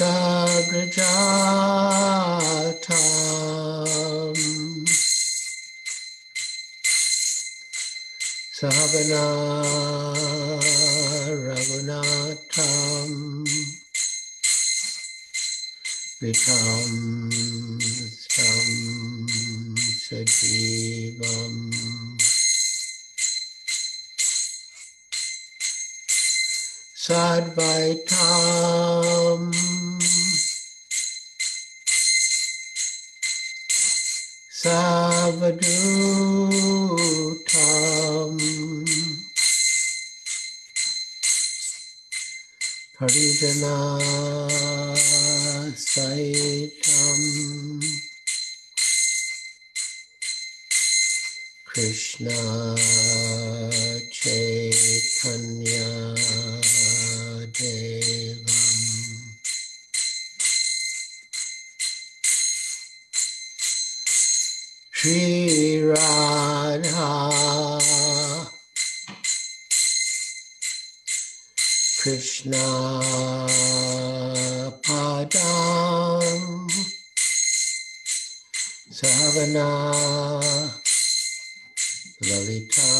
Sagrajatam Savana Ravunatam Vitam Stam Sajivam Sadvaitam Savadutam Parijana Saitam Krishna Chaitanya Devam Shri Radha Krishna Padam Savana Lalita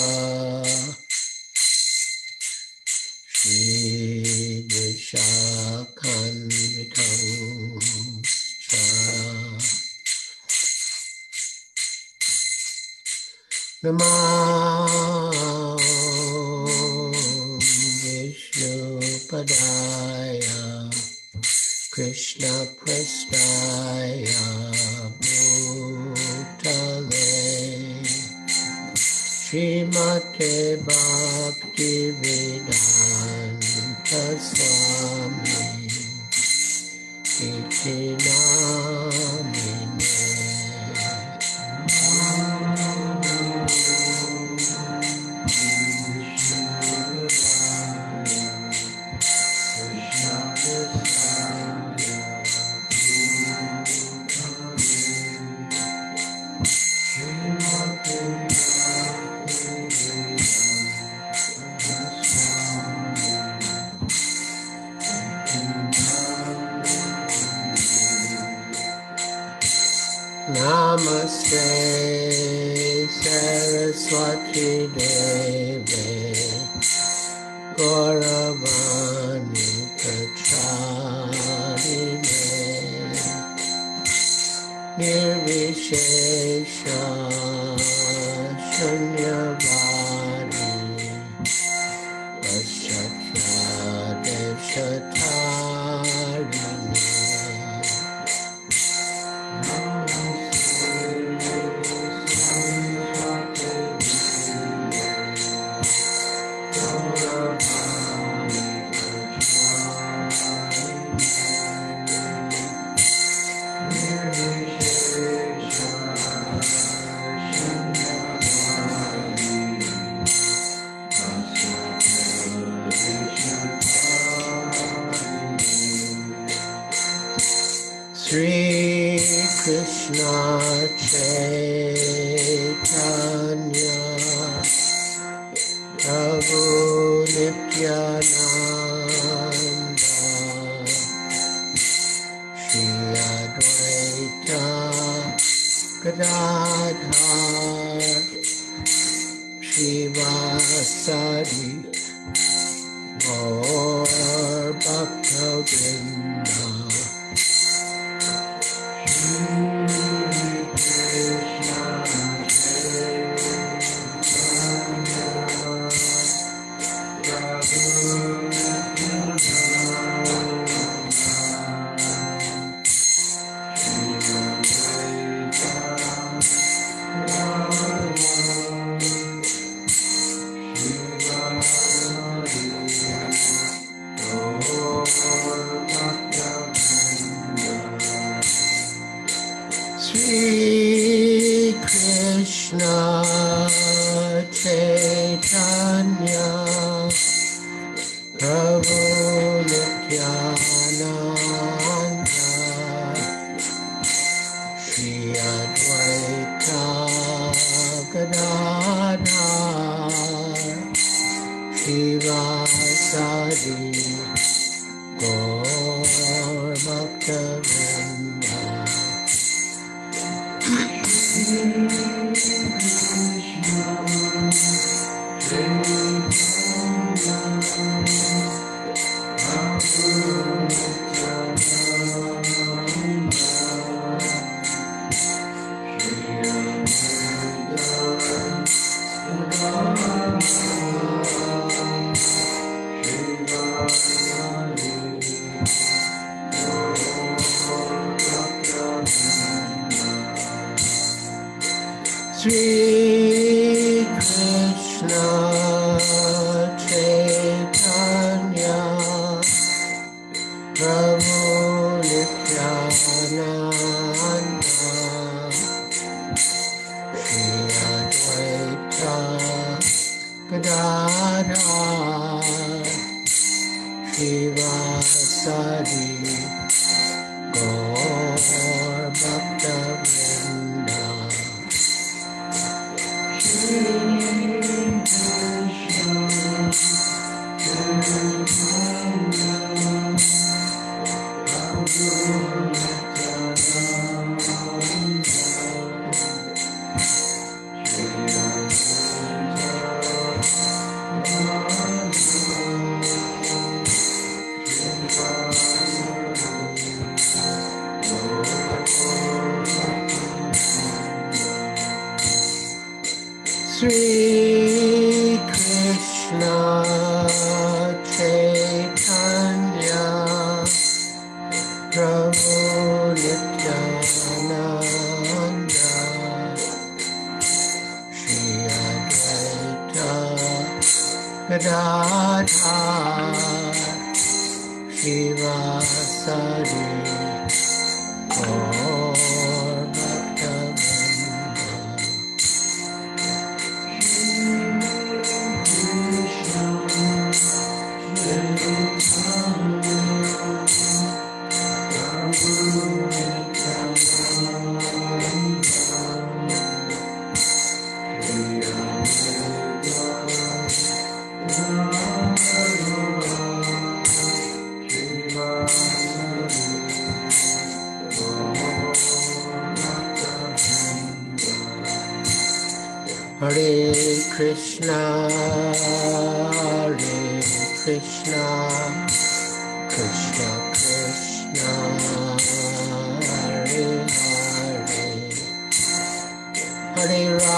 Shri Vishakhantau Namo Vishnu Padaya Krishna Prasthaya Bhutale Srimate Bhaktivedanta Swami Iti Namaste Saraswati Devi Gauravani Kacharine Nirvishesha Shunyavadi Vaschakya Devshatarine Sri Krishna Chaitanya Prabhu Nityananda Shri Advaita Gadadhar Shri Vasadi Gaur Bhakta Sadi Gaur Sri Krishna Caitanya Prabhu Nityananda Sri Advaita Gadadhara Sri Vasudha Hare Krishna, Hare Krishna, Krishna Krishna, Hare Hare,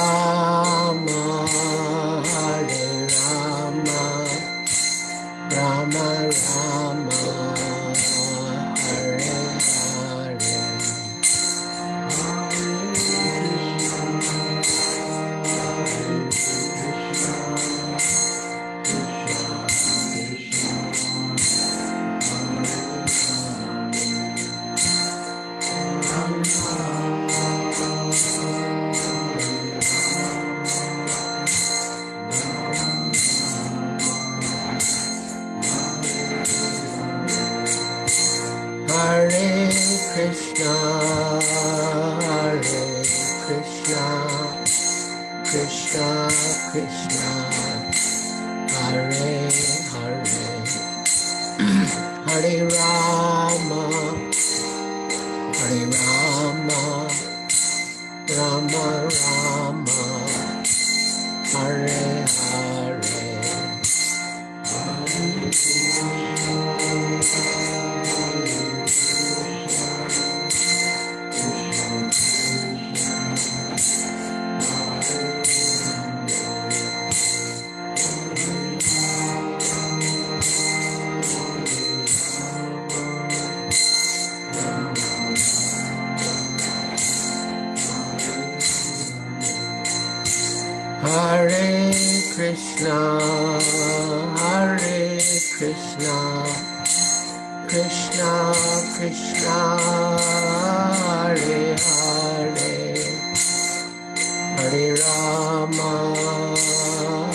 Hare Rama,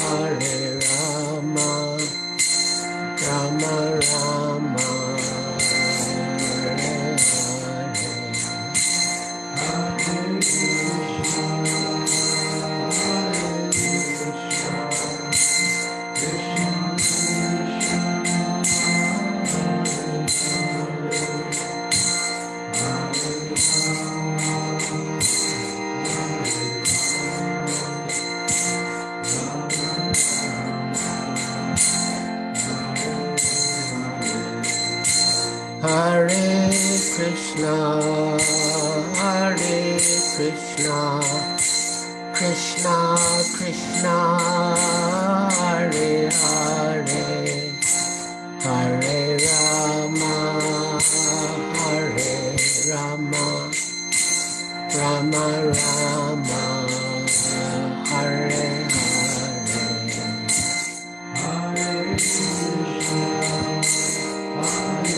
Hare Rama, Rama Rama, Hare Hare. Krishna, Hare Krishna, Krishna Krishna, Hare Hare, Hare Rama, Hare Rama, Rama Rama, Hare Hare, Hare Krishna, Hare Krishna.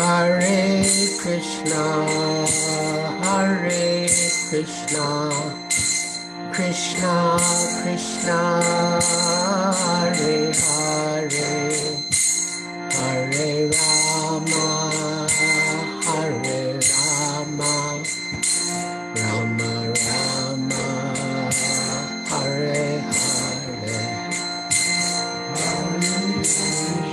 Hare Krishna, Hare Krishna, Krishna Krishna, Hare Hare, Hare Rama, Hare Rama, Rama Rama, Hare Hare, Hare Krishna.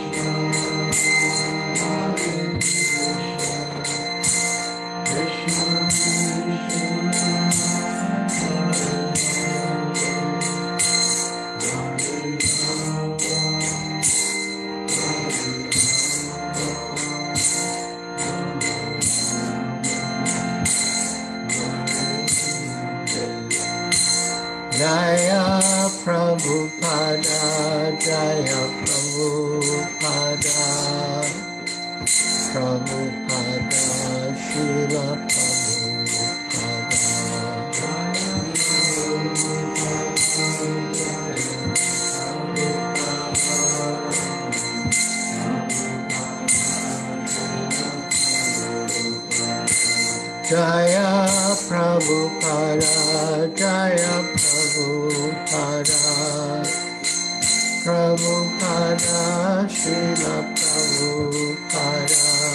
Jaya Prabhupada, Jaya Prabhupada, Prabhupada, Śrīla Prabhupada. Jaya Prabhupada, Jaya Prabhupada, Prabhupada, Śrīla Prabhupada.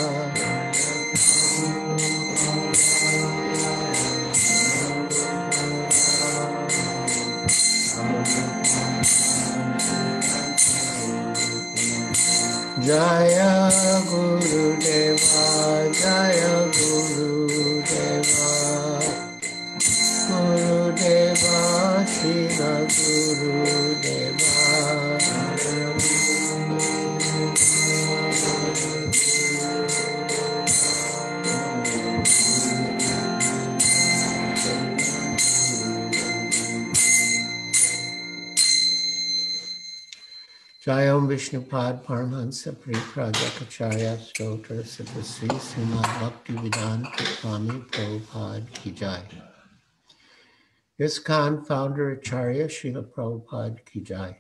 Jaya Guru Deva, Jaya Guru Deva, Guru Deva, Shiva Guru Deva. Jayam Vishnupad Paramahansa Priyaprajakacharya Stotra Sipasri Srimad Bhaktivedanta Swami Prabhupada Ki Jai. ISKCON founder Acharya Srila Prabhupada Ki Jai.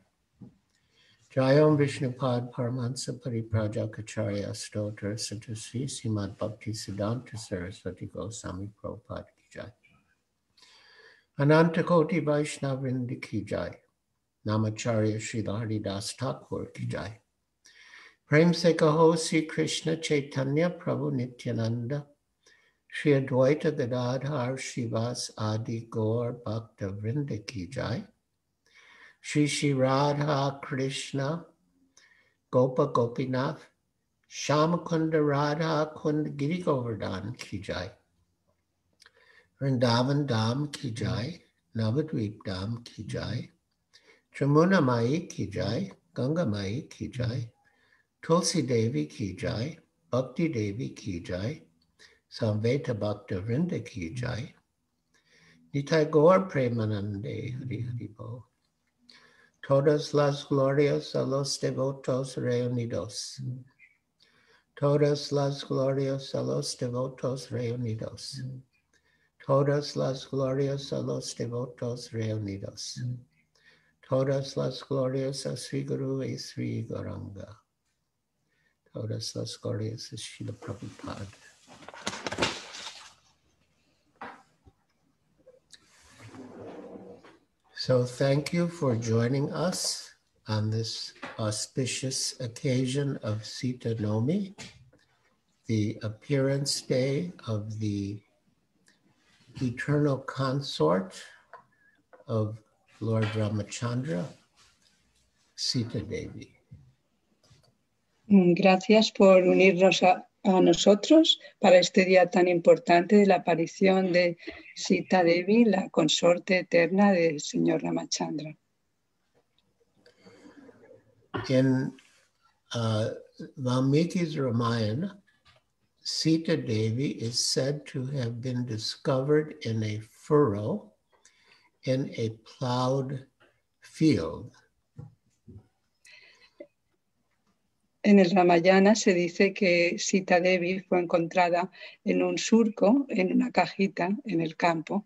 Jayam Vishnupad Paramahansa Priyaprajakacharya Stotra Sipasri Srimad Bhakti-Siddhanta Sarasvati Goswami Prabhupada Ki Jai. Anantakoti Vaishnavrinda Ki Jai. Namacharya Sridhar Das Thakur Ki Jai. Prem se kaho Sri Krishna Chaitanya Prabhu Nityananda Shri Advaita Gadadhar Shivas Adi Gaur Bhakta Vrinda Ki Jai. Shri Shri Radha Krishna Gopa Gopinath Shamakunda Radha Kund Giri Govardhan Ki Jai. Vrindavan Dham Ki Jai. Navadvip Dham Ki Jai. Jamuna Mai Ki Jai, Ganga Mai Ki Jai, Tulsi Devi Ki Jai, Bhakti Devi Ki Jai, Samveta Bhakta Vrinda Ki Jai, Nitai Gaur Premanande Hari Hari Bo. Todas las glorias a los devotos reunidos. Todas las glorias a los devotos reunidos. Todas las glorias a los devotos reunidos. Todas las glorias a Sri Guru y Sri Gauranga. Todas las glorias a Srila Prabhupada. So thank you for joining us on this auspicious occasion of Sita Nomi, the appearance day of the eternal consort of Lord Ramachandra, Sita Devi. Gracias por unirnos a nosotros para este día tan importante de la aparición de Sita Devi, la consorte eterna del señor Ramachandra. In Valmiki's Ramayana, Sita Devi is said to have been discovered in a furrow in a plowed field. En el Ramayana se dice que Sita Devi fue encontrada en un surco, en una cajita, en el campo.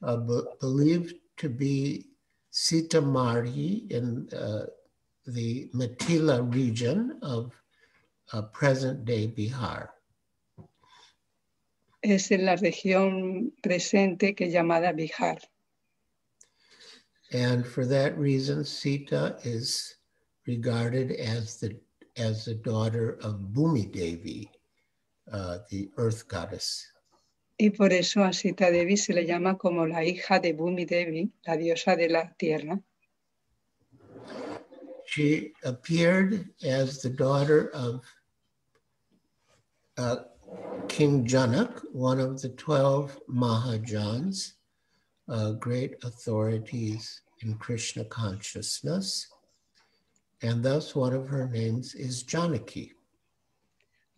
Believed to be Sita Marhi in the Mathila region of present-day Bihar. Es en la región presente que llamada Bihar. And for that reason, Sita is regarded as the daughter of Bhumi Devi, the earth goddess. Y por eso a Sita Devi se le llama como la hija de Bhumi Devi, la diosa de la tierra. She appeared as the daughter of King Janak, one of the 12 Mahajans, great authorities in Krishna consciousness, and thus one of her names is Janaki.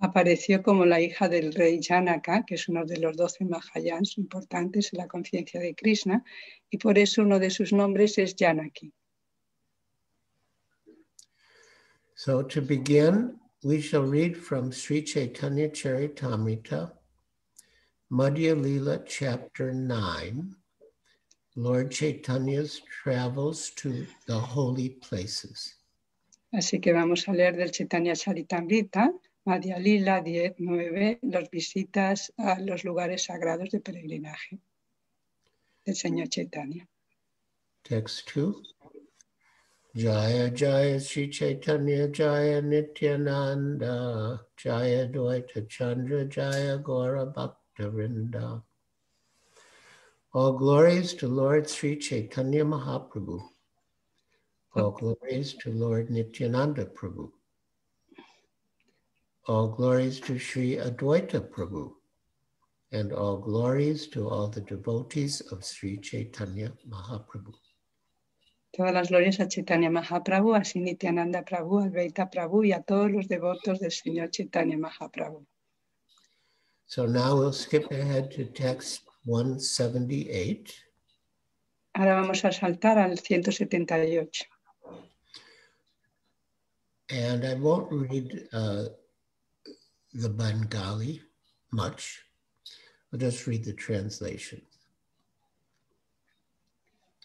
Apareció como la hija del rey Janaka, que es uno de los 12 Mahajans importantes en la conciencia de Krishna, y por eso uno de sus nombres es Janaki. So to begin, we shall read from Sri Caitanya-caritamrta, Madhya Lila, Chapter 9, Lord Chaitanya's Travels to the Holy Places. Así que vamos a leer del Chaitanya-caritamrita, Madhya Lila 10:9, las visitas a los lugares sagrados de peregrinaje del Señor Chaitanya. Text 2. Jaya Jaya Sri Caitanya Jaya Nityananda Jaya Dvaita Chandra Jaya Gaura Bhaktarinda. All glories to Lord Sri Caitanya Mahaprabhu. All glories to Lord Nityananda Prabhu. All glories to Sri Advaita Prabhu. And all glories to all the devotees of Sri Caitanya Mahaprabhu. Todas las glorias a Chaitanya Mahaprabhu, a Sri Nityananda Prabhu, a Advaita Prabhu y a todos los devotos del Señor Chaitanya Mahaprabhu. So now we'll skip ahead to text 178. Ahora vamos a saltar al 178. And I won't read the Bengali much. I'll just read the translations.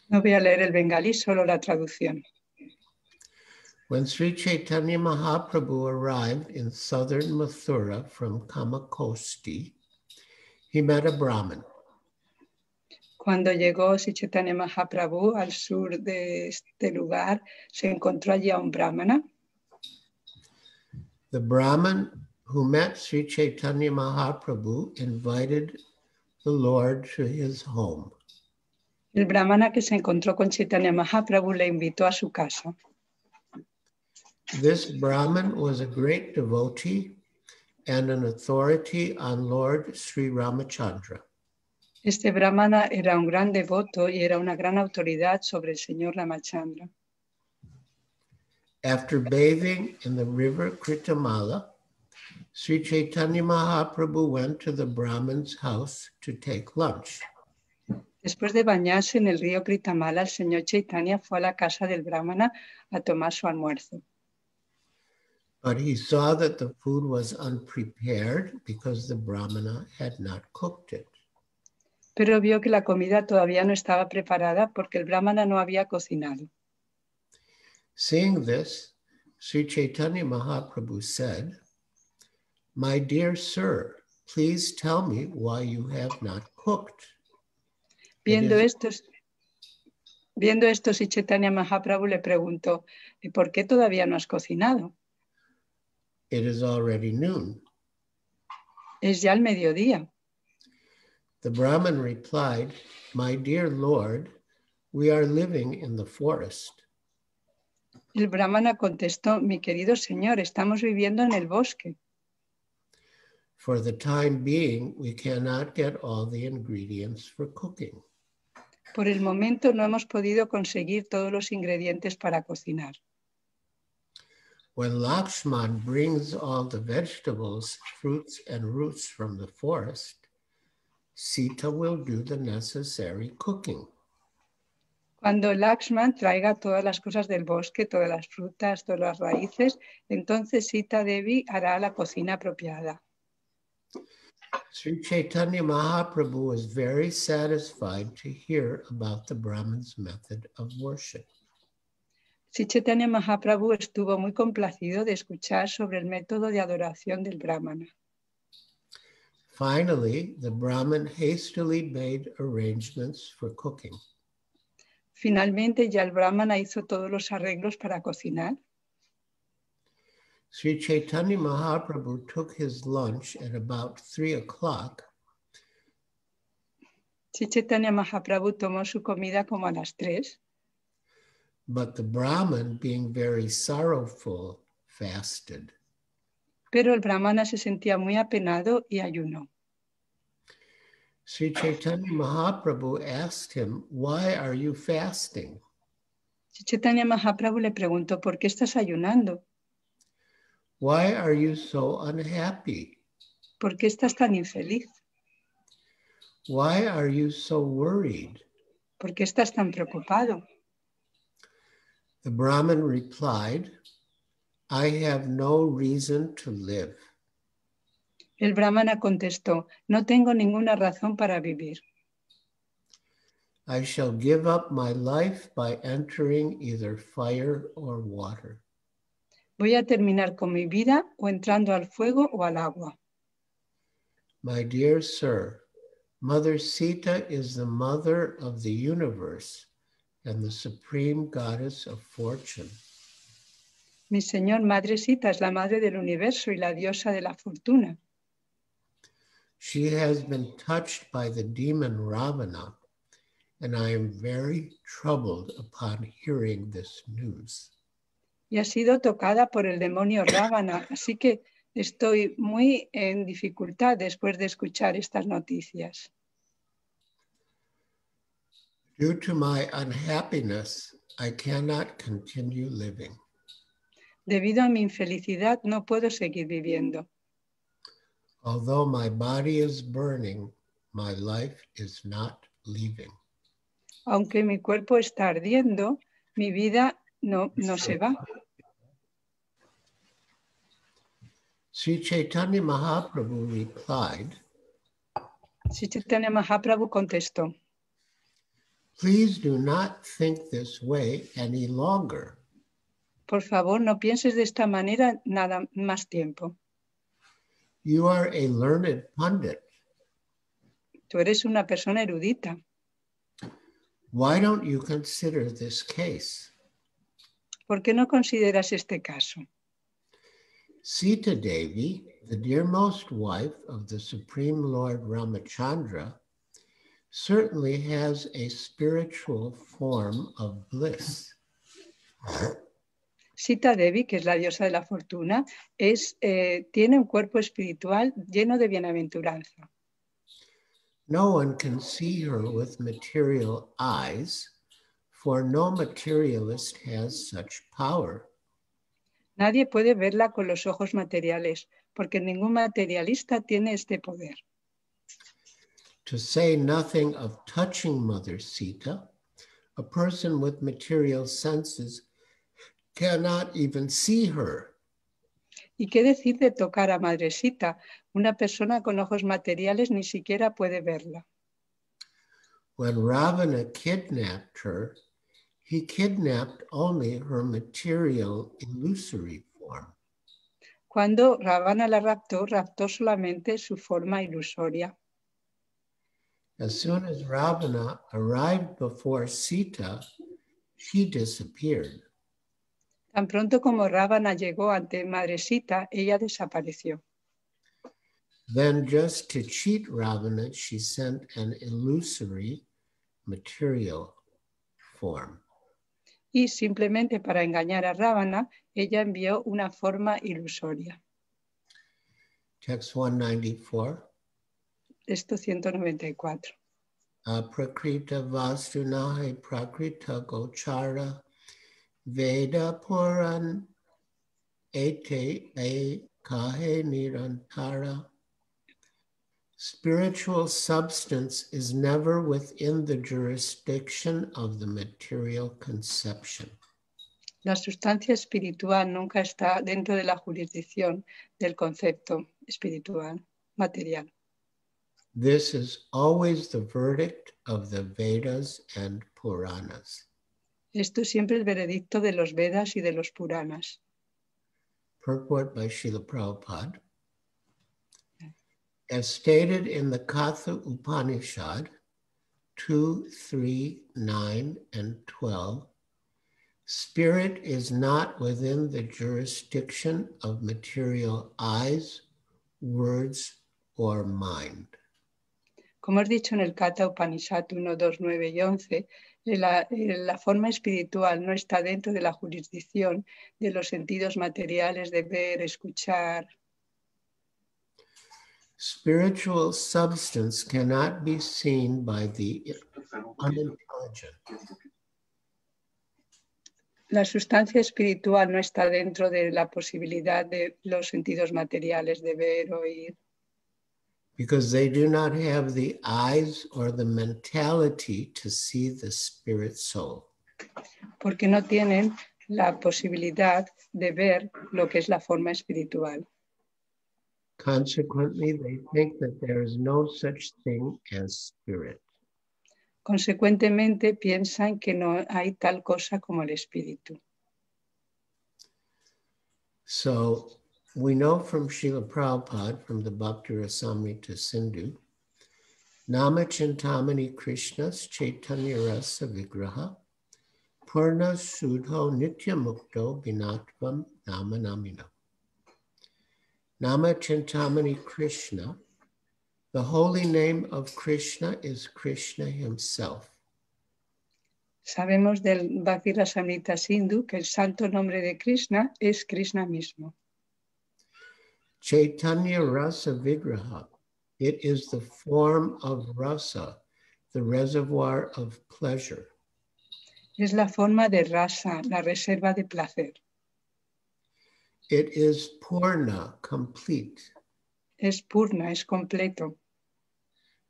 No voy a leer el bengalí, solo la traducción. When Sri Caitanya Mahaprabhu arrived in southern Mathura from Kamakosti, he met a Brahmin. Cuando llegó Sri Caitanya Mahaprabhu al sur de este lugar, se encontró allí a un brahmana. The Brahmin who met Sri Caitanya Mahaprabhu invited the Lord to his home. El brahmana que se encontró con Chaitanya Mahaprabhu le invitó a su casa. This brahman was a great devotee and an authority on Lord Sri Ramachandra. Este brahmana era un gran devoto y era una gran autoridad sobre el señor Ramachandra. After bathing in the river Kritamala, Sri Chaitanya Mahaprabhu went to the brahman's house to take lunch. Después de bañarse en el río Kritamala, el señor Chaitanya fue a la casa del brahmana a tomar su almuerzo. But he saw that the food was unprepared because the brahmana had not cooked it. Pero vio que la comida todavía no estaba preparada porque el brahmana no había cocinado. Seeing this, Sri Chaitanya Mahaprabhu said, "My dear sir, please tell me why you have not cooked." Viendo esto, Sri Caitanya Mahaprabhu le preguntó, ¿y por qué todavía no has cocinado? It is already noon. Es ya el mediodía. The Brahmin replied, "My dear Lord, we are living in the forest. El brahmana contestó, mi querido señor, estamos viviendo en el bosque. For the time being, we cannot get all the ingredients for cooking. Por el momento no hemos podido conseguir todos los ingredientes para cocinar. When Lakshman brings all the vegetables, fruits, and roots from the forest, Sita will do the necessary cooking. Cuando Lakshman traiga todas las cosas del bosque, todas las frutas, todas las raíces, entonces Sita Devi hará la cocina apropiada. Sri Caitanya Mahaprabhu was very satisfied to hear about the Brahman's method of worship. Sri Caitanya Mahaprabhu estuvo muy complacido de escuchar sobre el método de adoración del Brahmana. Finally, the Brahman hastily made arrangements for cooking. Finalmente, ya el Brahmana hizo todos los arreglos para cocinar. Sri Caitanya Mahaprabhu took his lunch at about 3 o'clock. Sri Caitanya Mahaprabhu tomó su comida como a las 3. But the Brahman, being very sorrowful, fasted. Pero el Brahmana se sentía muy apenado y ayunó. Sri Caitanya Mahaprabhu asked him, "Why are you fasting?" Sri Caitanya Mahaprabhu le preguntó, ¿por qué estás ayunando? Why are you so unhappy? ¿Por qué estás tan infeliz? Why are you so worried? ¿Por qué estás tan preocupado? The Brahman replied, I have no reason to live. El Brahmana contestó, no tengo ninguna razón para vivir. I shall give up my life by entering either fire or water. Voy a terminar con mi vida o entrando al fuego o al agua. My dear sir, Mother Sita is the mother of the universe and the supreme goddess of fortune. Mi señor, Madre Sita es la madre del universo y la diosa de la fortuna. She has been touched by the demon Ravana, and I am very troubled upon hearing this news. Y ha sido tocada por el demonio Ravana, así que estoy muy en dificultad después de escuchar estas noticias. Due to my unhappiness, I cannot continue living. Debido a mi infelicidad, no puedo seguir viviendo. Although my body is burning, my life is not leaving. Aunque mi cuerpo está ardiendo, mi vida no se va. Sri Caitanya Mahaprabhu replied, Sri Caitanya Mahaprabhu contestó, please do not think this way any longer. Por favor, no pienses de esta manera nada más tiempo. You are a learned pundit. Tú eres una persona erudita. Why don't you consider this case? ¿Por qué no consideras este caso? Sita Devi, the dearmost wife of the Supreme Lord Ramachandra, certainly has a spiritual form of bliss. Sita Devi, que es la diosa de la fortuna, tiene un cuerpo espiritual lleno de bienaventuranza. No one can see her with material eyes, for no materialist has such power. Nadie puede verla con los ojos materiales, porque ningún materialista tiene este poder. To say nothing of touching Mother Sita, a person with material senses cannot even see her. ¿Y qué decir de tocar a Madre Sita? Una persona con ojos materiales ni siquiera puede verla. When Ravana kidnapped her, he kidnapped only her material, illusory form. Cuando Ravana la raptó, raptó solamente su forma ilusoria. As soon as Ravana arrived before Sita, she disappeared. Tan pronto como Ravana llegó ante Madre Sita, ella desapareció. Then, just to cheat Ravana, she sent an illusory material form. y simplemente para engañar a Ravana, ella envió una forma ilusoria. Text 194. Esto 194. Aprakrita vastunai prakrita gochara veda puran ete e kahe nirantara. Spiritual substance is never within the jurisdiction of the material conception. La sustancia espiritual nunca está dentro de la jurisdicción del concepto espiritual material. This is always the verdict of the Vedas and Puranas. Esto es siempre el veredicto de los Vedas y de los Puranas. Purport by Srila Prabhupada. As stated in the Katha Upanishad 2, 3, 9, and 12, spirit is not within the jurisdiction of material eyes, words, or mind. Como he dicho en el Katha Upanishad 1, 2, 9 y 11, la forma espiritual no está dentro de la jurisdicción de los sentidos materiales de ver, escuchar. Spiritual substance cannot be seen by the unintelligent. La sustancia espiritual no está dentro de la posibilidad de los sentidos materiales de ver, oír. Because they do not have the eyes or the mentality to see the spirit soul. Porque no tienen la posibilidad de ver lo que es la forma espiritual. Consequently, they think that there is no such thing as spirit. Consecuentemente, piensan que no hay tal cosa como el espíritu. So, we know from Srila Prabhupada, from the Bhakti Rasamrita Sindhu, Namachintamani Krishnas Chaitanya Rasa Vigraha Purna Sudho Nityamukto Vinatvam Namanamina. Namachintamani Krishna, the holy name of Krishna is Krishna himself. Sabemos del Bhakti Rasamrita Sindhu que el santo nombre de Krishna es Krishna mismo. Chaitanya Rasa Vigraha, it is the form of rasa, the reservoir of pleasure. Es la forma de rasa, la reserva de placer. It is purna, complete. Es purna, es completo.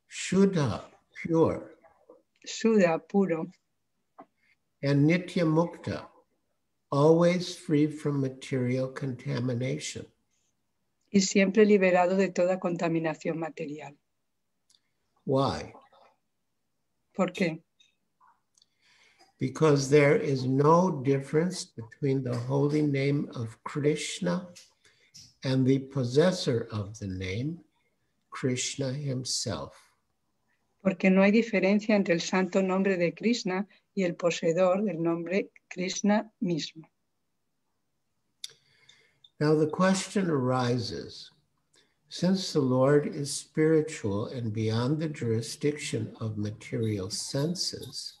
Shuddha, pure. Shuddha, puro. And nityamukta, always free from material contamination. Y siempre liberado de toda contaminación material. Why? ¿Por qué? Because there is no difference between the holy name of Krishna and the possessor of the name, Krishna himself. Porque no hay diferencia entre el santo nombre de Krishna y el poseedor del nombre Krishna mismo. Now the question arises, since the Lord is spiritual and beyond the jurisdiction of material senses,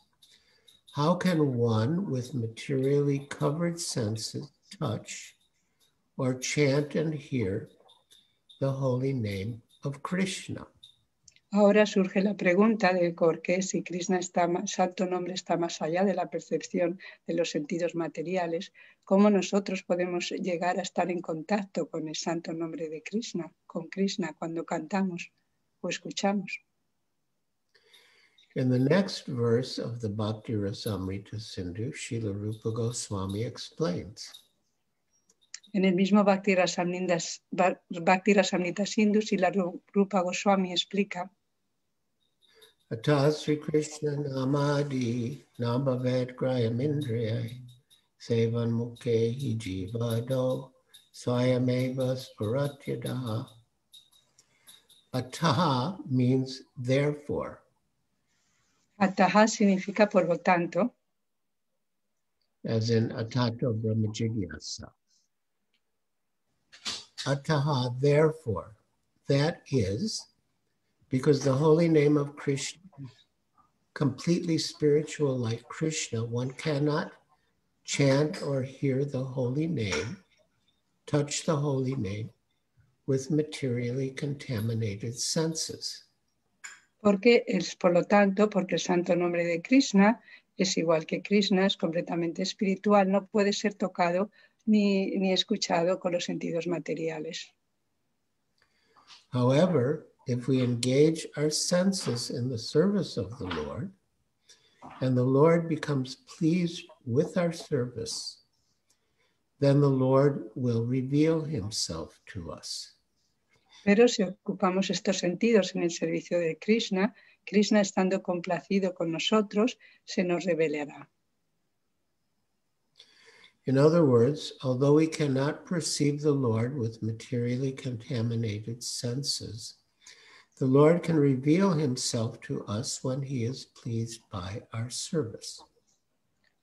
how can one with materially covered senses touch or chant and hear the holy name of Krishna? Ahora surge la pregunta de por qué si Krishna está más, santo nombre está más allá de la percepción de los sentidos materiales, ¿cómo nosotros podemos llegar a estar en contacto con el santo nombre de Krishna, con Krishna cuando cantamos o escuchamos? In the next verse of the Bhakti Rasamrita Sindhu, Srila Rupa Goswami explains. En el mismo Bhakti Rasamrita Sindhu, Srila Rupa Goswami explica. Atasri Krishna namadi namavet grayam indriyai sevan mukhehi jivado swayameva sparatyadaha. Ataha means therefore. Ataha significa por lo tanto. As in atato brahmajigyasa. Ataha, therefore, that is, because the holy name of Krishna, completely spiritual like Krishna, one cannot chant or hear the holy name, touch the holy name with materially contaminated senses. Por lo tanto, porque el santo nombre de Krishna es igual que Krishna, es completamente espiritual, no puede ser tocado ni escuchado con los sentidos materiales. However, if we engage our senses in the service of the Lord, and the Lord becomes pleased with our service, then the Lord will reveal himself to us. Pero si ocupamos estos sentidos en el servicio de Krishna, Krishna, estando complacido con nosotros, se nos revelará. In other words, although we cannot perceive the Lord with materially contaminated senses, the Lord can reveal himself to us when he is pleased by our service.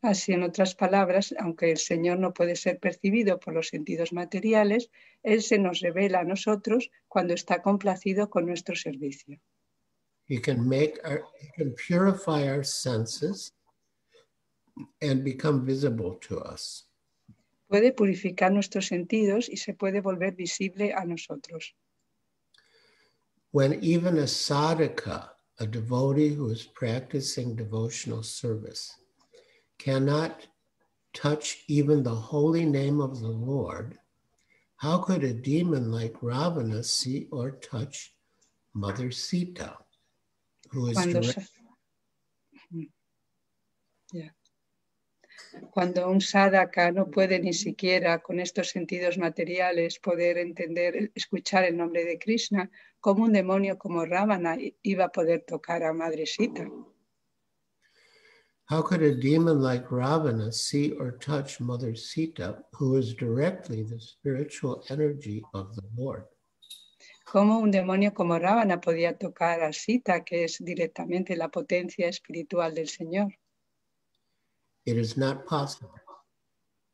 Así, en otras palabras, aunque el Señor no puede ser percibido por los sentidos materiales, Él se nos revela a nosotros cuando está complacido con nuestro servicio. He can purify our senses and become visible to us. Puede purificar nuestros sentidos y se puede volver visible a nosotros. When even a sadhaka, a devotee who is practicing devotional service, cannot touch even the holy name of the Lord, how could a demon like Ravana see or touch Mother Sita, who is Cuando un sadhaka no puede ni siquiera con estos sentidos materiales poder entender, escuchar el nombre de Krishna, como un demonio como Ravana iba a poder tocar a Madre Sita. How could a demon like Ravana see or touch Mother Sita, who is directly the spiritual energy of the Lord? ¿Cómo un demonio como Ravana podía tocar a Sita, que es directamente la potencia espiritual del Señor? It is not possible.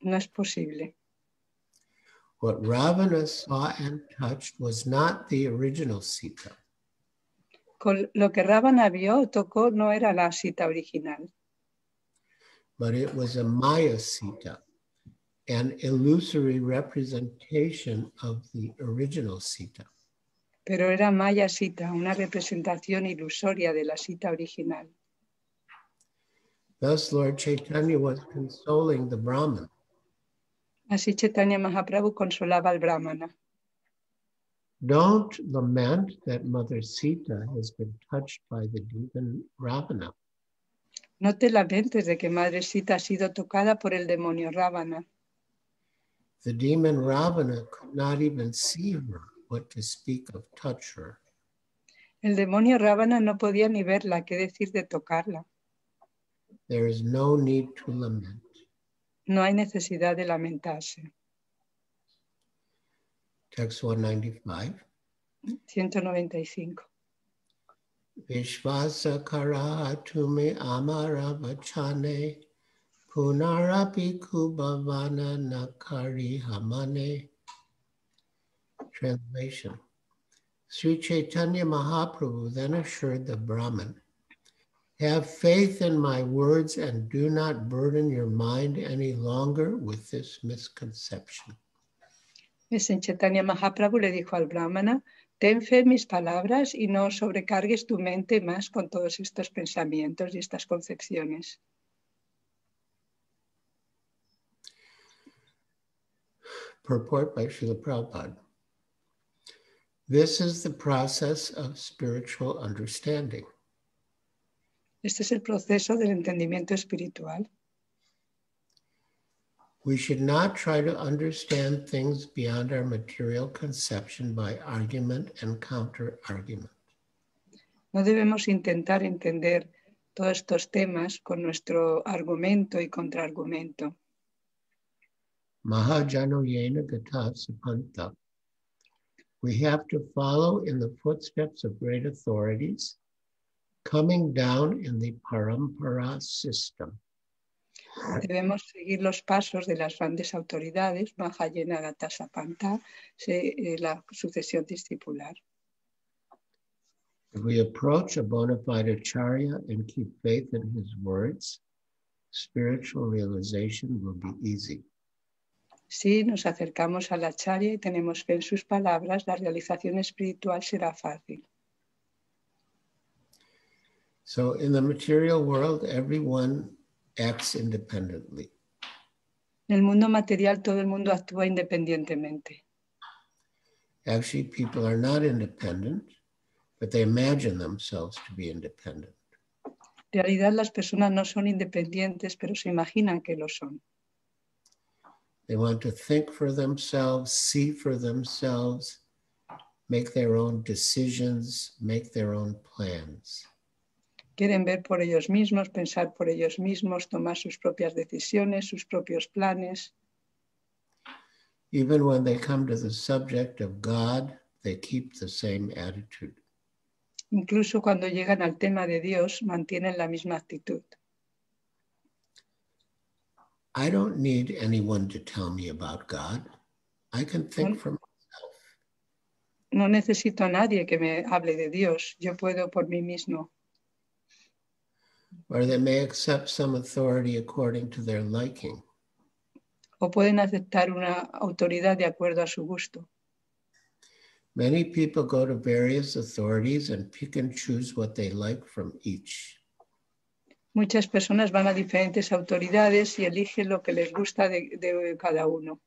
No es posible. What Ravana saw and touched was not the original Sita. Lo que Ravana vio o tocó no era la Sita original. But it was a Maya Sita, an illusory representation of the original Sita. Pero era Maya Sita, una representación ilusoria de la Sita original. Thus, Lord Chaitanya was consoling the Brahman. Así Chaitanya Mahaprabhu consolaba al Brahmana. Don't lament that Mother Sita has been touched by the demon Ravana. No te lamentes de que Madre Sita ha sido tocada por el demonio Ravana. The demon Ravana could not even see her, what to speak of touch her. El demonio Ravana no podía ni verla, qué decir de tocarla. There is no need to lament. No hay necesidad de lamentarse. Text 195. 195. Vishvasa kara tume amara vachane punarapi kubhavana nakari hamane. Translation. Sri Caitanya Mahaprabhu then assured the Brahman, have faith in my words and do not burden your mind any longer with this misconception. Sri Caitanya Mahaprabhu le dijo al Brahmana, ten fe en mis palabras y no sobrecargues tu mente más con todos estos pensamientos y estas concepciones. Purport by Srila Prabhupada. This is the process of spiritual understanding. Este es el proceso del entendimiento espiritual. We should not try to understand things beyond our material conception by argument and counter-argument. No debemos intentar entender todos estos temas con nuestro argumento y contraargumento. Mahajanoyena gata sapanta. We have to follow in the footsteps of great authorities, coming down in the parampara system. Debemos seguir los pasos de las grandes autoridades, Mahayana Gata Sapanta, la sucesión discipular. If we approach a bona fide acharya and keep faith in his words, spiritual realization will be easy. Si nos acercamos al Acharya y tenemos fe en sus palabras, la realización espiritual será fácil. So in the material world, everyone acts independently. En el mundo material, todo el mundo actúa independientemente. Actually, people are not independent, but they imagine themselves to be independent. En realidad, las personas no son independientes, pero se imaginan que lo son. They want to think for themselves, see for themselves, make their own decisions, make their own plans. Quieren ver por ellos mismos, pensar por ellos mismos, tomar sus propias decisiones, sus propios planes. Even when they come to the subject of God, they keep the same attitude. Incluso cuando llegan al tema de Dios, mantienen la misma actitud. I don't need anyone to tell me about God. I can think for myself. No necesito a nadie que me hable de Dios. Yo puedo por mí mismo. Or they may accept some authority according to their liking. O pueden aceptar una autoridad de acuerdo a su gusto. Many people go to various authorities and pick and choose what they like from each. Muchas personas van a diferentes autoridades y eligen lo que les gusta de cada uno.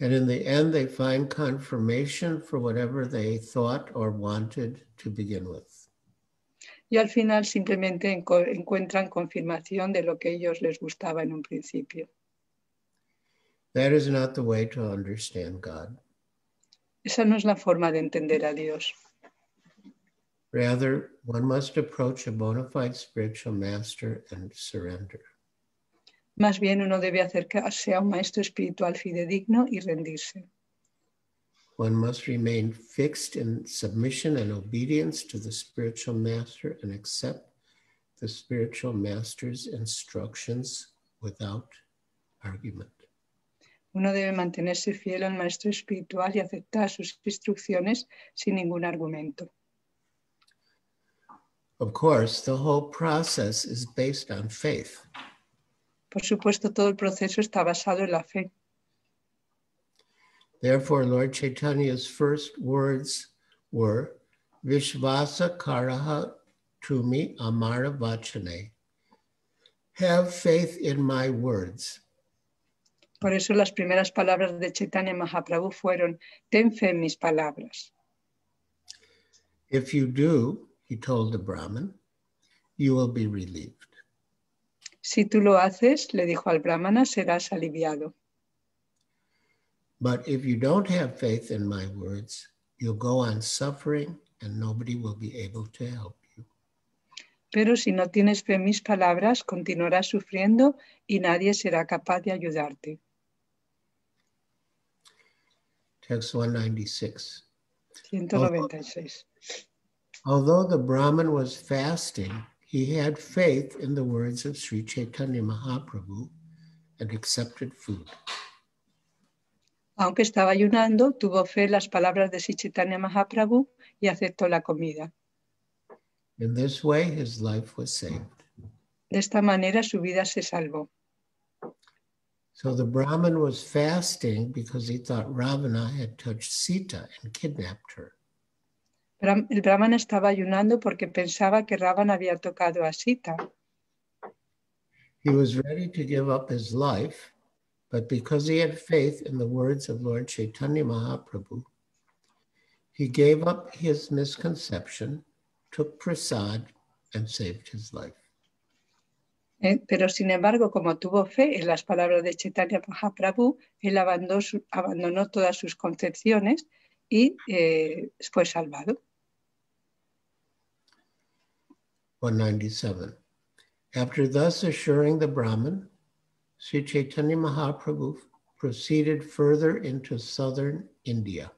And in the end, they find confirmation for whatever they thought or wanted to begin with. Y al final simplemente encuentran confirmación de lo que ellos les gustaba en un principio. That is not the way to understand God. Esa no es la forma de entender a Dios. Rather, one must approach a bona fide spiritual master and surrender. Más bien uno debe acercarse a un maestro espiritual fidedigno y rendirse. One must remain fixed in submission and obedience to the spiritual master and accept the spiritual master's instructions without argument. Uno debe mantenerse fiel al maestro espiritual y aceptar sus instrucciones sin ningún argumento. Of course, the whole process is based on faith. Por supuesto, todo el proceso está basado en la fe. Therefore, Lord Chaitanya's first words were, Vishvasa karaha tumi amara vachane. Have faith in my words. Por eso las primeras palabras de Chaitanya Mahaprabhu fueron, ten fe en mis palabras. If you do, he told the Brahman, you will be relieved. Si tú lo haces, le dijo al Brahmana, serás aliviado. But if you don't have faith in my words, you'll go on suffering and nobody will be able to help you. Pero si no tienes fe en mis palabras, continuarás sufriendo y nadie será capaz de ayudarte. Text 196. 196. Although the Brahman was fasting, he had faith in the words of Sri Caitanya Mahaprabhu and accepted food. Aunque estaba ayunando, tuvo fe en las palabras de Sri Caitanya Mahaprabhu y aceptó la comida. In this way, his life was saved. De esta manera, su vida se salvó. So the Brahmin was fasting because he thought Ravana had touched Sita and kidnapped her. El Brahmana estaba ayunando porque pensaba que Ravana había tocado a Sita. He was ready to give up his life. But because he had faith in the words of Lord Chaitanya Mahaprabhu, he gave up his misconception, took prasad, and saved his life. Pero sin embargo, como tuvo fe en las palabras de Chaitanya Mahaprabhu, él abandonó todas sus concepciones y fue salvado. 197. After thus assuring the Brahman, Sri Caitanya Mahaprabhu proceeded further into southern India.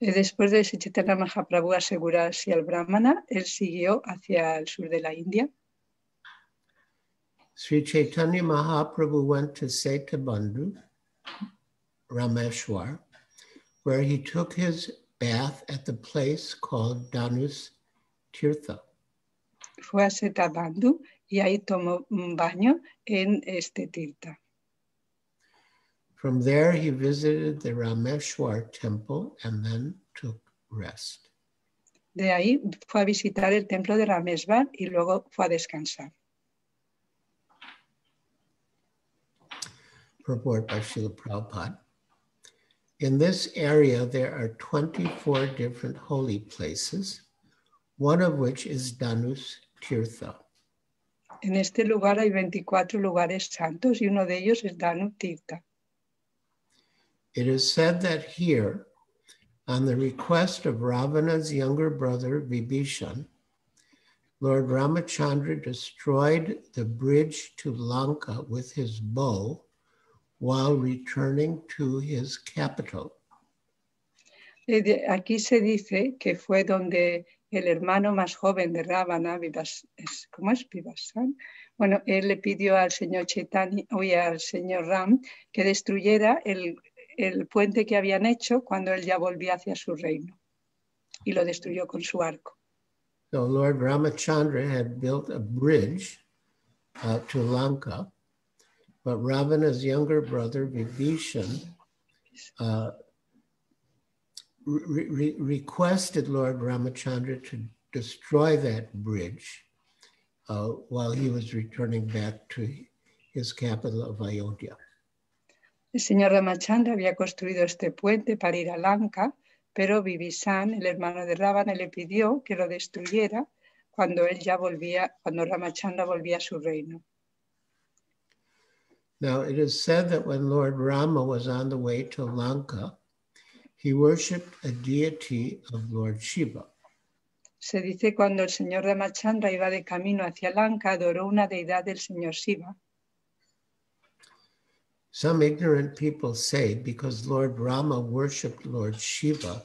Después de Sri Caitanya Mahaprabhu asegurarse al Brahmana, él siguió hacia el sur de la India. Sri Caitanya Mahaprabhu went to Setabandhu, Rameshwar, where he took his bath at the place called Danus Tirtha. fue a Seta Bandhu y ahí tomó un baño en este tirtha. From there he visited the Rameshwar temple and then took rest. De ahí fue a visitar el templo de Rameshwar y luego fue a descansar. Purport by Srila Prabhupada. In this area, there are 24 different holy places, one of which is Danus Tirtha. En este lugar hay 24 lugares santos y uno de ellos es Danus Tirtha. It is said that here, on the request of Ravana's younger brother Vibhishan, Lord Ramachandra destroyed the bridge to Lanka with his bow while returning to his capital. Aquí se dice que fue donde el hermano más joven de Ravana, Vibhasan, bueno, él le pidió al señor Chaitanya, oye, al señor Ram, que destruyera el puente que habían hecho cuando él ya volvía hacia su reino, y lo destruyó con su arco. So Lord Ramachandra had built a bridge to Lanka. But Ravana's younger brother, Vibhishan, requested Lord Ramachandra to destroy that bridge while he was returning back to his capital of Ayodhya. El señor Ramachandra había construido este puente para ir a Lanka, pero Vibhishan, el hermano de Ravana, le pidió que lo destruyera cuando Ramachandra volvía a su reino. Now, it is said that when Lord Rama was on the way to Lanka, he worshipped a deity of Lord Shiva. Se dice cuando el señor Ramachandra iba de camino hacia Lanka, adoró una deidad del señor Shiva. Some ignorant people say because Lord Rama worshipped Lord Shiva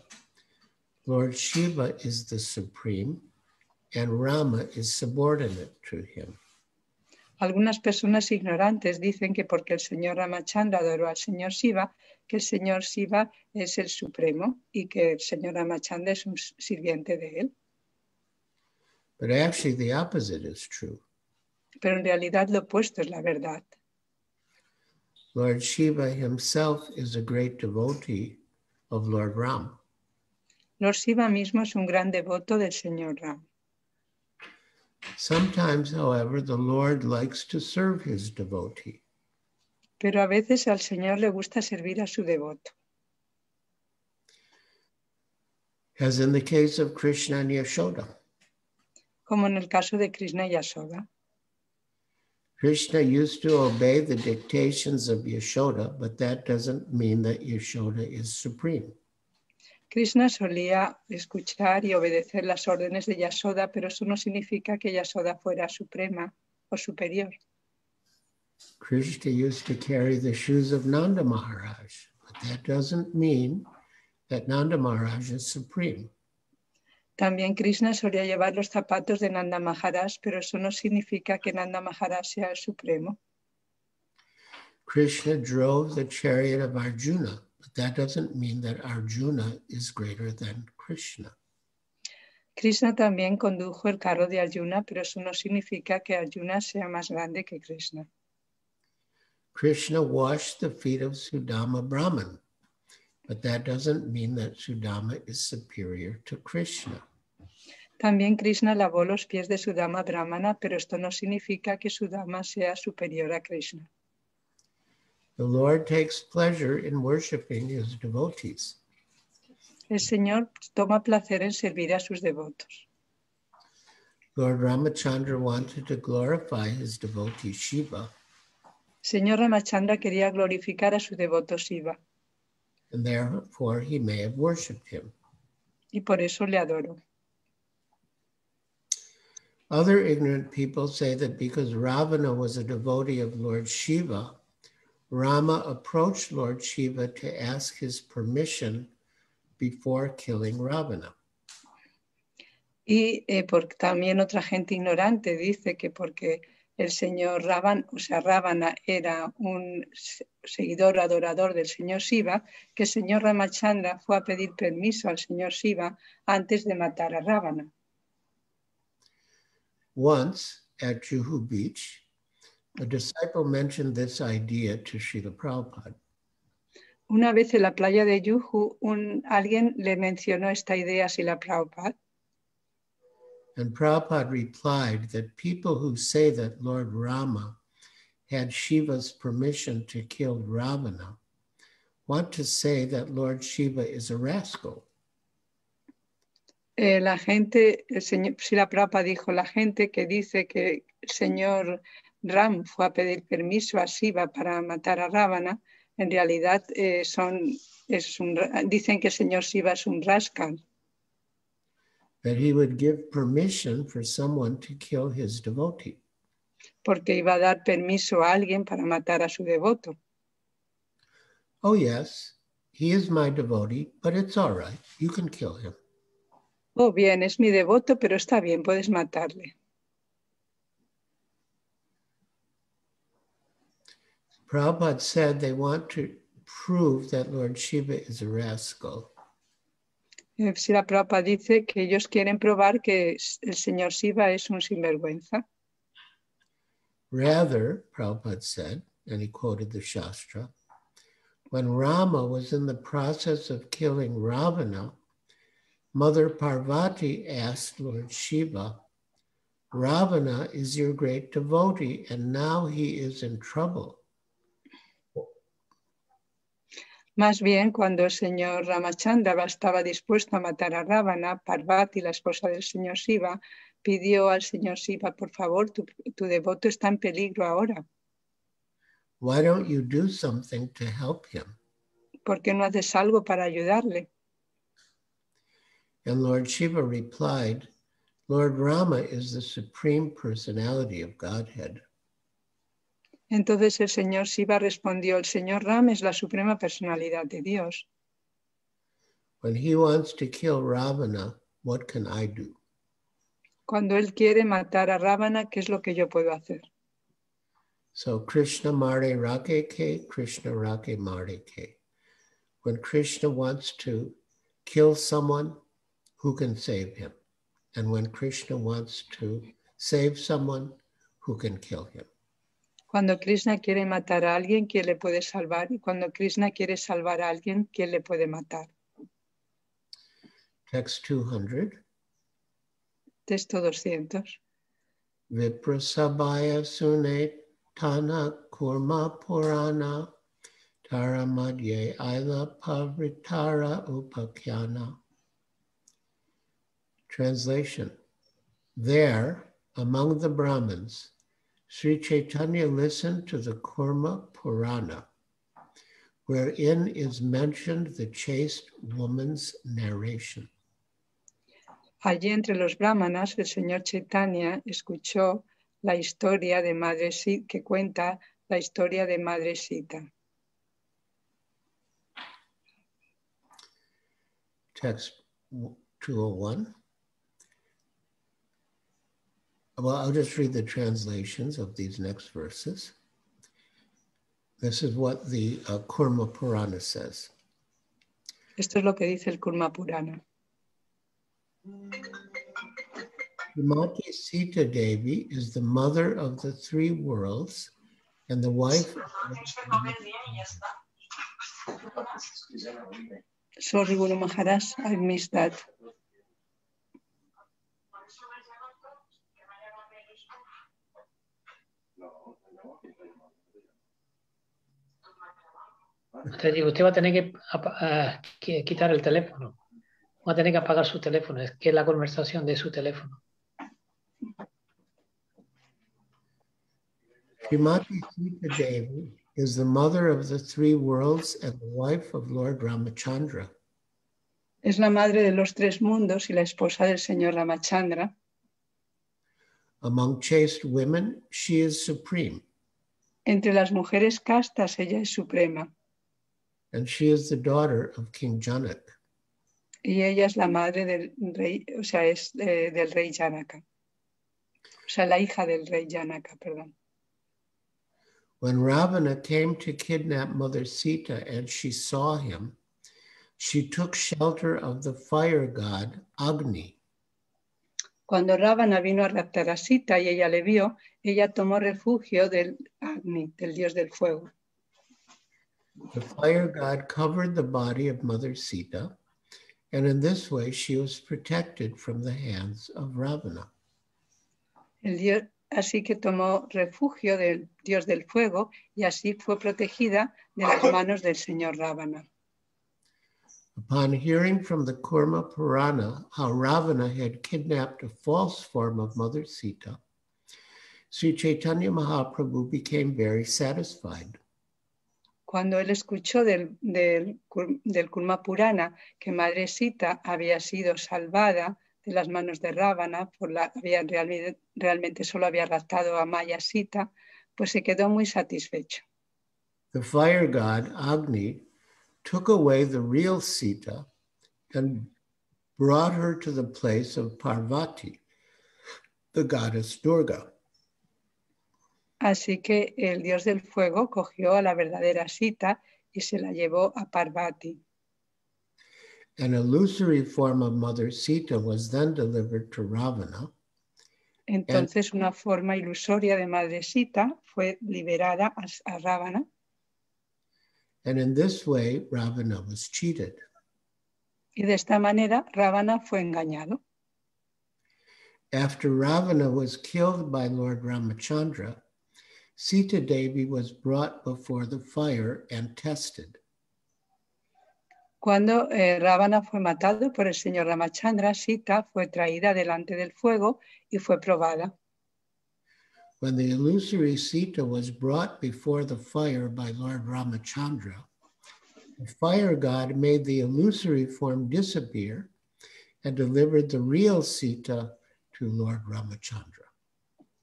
is the supreme and Rama is subordinate to him. Algunas personas ignorantes dicen que porque el señor Ramachandra adoró al señor Shiva, que el señor Shiva es el supremo y que el señor Ramachandra es un sirviente de él. But actually the opposite is true. Pero en realidad lo opuesto es la verdad. Lord Shiva himself is a great devotee of Lord Ram. Lord Shiva mismo es un gran devoto del señor Ram. Sometimes, however, the Lord likes to serve his devotee. Pero a veces al Señor le gusta servir a su devoto. As in the case of Krishna and Yashoda. Como en el caso de Krishna y Yashoda. Krishna used to obey the dictations of Yashoda, but that doesn't mean that Yashoda is supreme. Krishna solía escuchar y obedecer las órdenes de Yashoda, pero eso no significa que Yashoda fuera suprema o superior. Krishna used to carry the shoes of Nanda Maharaj, but that doesn't mean that Nanda Maharaj is supreme. También Krishna solía llevar los zapatos de Nanda Maharaj, pero eso no significa que Nanda Maharaj sea el supremo. Krishna drove the chariot of Arjuna. That doesn't mean that Arjuna is greater than Krishna. Krishna también condujo el carro de Arjuna, pero eso no significa que Arjuna sea más grande que Krishna. Krishna washed the feet of Sudama Brahman, but that doesn't mean that Sudama is superior to Krishna. También Krishna lavó los pies de Sudama Brahmana, pero esto no significa que Sudama sea superior a Krishna. The Lord takes pleasure in worshiping his devotees. El Señor toma placer en servir a sus devotos. Lord Ramachandra wanted to glorify his devotee Shiva. Señor Ramachandra quería glorificar a su devoto Shiva. And therefore he may have worshipped him. Y por eso le adoró. Other ignorant people say that because Ravana was a devotee of Lord Shiva, Rama approached Lord Shiva to ask his permission before killing Ravana. Y también otra gente ignorante dice que porque el señor Ravana era un seguidor adorador del señor Shiva, que el señor Ramachandra fue a pedir permiso al señor Shiva antes de matar a Ravana. Once at Juhu Beach, a disciple mentioned this idea to Srila Prabhupada. Una vez en la playa de Juhu, alguien le mencionó esta idea a Srila Prabhupada. And Prabhupada replied that people who say that Lord Rama had Shiva's permission to kill Ravana want to say that Lord Shiva is a rascal. La gente, Srila Prabhupada dijo, la gente que dice que el señor Ram fue a pedir permiso a Shiva para matar a Ravana, en realidad dicen que el señor Shiva es un rascal. That he would give permission for someone to kill his devotee. Porque iba a dar permiso a alguien para matar a su devoto. Oh yes, he is my devotee, but it's all right. You can kill him. Oh bien, es mi devoto, pero está bien, puedes matarle. Prabhupada said they want to prove that Lord Shiva is a rascal. Srila Prabhupada dice que ellos quieren probar que el señor Shiva es un sinvergüenza. Rather, Prabhupada said, and he quoted the Shastra, when Rama was in the process of killing Ravana, Mother Parvati asked Lord Shiva, Ravana is your great devotee and now he is in trouble. Más bien, cuando el señor Ramachandra estaba dispuesto a matar a Ravana, Parvati, la esposa del señor Shiva, pidió al señor Shiva, por favor, tu devoto está en peligro ahora. Why don't you do something to help him? ¿Por qué no haces algo para ayudarle? And Lord Shiva replied, Lord Rama is the Supreme Personality of Godhead. Entonces el señor Shiva respondió, el señor Ram es la suprema personalidad de Dios. When he wants to kill Ravana, what can I do? Cuando él quiere matar a Ravana, ¿qué es lo que yo puedo hacer? So Krishna Mare Rakeke, Krishna Rake Mareke. When Krishna wants to kill someone, who can save him? And when Krishna wants to save someone, who can kill him? Cuando Krishna quiere matar a alguien, ¿quién le puede salvar? Y cuando Krishna quiere salvar a alguien, ¿quién le puede matar? Text 200. Texto 200. Viprasabhaya sune tana kurma purana taramadye aila pavritara upakyana. Translation. There, among the Brahmins, Sri Chaitanya listened to the Kurma Purana, wherein is mentioned the chaste woman's narration. Allí entre los brahmanas, el señor Chaitanya escuchó la historia de Madre Sita, que cuenta la historia de Madre Sita. Text 201. Well, I'll just read the translations of these next verses. This is what the Kurma Purana says. Esto es lo que dice el Kurma Purana. Srimati Sita Devi is the mother of the three worlds and the wife of... Sorry, Guru Maharaj, I missed that. Usted va a tener que quitar el teléfono. Va a tener que apagar su teléfono. Es que la conversación de su teléfono. Srimati Sita Devi is the mother of the three worlds and the wife of Lord Ramachandra. Es la madre de los tres mundos y la esposa del señor Ramachandra. Among chaste women, she is supreme. Entre las mujeres castas, ella es suprema. And she is the daughter of King Janak. Y ella es la madre del rey, o sea, es del rey Janaka. O sea, la hija del rey Janaka, perdón. When Ravana came to kidnap Mother Sita and she saw him, she took shelter of the fire god Agni. Cuando Ravana vino a raptar a Sita y ella le vio, ella tomó refugio del Agni, del dios del fuego. The fire god covered the body of Mother Sita, and in this way she was protected from the hands of Ravana. El dios, así que tomó refugio del dios del fuego y así fue protegida de las manos del señor Ravana. Upon hearing from the Kurma Purana how Ravana had kidnapped a false form of Mother Sita, Sri Caitanya Mahaprabhu became very satisfied. Cuando él escuchó del Kurma Purana que Madre Sita había sido salvada de las manos de Ravana, realmente solo había raptado a Maya Sita, pues se quedó muy satisfecho. The fire god Agni took away the real Sita and brought her to the place of Parvati, the goddess Durga. Así que el dios del fuego cogió a la verdadera Sita y se la llevó a Parvati. An illusory form of Mother Sita was then delivered to Ravana. Entonces una forma ilusoria de Madre Sita fue liberada a Ravana. And in this way, Ravana was cheated. Y de esta manera, Ravana fue engañado. After Ravana was killed by Lord Ramachandra, Sita Devi was brought before the fire and tested. Cuando Ravana fue matado por el señor Ramachandra, Sita fue traída delante del fuego y fue probada. When the illusory Sita was brought before the fire by Lord Ramachandra, the fire god made the illusory form disappear and delivered the real Sita to Lord Ramachandra.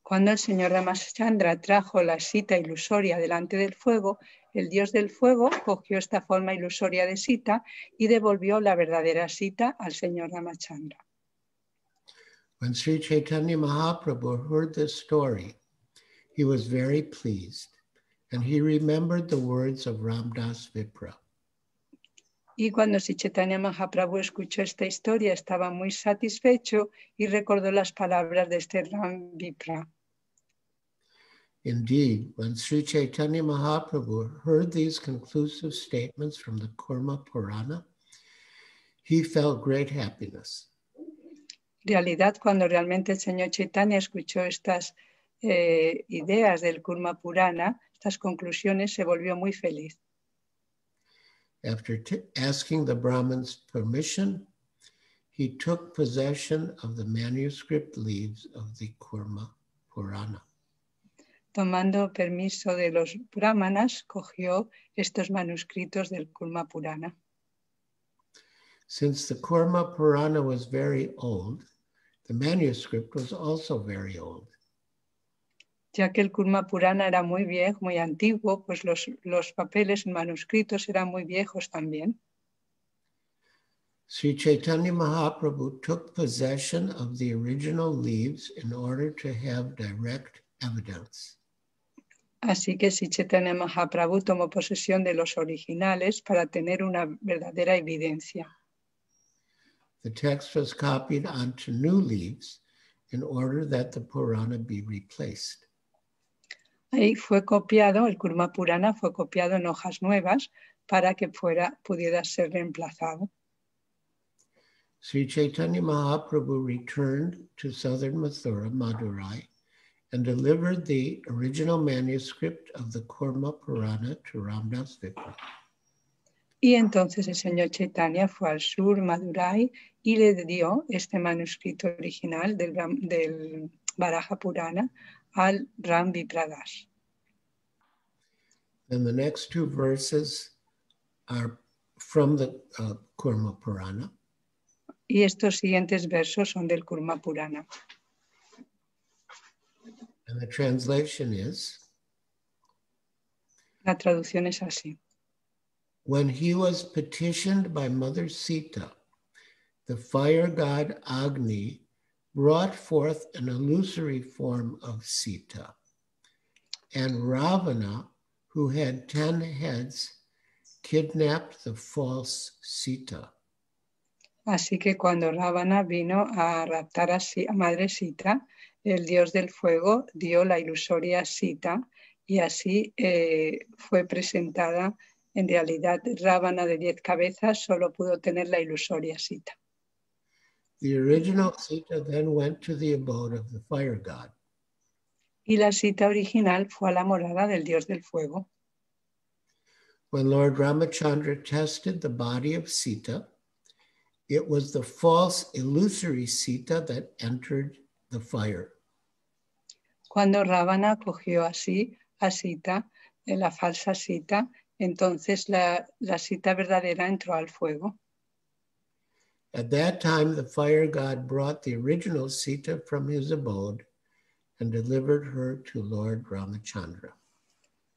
Cuando el señor Ramachandra trajo la Sita ilusoria delante del fuego, el dios del fuego cogió esta forma ilusoria de Sita y devolvió la verdadera Sita al señor Ramachandra. When Sri Caitanya Mahaprabhu heard this story, he was very pleased, and he remembered the words of Ramdas Vipra. Y cuando Sri Caitanya Mahaprabhu escuchó esta historia, estaba muy satisfecho y recordó las palabras de este Ram Vipra. Indeed, when Sri Caitanya Mahaprabhu heard these conclusive statements from the Kurma Purana, he felt great happiness. En realidad, cuando realmente el señor Chaitanya escuchó estas ideas del Kurma Purana, estas conclusiones, se volvió muy feliz. After asking the Brahman's permission, he took possession of the manuscript leaves of the Kurma Purana. Tomando permiso de los brahmanas, cogió estos manuscritos del Kurma Purana. Since the Kurma Purana was very old, the manuscript was also very old. Ya que el Kurma Purana era muy viejo, muy antiguo, pues los papeles manuscritos eran muy viejos también. Sri Caitanya Mahaprabhu took possession of the original leaves in order to have direct evidence. Así que Sri Caitanya Mahaprabhu tomó posesión de los originales para tener una verdadera evidencia. The text was copied onto new leaves in order that the Purana be replaced. Ahí fue copiado, el Kurma Purana fue copiado en hojas nuevas para que pudiera ser reemplazado. Sri Caitanya Mahaprabhu returned to southern Mathura, Madurai, and delivered the original manuscript of the Kurma Purana to Ramdas Vipra. Y entonces el señor Chaitanya fue al sur, Madurai, y le dio este manuscrito original del Varaha Purana al Ram Vipra Das. And the next two verses are from the Kurma Purana. Y estos siguientes versos son del Kurma Purana. And the translation is. La traducción es así. When he was petitioned by Mother Sita, the fire god Agni brought forth an illusory form of Sita, and Ravana, who had 10 heads, kidnapped the false Sita. Así que cuando Ravana vino a raptar a Madre Sita, el dios del fuego dio la ilusoria Sita y así fue presentada. En realidad, Ravana de 10 cabezas solo pudo tener la ilusoria Sita. The original Sita then went to the abode of the fire god. Y la Sita original fue a la morada del dios del fuego. When Lord Ramachandra tested the body of Sita, it was the false illusory Sita that entered the fire. Cuando Ravana cogió así a Sita, la falsa Sita, entonces la Sita verdadera entró al fuego. At that time, the fire god brought the original Sita from his abode and delivered her to Lord Ramachandra.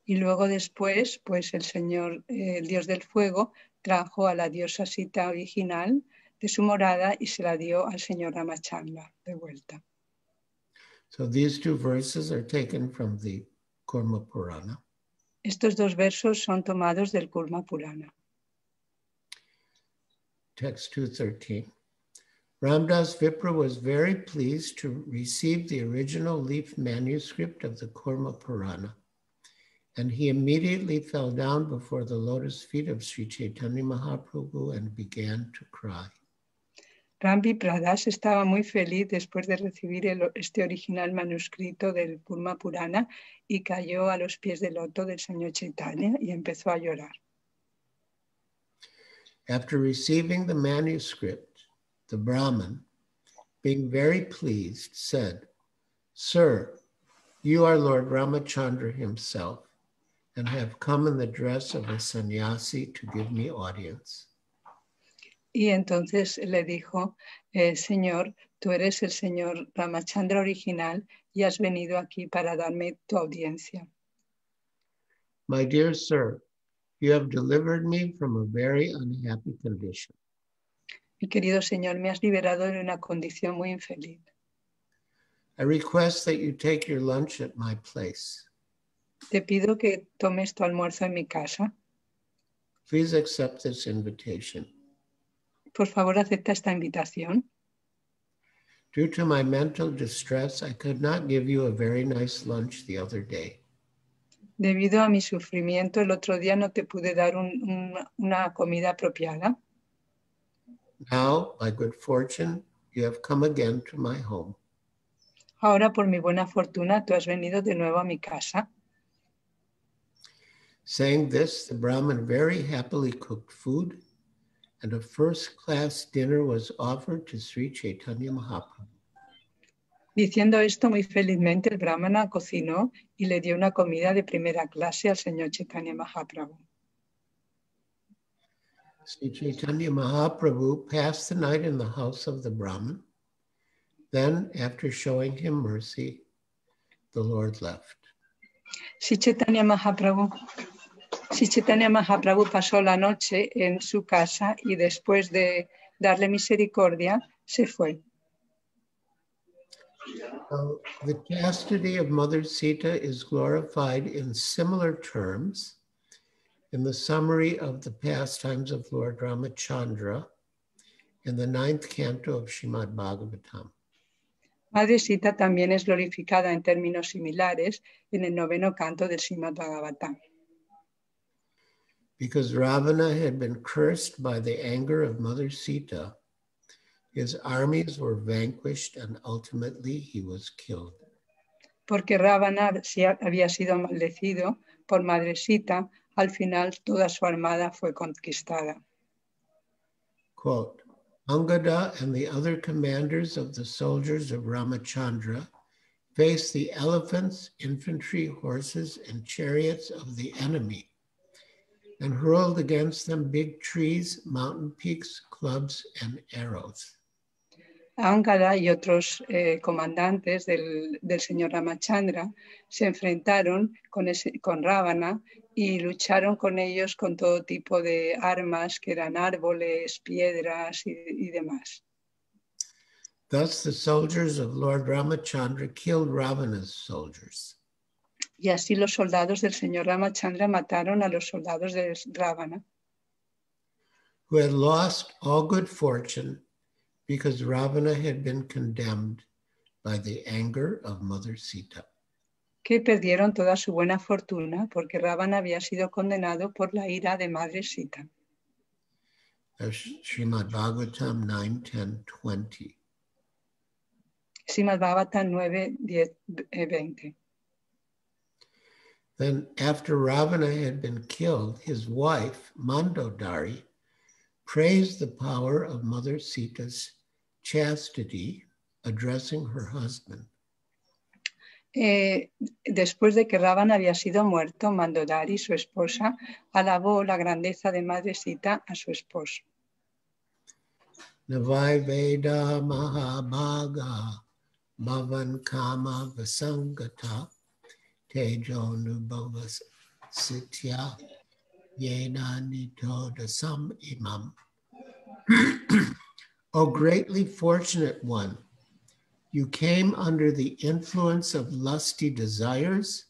Y luego después, pues el Señor, el Dios del Fuego, trajo a la diosa Sita original de su morada y se la dio al Señor Ramachandra de vuelta. So these two verses are taken from the Kurma Purana. Estos dos versos son tomados del Kurma Purana. Text 213. Ramdas Vipra was very pleased to receive the original leaf manuscript of the Kurma Purana, and he immediately fell down before the lotus feet of Sri Caitanya Mahaprabhu and began to cry. Rambi Pradas estaba muy feliz después de recibir este original manuscrito del Kurma Purana y cayó a los pies del loto del Señor Chaitanya y empezó a llorar. After receiving the manuscript, the Brahman, being very pleased, said, "Sir, you are Lord Ramachandra himself, and I have come in the dress of a sannyasi to give me audience." Y entonces le dijo, Señor, tú eres el Señor Ramachandra original y has venido aquí para darme tu audiencia. My dear sir, you have delivered me from a very unhappy condition. Mi querido Señor, me has liberado de una condición muy infeliz. I request that you take your lunch at my place. Te pido que tomes tu almuerzo en mi casa. Please accept this invitation. Por favor, acepta esta invitación. Due to my mental distress, I could not give you a very nice lunch the other day. Debido a mi sufrimiento, el otro día no te pude dar una comida apropiada. Now, by good fortune, you have come again to my home. Ahora, por mi buena fortuna, tú has venido de nuevo a mi casa. Saying this, the Brahman very happily cooked food, and a first-class dinner was offered to Sri Caitanya Mahaprabhu. Diciendo esto, muy felizmente el Brahmana cocinó y le dio una comida de primera clase al Señor Chaitanya Mahaprabhu. Sri Caitanya Mahaprabhu passed the night in the house of the Brahman. Then, after showing him mercy, the Lord left. Sri Caitanya Mahaprabhu pasó la noche en su casa y después de darle misericordia, se fue. The chastity of Mother Sita is glorified in similar terms in the summary of the pastimes of Lord Ramachandra in the 9th canto of Srimad Bhagavatam. Madre Sita también es glorificada en términos similares en el 9º canto del Srimad Bhagavatam. Because Ravana had been cursed by the anger of Mother Sita, his armies were vanquished and ultimately he was killed. Porque Ravana había sido maldecido por Madre Sita, al final toda su armada fue conquistada. Quote, Angada and the other commanders of the soldiers of Ramachandra faced the elephants, infantry, horses, and chariots of the enemy, and hurled against them big trees, mountain peaks, clubs, and arrows. Angada y otros comandantes del señor Ramachandra se enfrentaron con Ravana y lucharon con ellos con todo tipo de armas que eran árboles, piedras y demás. Thus the soldiers of Lord Ramachandra killed Ravana's soldiers. Y así los soldados del señor Ramachandra mataron a los soldados de Ravana. who had lost all good fortune because Ravana had been condemned by the anger of Mother Sita. Que perdieron toda su buena fortuna porque Ravana había sido condenado por la ira de Madre Sita. Srimad Bhagavatam 9, 10, 20. Srimad Bhagavatam 9, 10, 20. Then after Ravana had been killed, his wife, Mandodari, praised the power of Mother Sita's chastity, addressing her husband. Después de que Ravana había sido muerto, Mandodari, su esposa, alabó la grandeza de Madre Sita a su esposo. Navai Veda Mahabhaga Bhavan Kama Vasangata Tejo Nubhavas Sitya Yena Nito Dasam Imam. O greatly fortunate one, you came under the influence of lusty desires,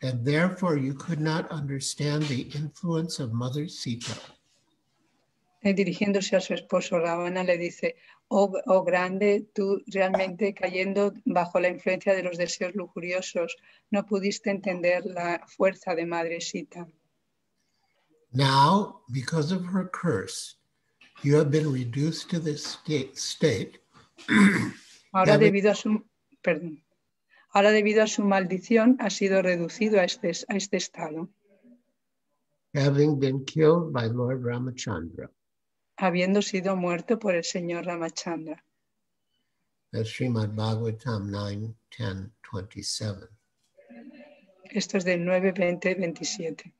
and therefore you could not understand the influence of Mother Sita. Dirigiéndose a su esposo, Ravana le dice, oh grande, tú realmente cayendo bajo la influencia de los deseos lujuriosos, no pudiste entender la fuerza de Madre Sita. Now, because of her curse, you have been reduced to this state. Ahora debido a su maldición ha sido reducido a este estado. Having been killed by Lord Ramachandra. Habiendo sido muerto por el Señor Ramachandra. Srimad Bhagavatam 9, 10, 27. Esto es del 9, 20, 27.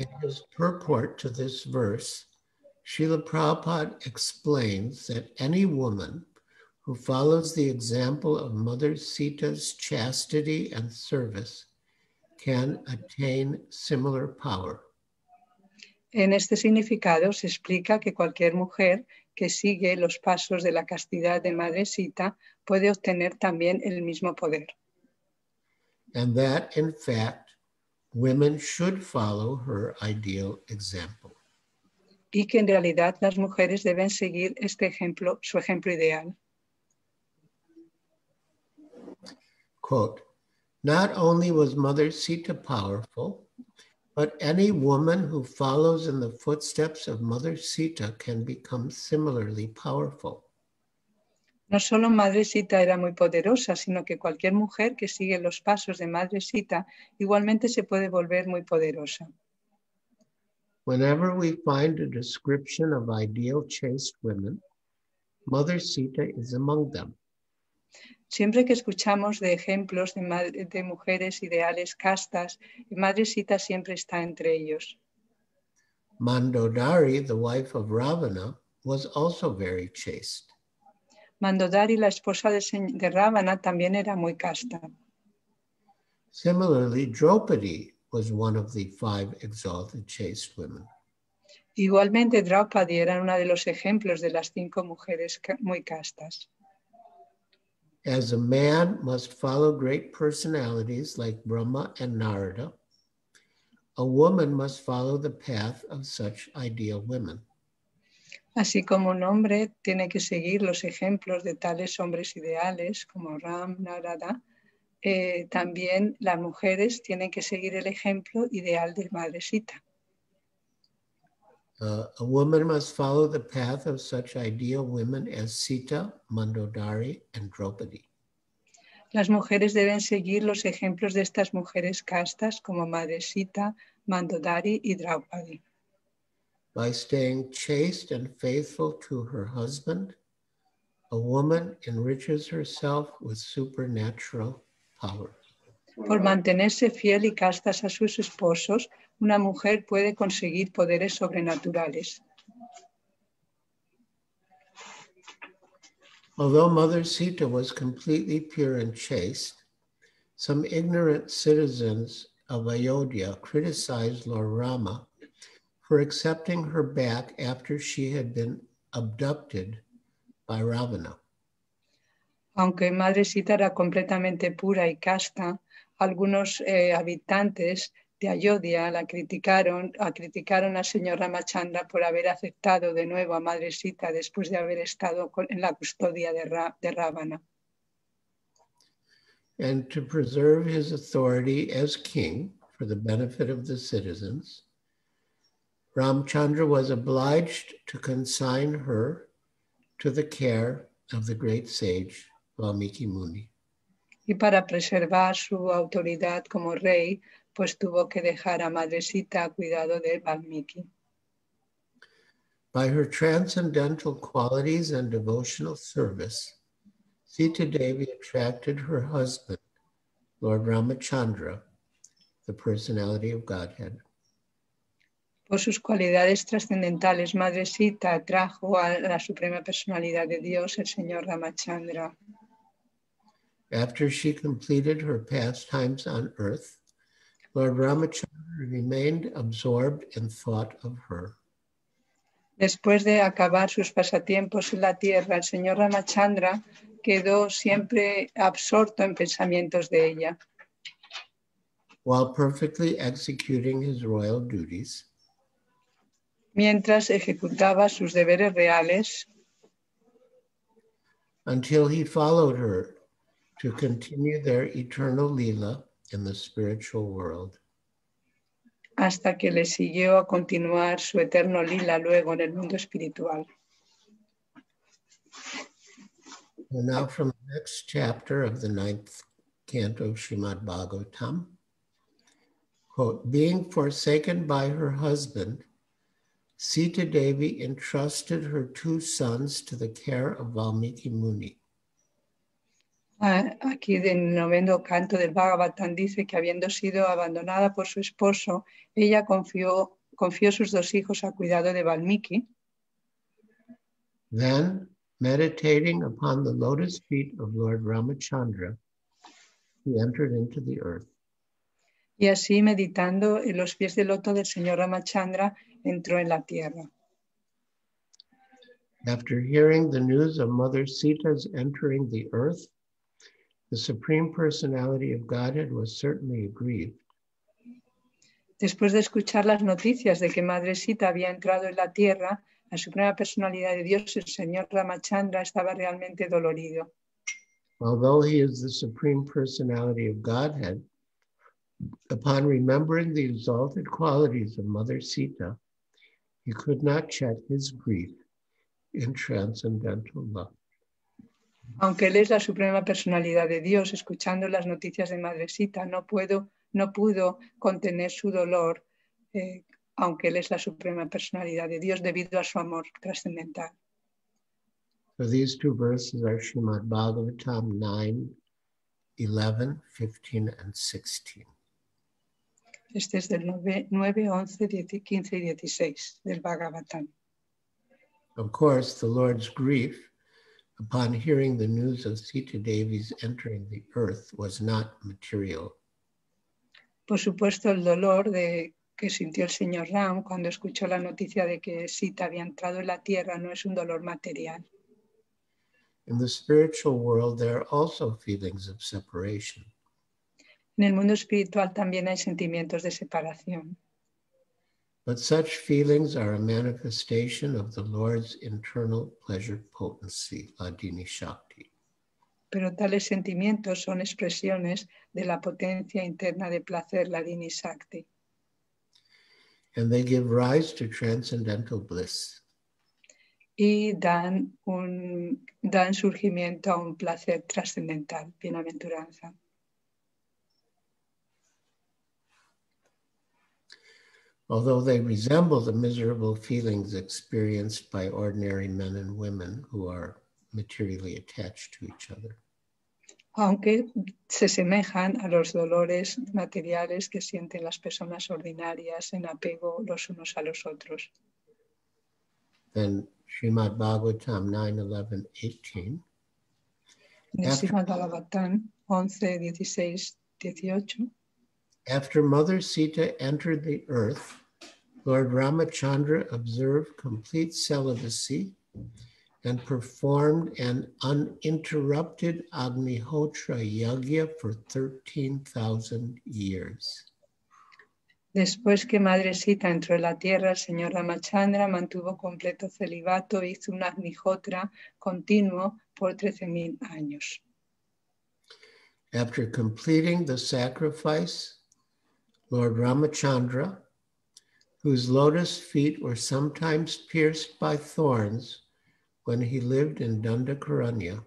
In his purport to this verse, Srila Prabhupada explains that any woman who follows the example of Mother Sita's chastity and service can attain similar power. En este significado se explica que cualquier mujer que sigue los pasos de la castidad de Madre Sita puede obtener también el mismo poder. And that, in fact, women should follow her ideal example. Y que en realidad las mujeres deben seguir este ejemplo, su ejemplo ideal. Quote, not only was Mother Sita powerful, but any woman who follows in the footsteps of Mother Sita can become similarly powerful. No solo Madre Sita era muy poderosa, sino que cualquier mujer que sigue los pasos de Madre Sita igualmente se puede volver muy poderosa. Whenever we find a description of ideal chaste women, Mother Sita is among them. Siempre que escuchamos de ejemplos de mujeres ideales castas, Madre Sita siempre está entre ellos. Mandodari, the wife of Ravana, was also very chaste. Mandodari, la esposa de Ravana, también era muy casta. Similarly, Draupadi was one of the five exalted chaste women. Igualmente, Draupadi era una de los ejemplos de las cinco mujeres muy castas. As a man must follow great personalities like Brahma and Narada, a woman must follow the path of such ideal women. Así como un hombre tiene que seguir los ejemplos de tales hombres ideales como Ram, Narada, también las mujeres tienen que seguir el ejemplo ideal de Madre Sita. A woman must follow the path of such ideal women as Sita, Mandodari, and Draupadi. Las mujeres deben seguir los ejemplos de estas mujeres castas como Madre Sita, Mandodari y Draupadi. By staying chaste and faithful to her husband, a woman enriches herself with supernatural power. Por mantenerse fiel y castas a sus esposos, una mujer puede conseguir poderes sobrenaturales. Although Mother Sita was completely pure and chaste, some ignorant citizens of Ayodhya criticized Lord Rama for accepting her back after she had been abducted by Ravana. Aunque Madre Sita era completamente pura y casta, algunos habitantes de Ayodhya criticaron al señor Ramachandra por haber aceptado de nuevo a Madre Sita después de haber estado en la custodia de Ravana. And to preserve his authority as king for the benefit of the citizens, Ramachandra was obliged to consign her to the care of the great sage Valmiki Muni. Y para preservar su autoridad como rey, pues tuvo que dejar a Madresita a cuidado de Valmiki. By her transcendental qualities and devotional service, Sita Devi attracted her husband, Lord Ramachandra, the personality of Godhead. Por sus cualidades trascendentales, Madresita atrajo a la suprema personalidad de Dios, el señor Ramachandra. After she completed her pastimes on earth, Lord Ramachandra remained absorbed in thought of her. Después de acabar sus pasatiempos en la tierra, el señor Ramachandra quedó siempre absorto en pensamientos de ella. While perfectly executing his royal duties, mientras ejecutaba sus deberes reales, until he followed her to continue their eternal Leela in the spiritual world. Hasta que le siguió a continuar su eterno Leela luego en el mundo espiritual. And now from the next chapter of the 9th canto of Srimad Bhagavatam, quote, being forsaken by her husband, Sita Devi entrusted her two sons to the care of Valmiki Muni. Aquí en el 9º canto del Bhagavatam dice que habiendo sido abandonada por su esposo, ella confió sus dos hijos a cuidado de Valmiki. Then, meditating upon the lotus feet of Lord Ramachandra, he entered into the earth. Y así, meditando en los pies del loto del señor Ramachandra, entró en la tierra. After hearing the news of Mother Sita's entering the earth, the Supreme Personality of Godhead was certainly aggrieved. Después de escuchar las noticias de que Madre Sita había entrado en la tierra, la Suprema Personalidad de Dios, el señor Ramachandra, estaba realmente dolorido. Although he is the Supreme Personality of Godhead, upon remembering the exalted qualities of Mother Sita, he could not check his grief in transcendental love. Aunque él es la suprema personalidad de Dios, escuchando las noticias de Madre Sita, no pudo contener su dolor, aunque él es la suprema personalidad de Dios debido a su amor trascendental. So these two verses are Srimad Bhagavatam 9:11, 15, and 16. Este es del 9, 11, 15 y 16 del Bhagavatam. Of course, the Lord's grief upon hearing the news of Sita Devi's entering the earth was not material. Por supuesto, el dolor que sintió el señor Ram cuando escuchó la noticia de que Sita había entrado en la tierra no es un dolor material. In the spiritual world, there are also feelings of separation. En el mundo espiritual también hay sentimientos de separación. But such feelings are a manifestation of the Lord's internal pleasure potency, Ladini Shakti. Pero tales sentimientos son expresiones de la potencia interna de placer, Ladini Shakti. And they give rise to transcendental bliss. Y dan surgimiento a un placer trascendental, bienaventuranza. Although they resemble the miserable feelings experienced by ordinary men and women who are materially attached to each other. Aunque se semejan a los dolores materiales que sienten las personas ordinarias en apego los unos a los otros. Then Srimad Bhagavatam 9:11, 18. Srimad Bhagavatam 11:16, 18. After Mother Sita entered the earth, Lord Ramachandra observed complete celibacy and performed an uninterrupted Agnihotra Yajna for 13,000 years. Después que Madrecita entró en la tierra, el señor Ramachandra mantuvo completo celibato e hizo un agnihotra continuo por 13,000 años. After completing the sacrifice, Lord Ramachandra, whose lotus feet were sometimes pierced by thorns when he lived in Dandakaranya,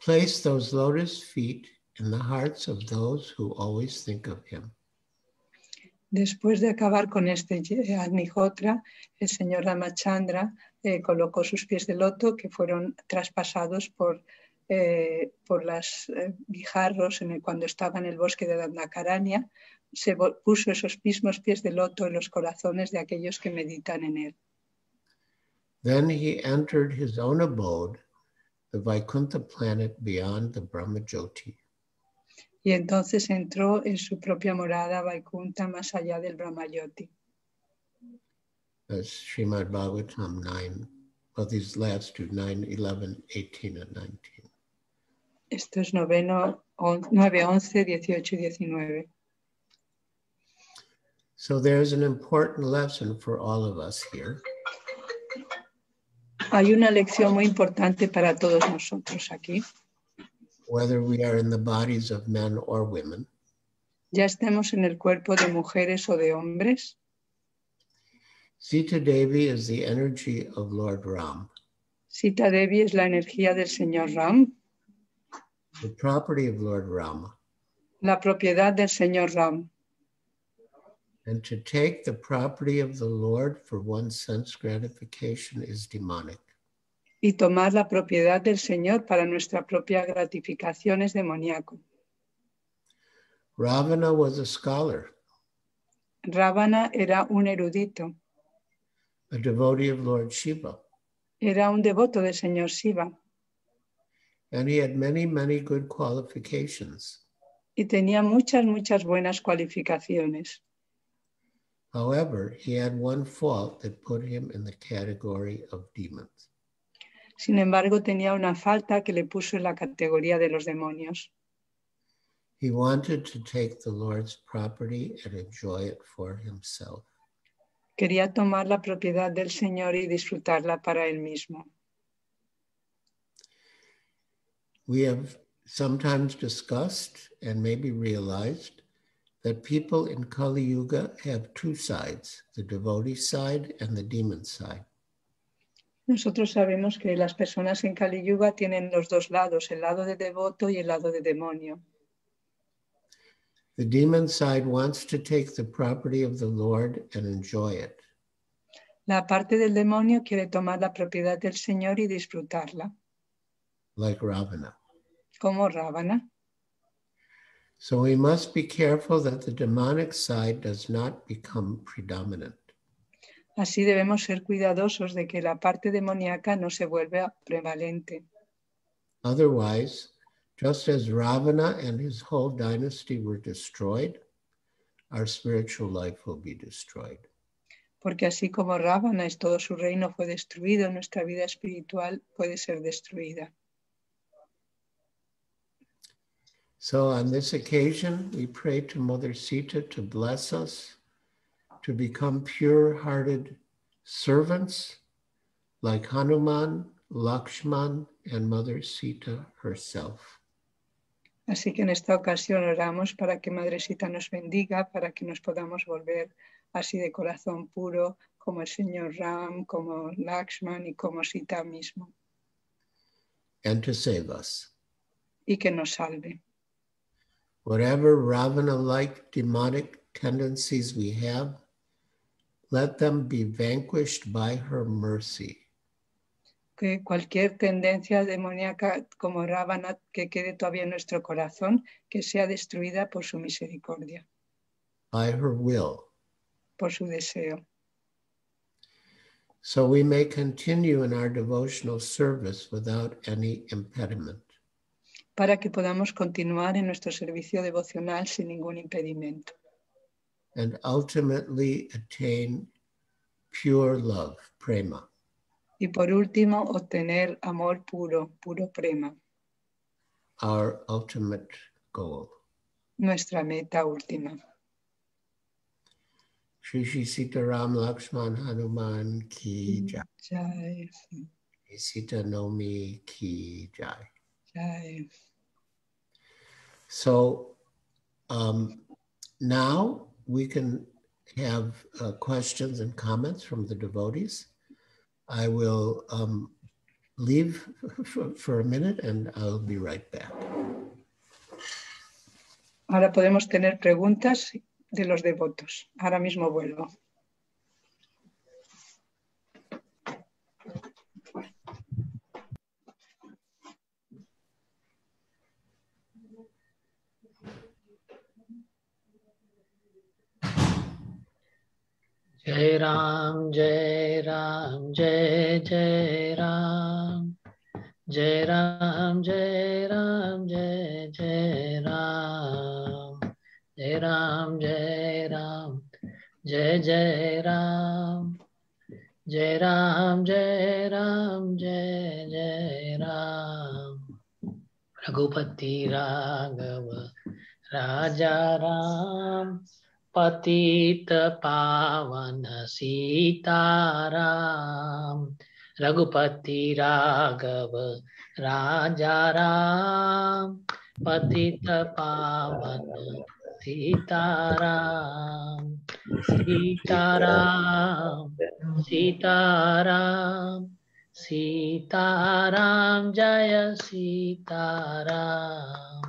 placed those lotus feet in the hearts of those who always think of him. Después de acabar con este agnihotra, el señor Ramachandra colocó sus pies de loto que fueron traspasados por las guijarros cuando estaba en el bosque de Dandakaranya. Se puso esos mismos pies de loto en los corazones de aquellos que meditan en él. Then he entered his own abode, the Vaikuntha planet beyond the Brahmajyoti. Y entonces entró en su propia morada, Vaikuntha, más allá del Brahmajyoti. That's Srimad Bhagavatam 9, well, these last two, 9, 11, 18, and 19. Esto es 9, 11, 18 y 19. So there's an important lesson for all of us here. Hay una lección muy importante para todos nosotros aquí. Whether we are in the bodies of men or women. Ya estemos en el cuerpo de mujeres o de hombres. Sita Devi is the energy of Lord Ram. Sita Devi es la energía del Señor Ram. The property of Lord Ram. La propiedad del Señor Ram. And to take the property of the Lord for one's sense gratification is demonic. Y tomar la propiedad del Señor para nuestra propia gratificación es demoníaco. Ravana was a scholar. Ravana era un erudito. A devotee of Lord Shiva. Era un devoto del Señor Shiva. And he had many, many good qualifications. Y tenía muchas, muchas buenas cualificaciones. However, he had one fault that put him in the category of demons. Sin embargo, tenía una falta que le puso en la categoría de los demonios. He wanted to take the Lord's property and enjoy it for himself. Quería tomar la propiedad del Señor y disfrutarla para él mismo. We have sometimes discussed and maybe realized that people in Kali Yuga have two sides, the devotee side and the demon side. Nosotros sabemos que las personas en Kali Yuga tienen los dos lados, el lado de devoto y el lado de demonio. The demon side wants to take the property of the Lord and enjoy it. La parte del demonio quiere tomar la propiedad del Señor y disfrutarla. Like Ravana. Como Ravana. So we must be careful that the demonic side does not become predominant. Así debemos ser cuidadosos de que la parte demoníaca no se vuelva prevalente. Otherwise, just as Ravana and his whole dynasty were destroyed, our spiritual life will be destroyed. Porque así como Ravana y todo su reino fue destruido, nuestra vida espiritual puede ser destruida. So on this occasion, we pray to Mother Sita to bless us, to become pure-hearted servants like Hanuman, Lakshman, and Mother Sita herself. Así que en esta ocasión oramos para que Madre Sita nos bendiga, para que nos podamos volver así de corazón puro, como el Señor Ram, como Lakshman y como Sita mismo. And to save us. Y que nos salve. Whatever Ravana-like demonic tendencies we have, let them be vanquished by her mercy. Que cualquier tendencia demoníaca como Ravana que quede todavía en nuestro corazón, que sea destruida por su misericordia. By her will. Por su deseo. So we may continue in our devotional service without any impediment. Para que podamos continuar en nuestro servicio devocional sin ningún impedimento. And ultimately attain pure love, prema. Y por último, obtener amor puro, puro prema. Our ultimate goal. Nuestra meta última. Shri Sita Ram Lakshman Hanuman Ki Jai. Jai. Shri Sita Nomi Ki Jai. Jai. So now we can have questions and comments from the devotees. I will leave for a minute and I'll be right back. Ahora podemos tener preguntas de los devotos. Ahora mismo vuelvo. Jai Ram, Jai Ram, Jai Jai Ram. Jai Ram, Jai Ram, Jai Jai Ram. Jai Ram, Jai Ram, Jai Jai Ram. Jai Ram, Jai Ram, Jai Jai Ram. Raghupati Raghava, Raja Ram. Patita Pavana Sitaram, Raghupati Raghava Rajaram, Patita Pavana Sitaram, Sitaram, Sitaram, Sitaram, Jaya Sitaram,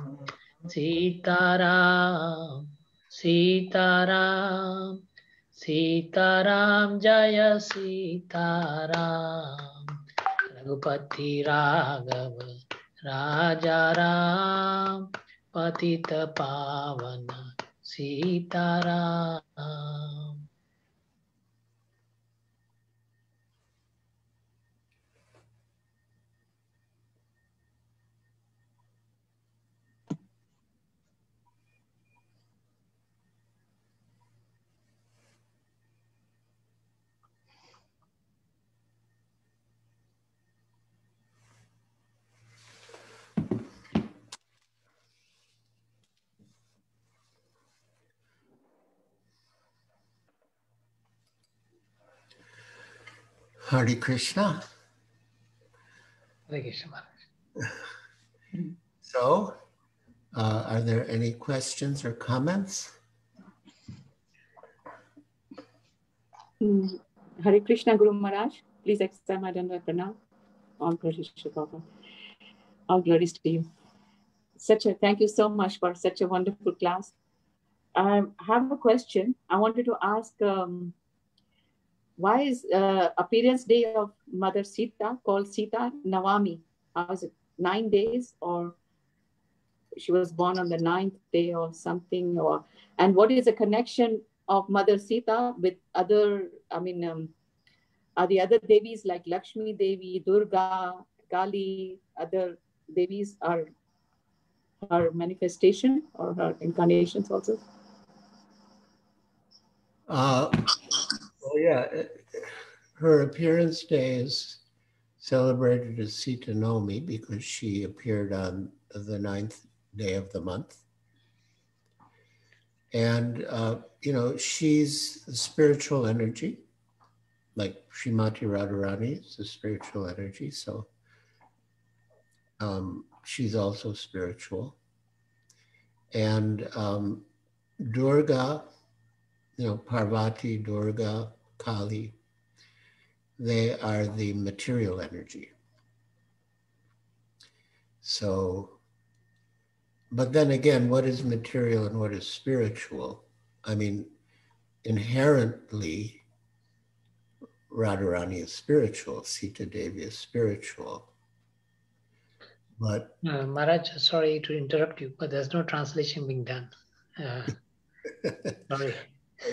Sitaram. Sitaram, Sitaram, Jaya Sitaram, Raghupati Raghava, Rajaram, Patita Pavana, Sitaram. Hare Krishna. Hare Krishna. So, are there any questions or comments? Hare Krishna Guru Maharaj, please accept my Dandava Pranam. All glories to Baba. All glories to you. Thank you so much for such a wonderful class. I have a question. I wanted to ask. Why is appearance day of Mother Sita called Sita Navami? Was it 9 days, or she was born on the 9th day or something? Or and what is the connection of Mother Sita with other, are the other Devis like Lakshmi Devi, Durga, Kali, other Devis are her manifestation or her incarnations also? Oh yeah, her appearance day is celebrated as Sita Nomi because she appeared on the 9th day of the month. And, you know, she's the spiritual energy, like Srimati Radharani is the spiritual energy. So she's also spiritual. And Durga, you know, Parvati, Durga, Kali, they are the material energy. So, but then again, what is material and what is spiritual? I mean, inherently, Radharani is spiritual, Sita Devi is spiritual. But Maharaj, sorry to interrupt you, but there's no translation being done. Sorry.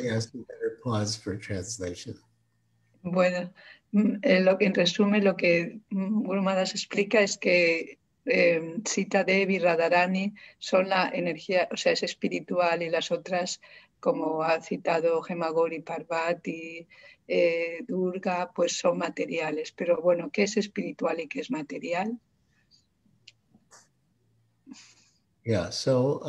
Yes, we better pause for translation. Bueno, en resumen, lo que Guru Maharaj explica es que Sita Devi y Radharani son la energía, o sea, es espiritual, y las otras, como ha citado Hemagori, Parvati, Durga, pues son materiales. Pero bueno, ¿qué es espiritual y qué es material? Yeah, so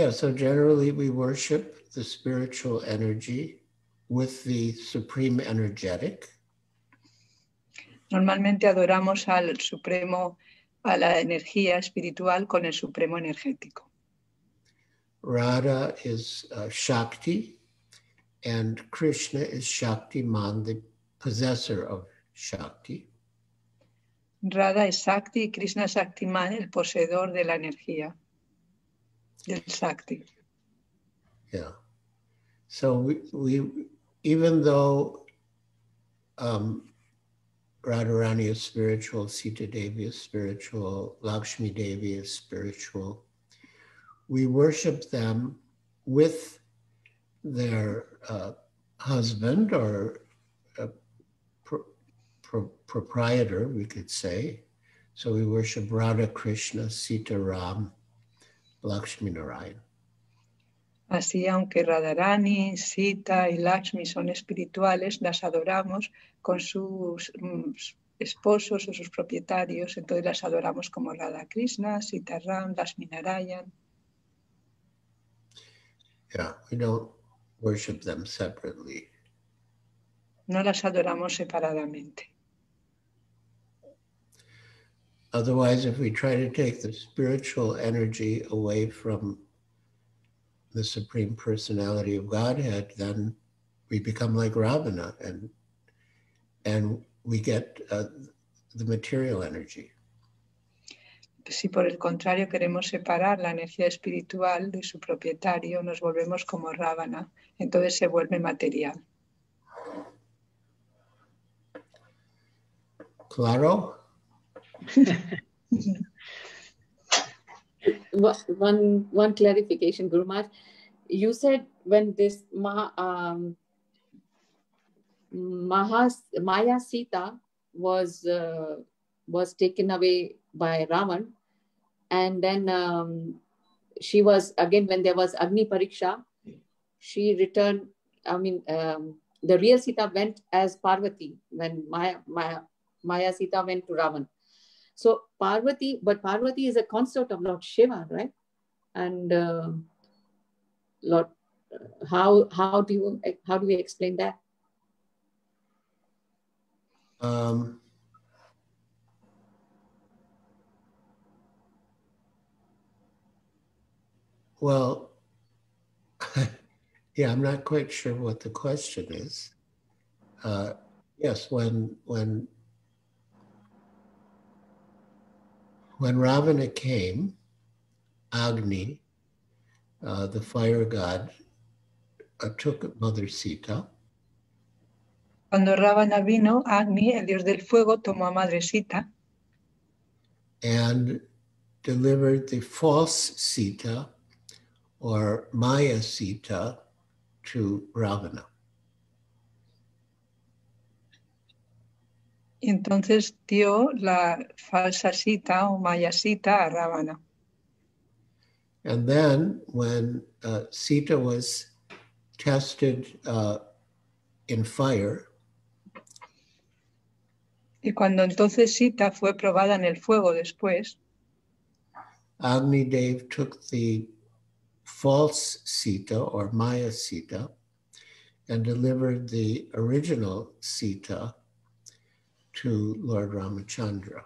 Yeah, so generally we worship the spiritual energy with the supreme energetic. Normalmente adoramos al supremo, a la energía espiritual con el supremo energético. Radha is Shakti and Krishna is Shaktiman, the possessor of Shakti. Radha es Shakti y Krishna es Shaktiman, el poseedor de la energía, del Shakti. Yeah. So we even though Radharani is spiritual, Sita Devi is spiritual, Lakshmi Devi is spiritual, we worship them with their husband or proprietor, we could say. So we worship Radha, Krishna, Sita, Ram, Lakshmi, Narayan. Así, aunque Radharani, Sita y Lakshmi son espirituales, las adoramos con sus esposos o sus propietarios, entonces las adoramos como Radha Krishna, Sita Ram, Lakshmi Narayan. Yeah, we don't worship them separately. No las adoramos separadamente. Otherwise, if we try to take the spiritual energy away from the Supreme Personality of Godhead, then we become like Ravana and we get the material energy. Si por el contrario queremos separar la energía espiritual de su propietario, nos volvemos como Ravana, entonces se vuelve material. Claro. One clarification, Guru Maharaj. You said when this Maya Sita was taken away by Ravan, and then she was again, when there was Agni Pariksha, she returned. I mean, the real Sita went as Parvati when Maya Sita went to Ravan. So Parvati, but Parvati is a consort of Lord Shiva, right? And Lord, how do we explain that? Well, yeah, I'm not quite sure what the question is. Yes, when Ravana came, Agni, the fire god, took Mother Sita. Cuando Ravana vino, Agni, el dios del fuego, tomó a Madre Sita. And delivered the false Sita, or Maya Sita, to Ravana. Y entonces dio la falsa Sita o Maya Sita a Ravana. And then when Sita was tested in fire. Y cuando entonces Sita fue probada en el fuego después. Agni Dev took the false Sita or Maya Sita and delivered the original Sita to Lord Ramachandra.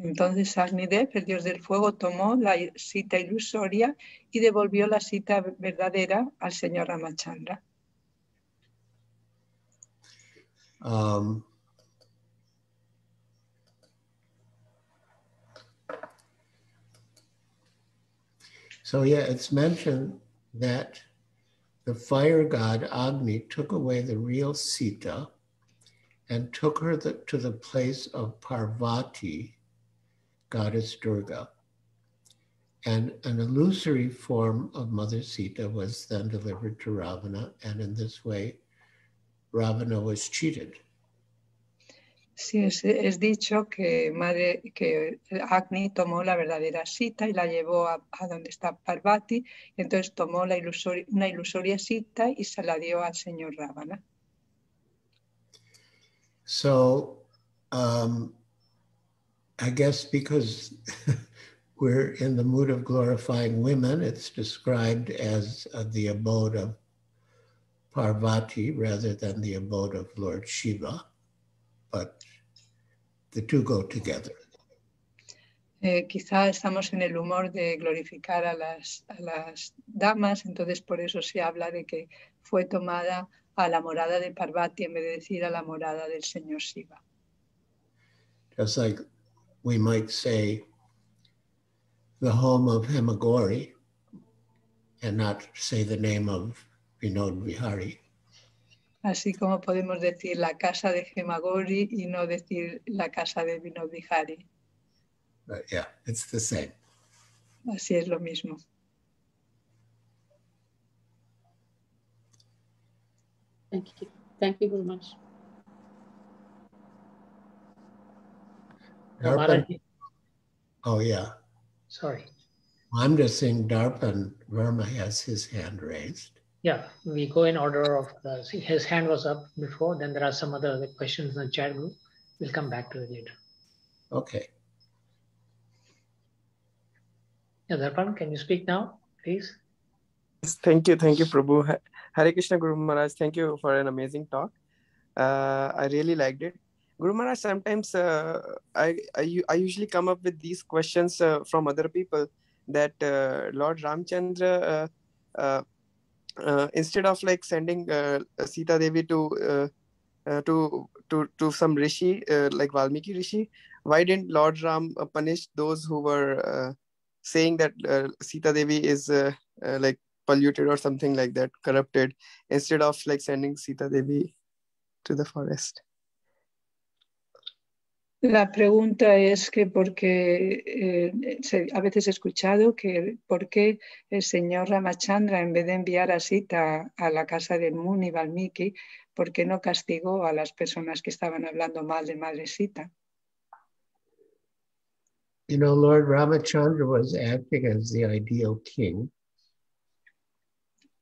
Entonces Agnidev, el dios del fuego, tomó la Sita ilusoria y devolvió la Sita verdadera al señor Ramachandra. So yeah, it's mentioned that the fire god Agni took away the real Sita and took her to the place of Parvati, goddess Durga. And an illusory form of Mother Sita was then delivered to Ravana, and in this way, Ravana was cheated. Sí, es dicho que Agni tomó la verdadera Sita y la llevó a donde está Parvati, entonces tomó una ilusoria Sita y se la dio al señor Ravana. So, I guess because We're in the mood of glorifying women. It's described as the abode of Parvati rather than the abode of Lord Shiva, but the two go together. Quizá estamos en el humor de glorificar a las damas, entonces por eso se habla de que fue tomada a la morada de Parvati en vez de decir a la morada del Señor Shiva. Just like we might say the home of Hemagori and not say the name of Vinod Vihari. Así como podemos decir la casa de Hemagori y no decir la casa de Vinod Vihari. But yeah, it's the same. Así es lo mismo. Thank you. Thank you very much. Darpan. Oh, yeah. Sorry. I'm just seeing Darpan Verma has his hand raised. Yeah, we go in order of his hand was up before. Then there are some other questions in the chat group. We'll come back to it later. Okay. Yeah, Darpan, can you speak now, please? Thank you, Prabhu. Hare Krishna, Guru Maharaj. Thank you for an amazing talk. I really liked it. Guru Maharaj, sometimes I usually come up with these questions from other people that Lord Ramachandra, instead of like sending Sita Devi to some rishi like Valmiki rishi, why didn't Lord Ram punish those who were saying that Sita Devi is like polluted or something like that, corrupted, instead of like sending Sita Devi to the forest? La pregunta es que porque a veces he escuchado que por qué el señor Ramachandra, en vez de enviar a Sita a la casa del Muni Valmiki, ¿por qué no castigó a las personas que estaban hablando mal de Madre Sita? You know, Lord Ramachandra was acting as the ideal king.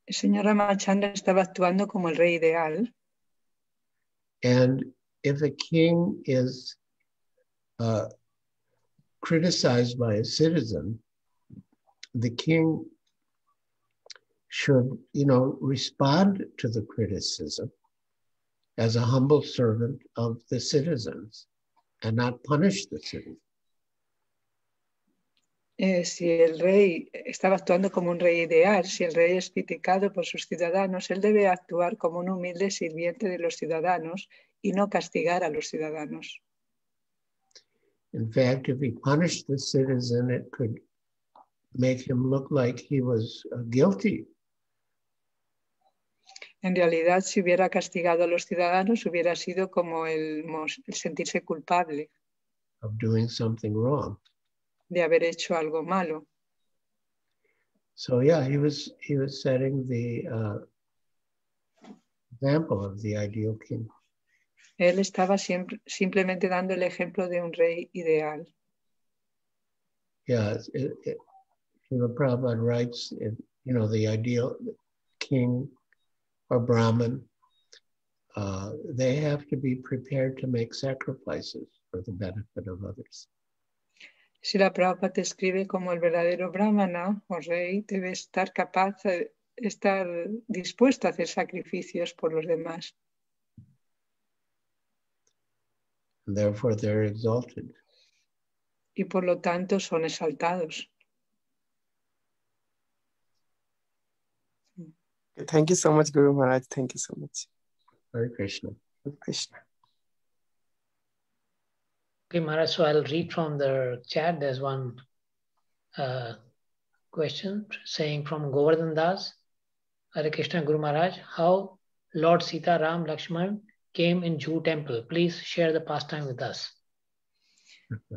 El señor Ramachandra estaba actuando como el rey ideal. And if a king is criticized by a citizen, the king should, you know, respond to the criticism as a humble servant of the citizens and not punish the citizens. Si el rey estaba actuando como un rey ideal, si el rey es criticado por sus ciudadanos, él debe actuar como un humilde sirviente de los ciudadanos y no castigar a los ciudadanos. In fact, if he punished the citizen, it could make him look like he was guilty. En realidad, si hubiera castigado a los ciudadanos, hubiera sido como el sentirse culpable. Of doing something wrong. De haber hecho algo malo. So yeah, he was setting the example of the ideal king. Él estaba simplemente dando el ejemplo de un rey ideal. Yeah, Srila Prabhupada writes, you know, the ideal king or Brahmin, they have to be prepared to make sacrifices for the benefit of others. Srila Prabhupada escribe como el verdadero Brahmana o rey debe estar capaz, estar dispuesto a hacer sacrificios por los demás. And therefore, they're exalted. Y por lo tanto, son exaltados. Thank you so much, Guru Maharaj. Thank you so much. Hare Krishna. Hare Krishna. Okay, Maharaj, so I'll read from the chat. There's one question saying from Govardhan Das, Hare Krishna, Guru Maharaj, how Lord Sita, Ram, Lakshman came in Jew temple. Please share the pastime with us.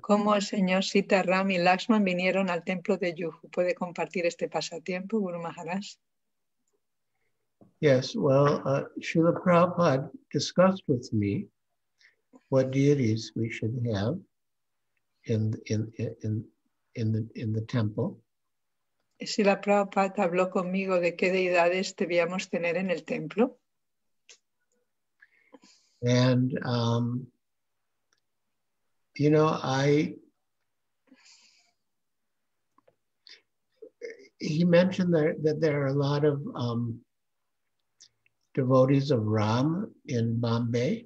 ¿Cómo el señor Sita, Ram y Lakshman vinieron al templo de Juhu? ¿Puede compartir este pasatiempo, Guru Maharaj? Yes, well, Srila Prabhupada discussed with me what deities we should have in the temple. Srila Prabhupada habló conmigo de qué deidades debíamos tener en el templo. And, you know, I he mentioned that there are a lot of devotees of Ram in Bombay.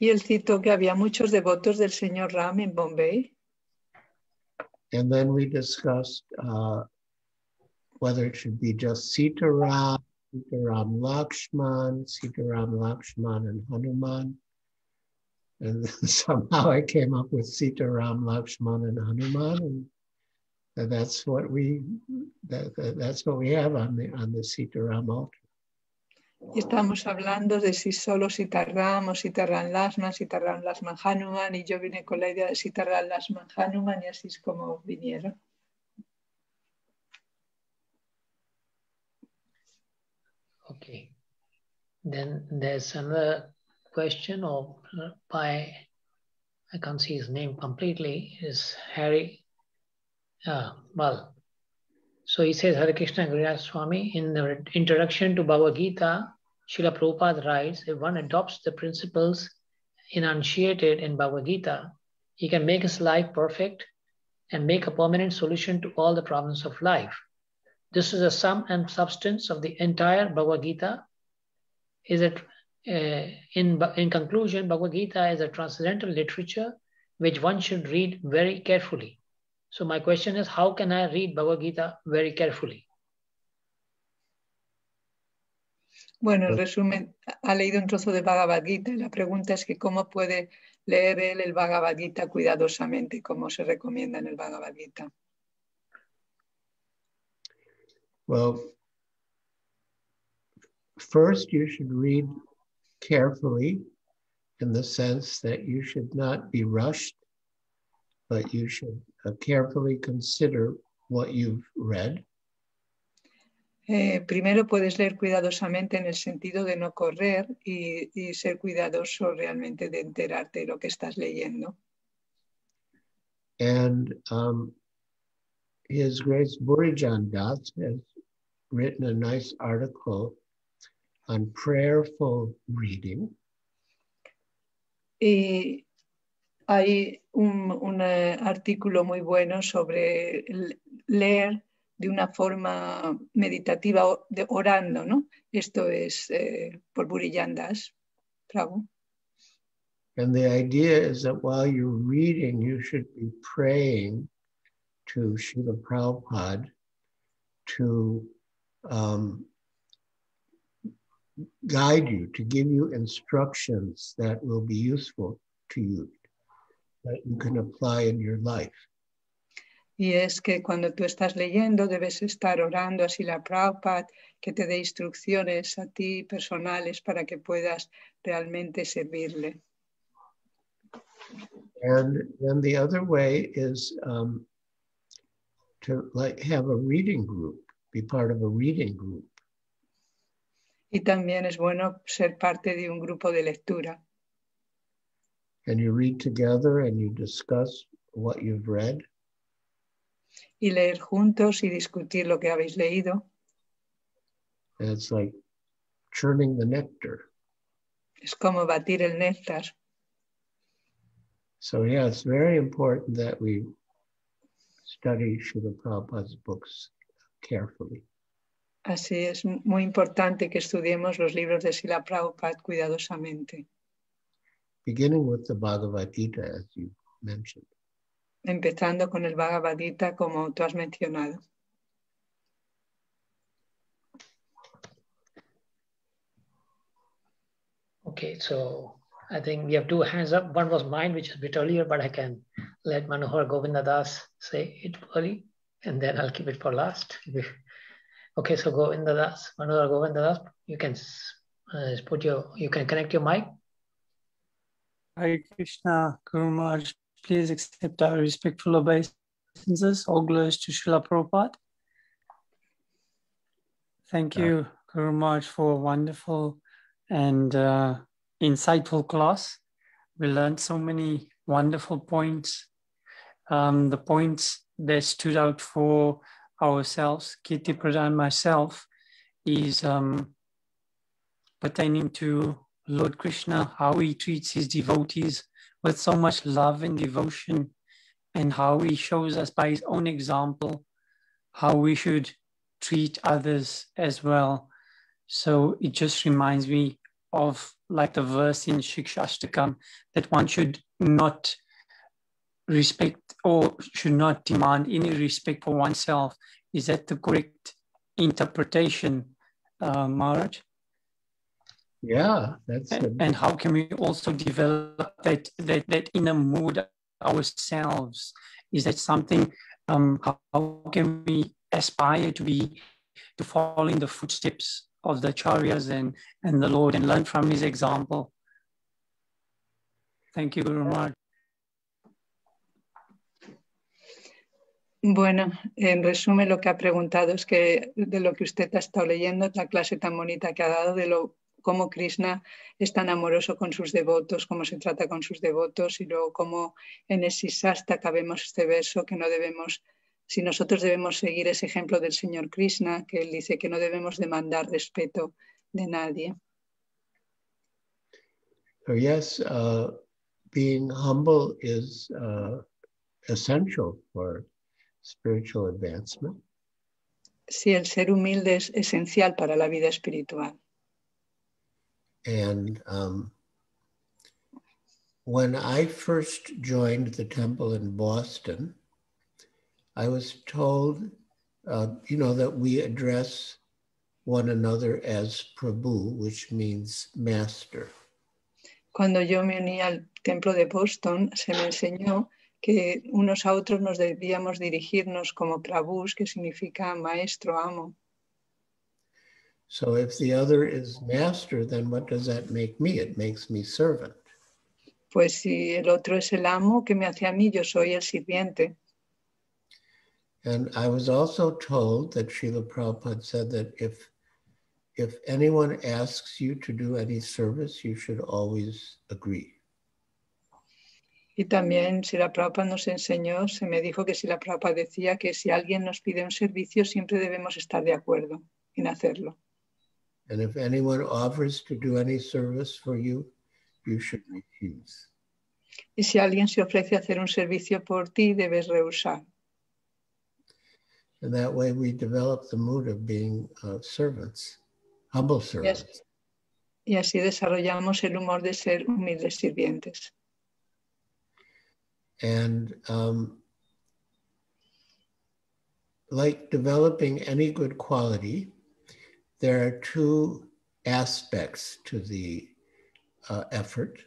Y él citó que había muchos devotos del señor Ram en Bombay. And then we discussed whether it should be just Sita Ram Lakshman, and Hanuman. And then somehow I came up with Sita Ram Lakshman and Hanuman, and that's what we have on the Sita Ram altar. Y estamos hablando de si solo Sitaram o Sitaram Lasman Hanuman, y yo vine con la idea de Sitaram Lasman Hanuman, y así es como vinieron. Okay, then there's another question by, I can't see his name completely, is Harry Mal. So he says, Hare Krishna, Giriraja Swami, in the introduction to Bhagavad Gita, Srila Prabhupada writes, if one adopts the principles enunciated in Bhagavad Gita, he can make his life perfect and make a permanent solution to all the problems of life. This is the sum and substance of the entire Bhagavad Gita. In conclusion, Bhagavad Gita is a transcendental literature which one should read very carefully. So my question is, how can I read Bhagavad Gita very carefully? Bueno, en resumen, ha leído un trozo de Bhagavad Gita y la pregunta es que cómo puede leer él el Bhagavad Gita cuidadosamente, como se recomienda en el Bhagavad Gita. Well, first you should read carefully in the sense that you should not be rushed, but you should carefully consider what you've read. Primero puedes leer cuidadosamente en el sentido de no correr y ser cuidadoso realmente de enterarte de lo que estás leyendo. And His Grace Burijan Das has written a nice article on prayerful reading. Y hay un artículo muy bueno sobre leer de una forma meditativa, orando, ¿no? Esto es por Burijan Das Prabhu. And the idea is that while you're reading, you should be praying to Srila Prabhupada to guide you, to give you instructions that will be useful to you, that you can apply in your life. Y es que cuando tú estás leyendo debes estar orando a Srila Prabhupada que te dé instrucciones a ti personales para que puedas realmente servirle. And then the other way is to have a reading group, be part of a reading group. Y también es bueno ser parte de un grupo de lectura. And you read together and you discuss what you've read. Y leer juntos y discutir lo que habéis leído. And it's like churning the nectar. Es como batir el néctar. So yeah, it's very important that we study Srila Prabhupada's books carefully. Así es, muy importante que estudiemos los libros de Srila Prabhupada cuidadosamente. Beginning with the Bhagavad Gita, as you mentioned. Empezando con el Bhagavad Gita, como tú has mencionado. Okay, so I think we have two hands up. One was mine, which is a bit earlier, but I can let Manohar Govindadas say it early, and then I'll keep it for last. Okay, so Govindadas, Manohar Govindadas, you can connect your mic. Hare Krishna, Guru Maharaj, please accept our respectful obeisances, all glories to Srila Prabhupada. Thank you, Guru Maharaj, for a wonderful and insightful class. We learned so many wonderful points. The points that stood out for ourselves, Kirti Pradhan, myself, is pertaining to Lord Krishna, how he treats his devotees with so much love and devotion, and how he shows us by his own example how we should treat others as well. So it just reminds me of like the verse in Shikshashtakam that one should not respect or should not demand any respect for oneself. Is that the correct interpretation, Maharaj? Yeah, that's and how can we also develop that inner mood ourselves? Is that something? How can we aspire to be, to follow in the footsteps of the acharyas and the Lord and learn from his example? Thank you, Guru Maharaj. Bueno, en resumen, lo que ha preguntado es que de lo que usted ha estado leyendo, la clase tan bonita que ha dado, de lo cómo Krishna es tan amoroso con sus devotos, cómo se trata con sus devotos, y luego cómo en el Sisastaka vemos este verso que no debemos, si nosotros debemos seguir ese ejemplo del Señor Krishna, que él dice que no debemos demandar respeto de nadie. So yes, being humble is essential for spiritual advancement. Sí, el ser humilde es esencial para la vida espiritual. And when I first joined the temple in Boston, I was told, you know, that we address one another as Prabhu, which means master. Cuando yo me uní al templo de Boston, se me enseñó que unos a otros nos debíamos dirigirnos como Prabhus, que significa maestro, amo. So if the other is master, then what does that make me? It makes me servant. Pues si el otro es el amo, ¿qué me hace a mí? Yo soy el sirviente. And I was also told that Srila Prabhupada said that if anyone asks you to do any service, you should always agree. Y también Srila Prabhupada nos enseñó, se me dijo que Srila Prabhupada decía que si alguien nos pide un servicio, siempre debemos estar de acuerdo en hacerlo. And if anyone offers to do any service for you, you should refuse. Y si alguien se ofrece a hacer un servicio por ti, debes rehusar. And that way we develop the mood of being servants, humble servants. Y así desarrollamos el humor de ser humildes sirvientes. And like developing any good quality, there are two aspects to the effort.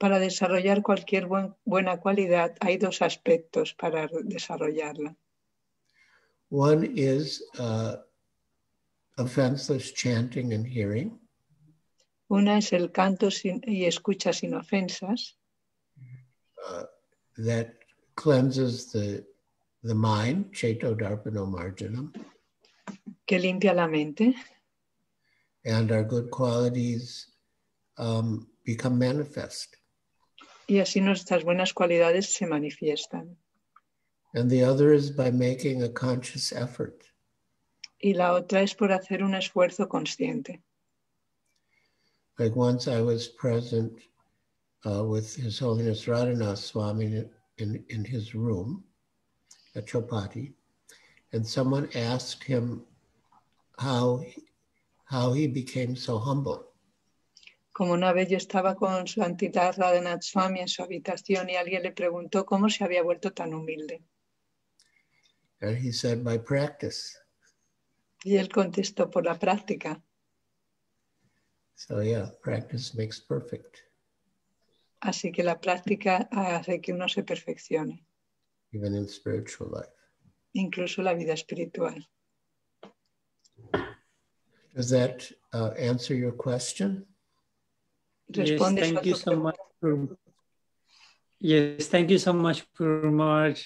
Para desarrollar cualquier buena cualidad, hay dos aspectos para desarrollarla. One is offenseless chanting and hearing. Una es el canto y escucha sin ofensas. That cleanses the mind, Cheto Darpano Marjanam. Que limpia la mente. And our good qualities become manifest. Y así nuestras buenas cualidades se manifiestan. And the other is by making a conscious effort. Y la otra es por hacer un esfuerzo consciente. Like once I was present with His Holiness Radhanath Swami in his room at Chopati, and someone asked him how he became so humble. Como una vez yo estaba con su entidad Radhanath Swami en su habitación y alguien le preguntó cómo se había vuelto tan humilde. And he said, by practice. Y él contestó, por la práctica. So yeah, practice makes perfect. Así que la práctica hace que uno se perfeccione. Even in spiritual life. Incluso la vida espiritual. Does that answer your question? Yes, thank you so much. Yes, thank you so much, Guru Maharaj.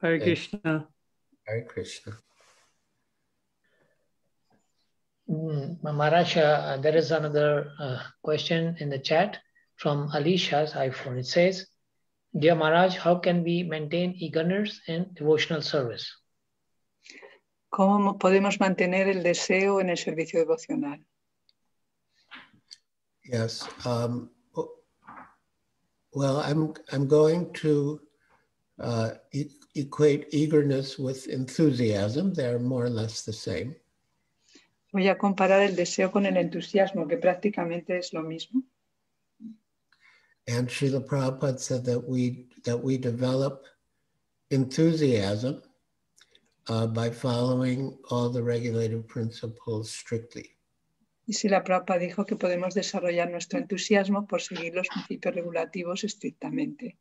Hare Krishna. Hare Krishna. Maharaj, there is another question in the chat from Alicia's iPhone. It says, "Dear Maharaj, how can we maintain eagerness in devotional service?" ¿Cómo podemos mantener el deseo en el servicio devocional? Yes. Well, I'm going to equate eagerness with enthusiasm. They are more or less the same. Voy a comparar el deseo con el entusiasmo, que prácticamente es lo mismo. And Srila Prabhupada said that we develop enthusiasm by following all the regulative principles strictly. Y Srila Prabhupada dijo que podemos desarrollar nuestro entusiasmo por seguir los principios regulativos estrictamente.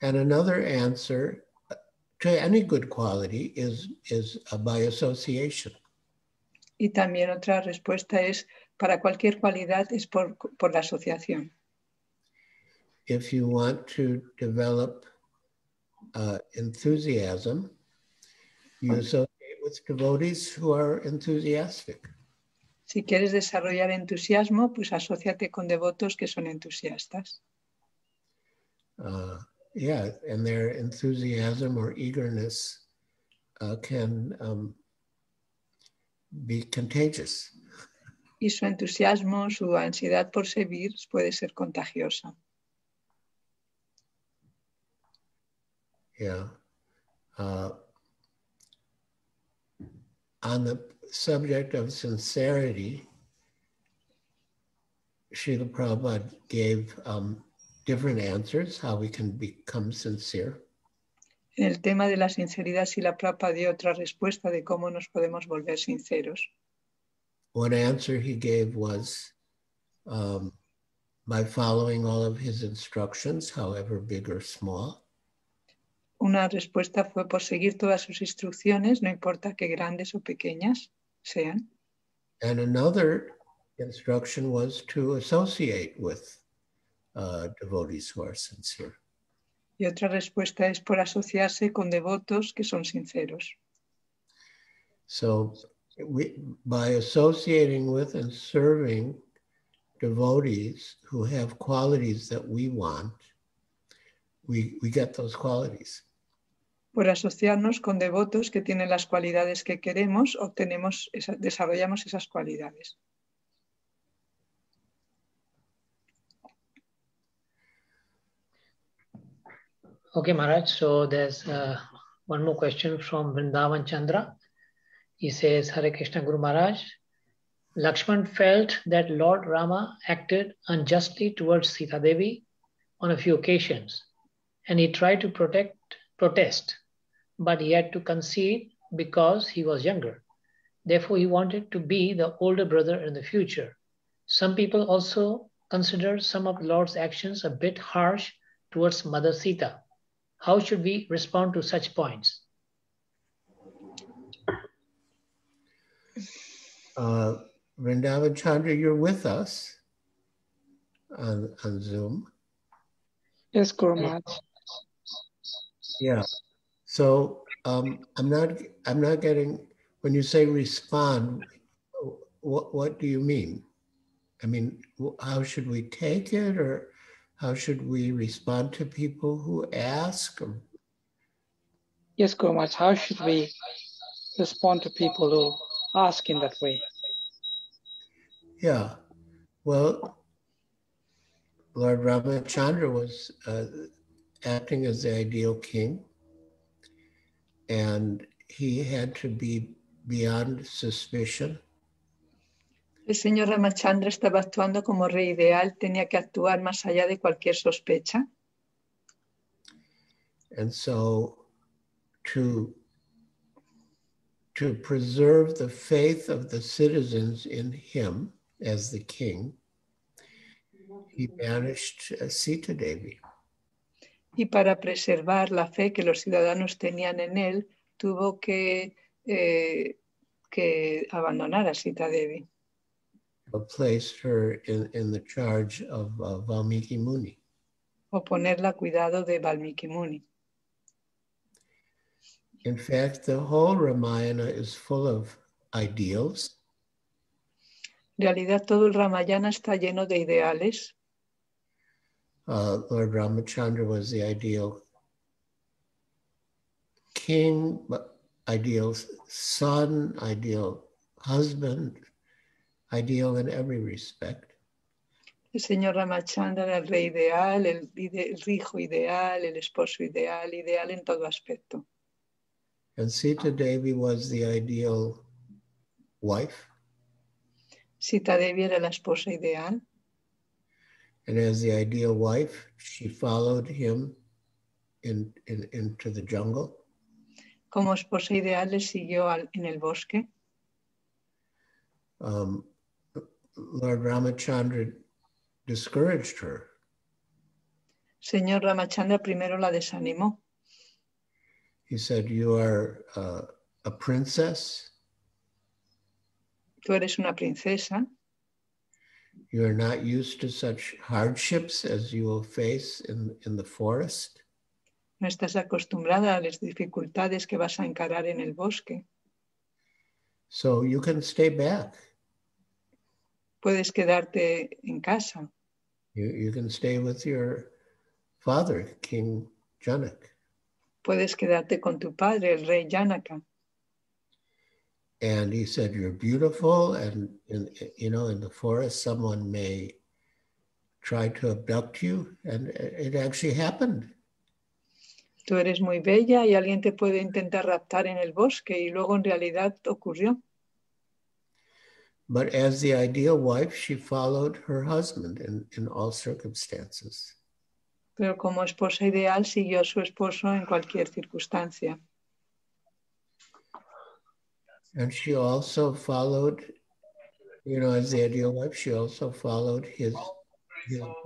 And another answer to any good quality is by association. Y también otra respuesta es, para cualquier cualidad es por la asociación. If you want to develop enthusiasm, you associate with devotees who are enthusiastic. Si quieres desarrollar entusiasmo, pues asóciate con devotos que son entusiastas. Yeah, and their enthusiasm or eagerness can be contagious. Y su entusiasmo, su ansiedad por servir puede ser contagiosa. Yeah. On the subject of sincerity, Srila Prabhupada gave different answers, how we can become sincere. En el tema de la sinceridad, Srila Prabhupada dio otra respuesta de cómo nos podemos volver sinceros. One answer he gave was by following all of his instructions, however big or small. Una respuesta fue por seguir todas sus instrucciones, no importa que grandes o pequeñas sean. And another instruction was to associate with devotees who are sincere. Y otra respuesta es por asociarse con devotos que son sinceros. So, by associating with and serving devotees who have qualities that we want, we get those qualities. Por asociarnos con devotos que tienen las cualidades que queremos, desarrollamos esas cualidades. Okay, Maharaj, so there's one more question from Vrindavan Chandra. He says, Hare Krishna Guru Maharaj, Lakshman felt that Lord Rama acted unjustly towards Sita Devi on a few occasions, and he tried to protest, but he had to concede because he was younger. Therefore, he wanted to be the older brother in the future. Some people also consider some of Lord's actions a bit harsh towards Mother Sita. How should we respond to such points? Vrindavan Chandra, you're with us on Zoom. Yes, Guru Maharaj. Yeah. So I'm not getting, when you say respond, what do you mean? I mean, how should we take it, or how should we respond to people who ask? Yes, Guru Maharaj, how should we respond to people who ask in that way? Yeah, well, Lord Ramachandra was acting as the ideal king, and he had to be beyond suspicion. El señor Ramachandra estaba actuando como rey ideal, tenía que actuar más allá de cualquier sospecha. And so, to preserve the faith of the citizens in him as the king, he banished Sita Devi. Y para preservar la fe que los ciudadanos tenían en él, tuvo que abandonar a Sita Devi. Placed her in the charge of Valmiki Muni. O ponerla a cuidado de Valmiki Muni. In fact, the whole Ramayana is full of ideals. En realidad, todo el Ramayana está lleno de ideales. Lord Ramachandra was the ideal king, ideal son, ideal husband, ideal in every respect. el señor Ramachandra era el rey ideal, el hijo ideal, el esposo ideal, ideal en todo aspecto. And Sita Devi was the ideal wife. Sita Devi era la esposa ideal. And as the ideal wife, she followed him into the jungle. Como esposa ideal le siguió en el bosque. Lord Ramachandra discouraged her. Señor Ramachandra primero la desanimó. He said, "You are a princess. Tú eres una princesa. You are not used to such hardships as you will face in the forest. No estás acostumbrada a las dificultades que vas a encarar en el bosque. So you can stay back. Puedes quedarte en casa. You can stay with your father, King Janak. Puedes quedarte con tu padre, el rey Janaka. And he said, "You're beautiful, and you know, in the forest, someone may try to abduct you." And it actually happened. Tú eres muy bella y alguien te puede intentar raptar en el bosque, y luego en realidad ocurrió. But as the ideal wife, she followed her husband in all circumstances. Pero como esposa ideal, siguió a su esposo en cualquier circunstancia. And she also followed, you know, as the ideal wife, she also followed his instruction.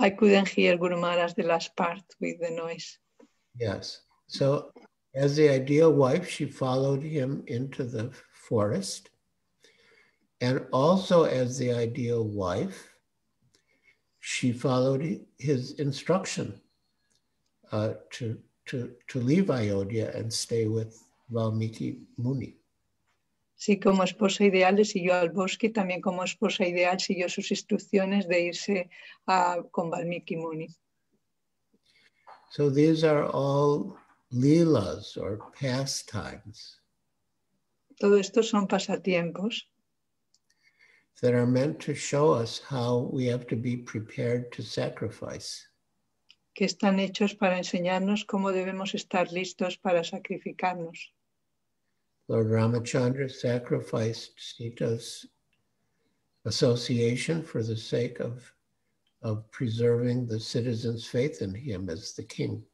I couldn't hear Guru Maharaj the last part with the noise. Yes. So, as the ideal wife, she followed him into the forest. And also, as the ideal wife, she followed his instruction to leave Ayodhya and stay with Valmiki Muni. Sí, como esposa ideal le siguió al bosque, también como esposa ideal siguió sus instrucciones de irse con Valmiki Muni. So these are all leelas or pastimes. Todo esto son pasatiempos. That are meant to show us how we have to be prepared to sacrifice. Que están hechos para enseñarnos cómo debemos estar listos para sacrificarnos. Lord Ramachandra sacrificed Sita's association for the sake of preserving the citizens' faith in him as the king.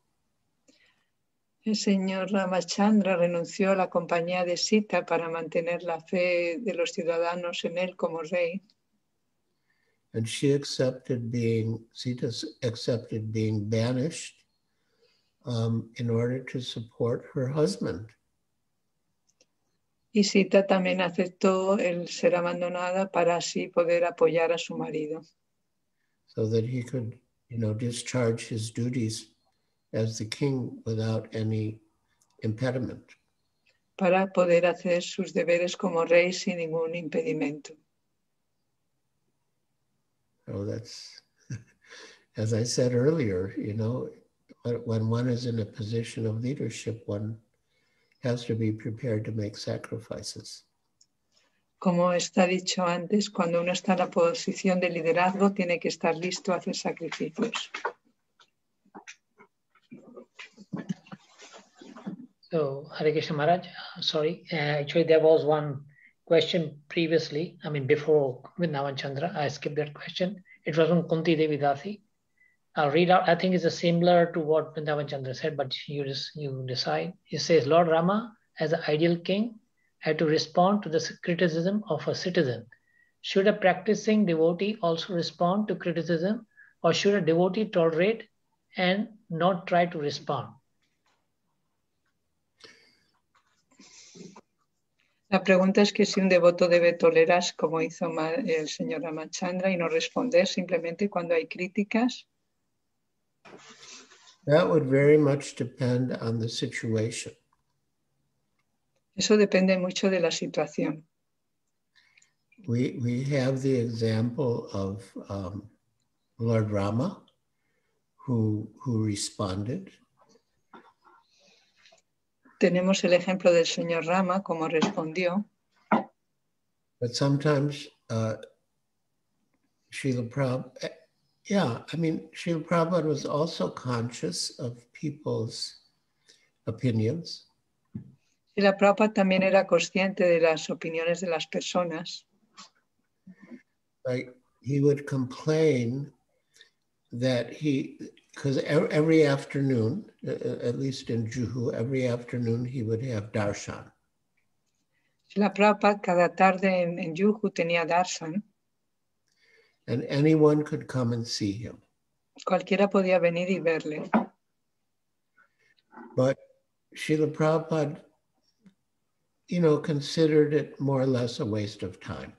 El señor Ramachandra renunció a la compañía de Sita para mantener la fe de los ciudadanos en él como rey. And Sita accepted being banished in order to support her husband. Y Sita también aceptó el ser abandonada para así poder apoyar a su marido. So that he could, you know, discharge his duties as the king without any impediment. Para poder hacer sus deberes como rey sin ningún impedimento. Oh, that's, as I said earlier, you know, when one is in a position of leadership, one has to be prepared to make sacrifices. Como está dicho antes, cuando uno está en la posición de liderazgo, tiene que estar listo a hacer sacrificios. So, Hare Krishna Maharaj, sorry, actually there was one question previously, I mean before with Ramachandra, I skipped that question. It was from Kunti Devi Dasi. I'll read out, I think it's similar to what Ramachandra said, but you decide. He says, Lord Rama, as the ideal king, had to respond to the criticism of a citizen. Should a practicing devotee also respond to criticism, or should a devotee tolerate and not try to respond? La pregunta es que si un devoto debe tolerar, como hizo el señor Ramachandra, y no responder simplemente cuando hay críticas. That would very much depend on the situation. Eso depende mucho de la situación. We have the example of Lord Rama, who responded Tenemos el ejemplo del señor Rama, como respondió. But sometimes Srila Prabhupada, Srila Prabhupada was also conscious of people's opinions. Srila Prabhupada también era consciente de las opiniones de las personas. Like he would complain that because every afternoon, at least in Juhu, every afternoon he would have darshan. Srila Prabhupada cada tarde en Juhu tenía darshan. And anyone could come and see him. Cualquiera podía venir y verle. But Srila Prabhupada, considered it more or less a waste of time.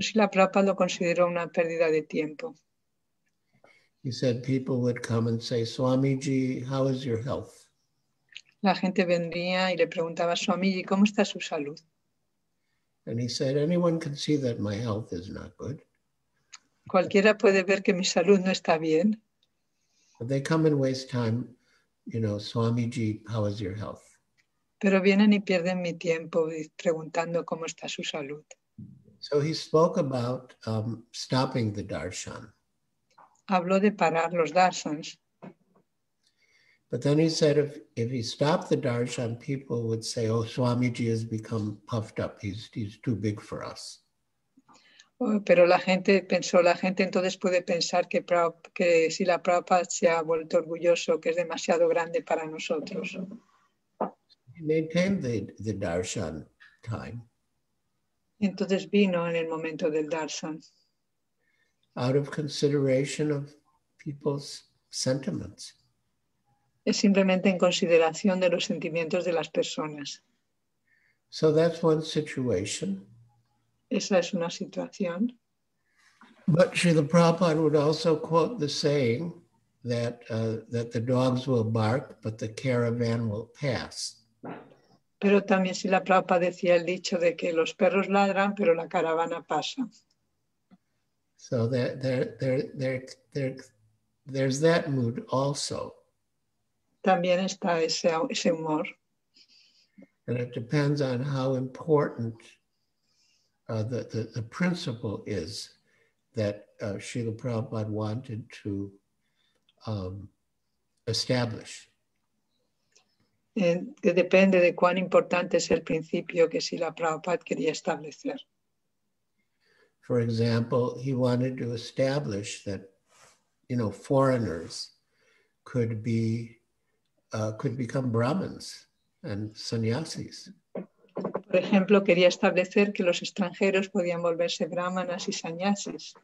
Srila Prabhupada lo consideró una pérdida de tiempo. He said people would come and say, Swamiji, how is your health? La gente vendría y le preguntaba, Swamiji, ¿cómo está su salud? And he said, anyone can see that my health is not good. Cualquiera puede ver que mi salud no está bien. But they come and waste time, Swamiji, how is your health? Pero vienen y pierden mi tiempo preguntando cómo está su salud. So he spoke about stopping the darshan. Habló de parar los darshans. But then he said if he stopped the darshan, people would say, oh, Swamiji has become puffed up. He's too big for us. Pero la gente entonces puede pensar que si la Prabhupada se ha vuelto orgulloso, que es demasiado grande para nosotros. He maintained the darshan time. Entonces vino en el momento del darshan. Out of consideration of people's sentiments. Es simplemente en consideración de los sentimientos de las personas. So that's one situation. Esa es una situación. But Srila Prabhupada would also quote the saying that the dogs will bark, but the caravan will pass. Pero también Srila Prabhupada decía el dicho de que los perros ladran, pero la caravana pasa. So there's that mood also. También está ese humor. And it depends on how important the principle is that Srila Prabhupada wanted to establish. Que depende de cuán importante es el principio que Srila Prabhupada quería establecer. For example, he wanted to establish that, foreigners could become Brahmins and sannyasis. Por ejemplo, quería establecer que los extranjeros podían volverse brahmanas y sannyasis.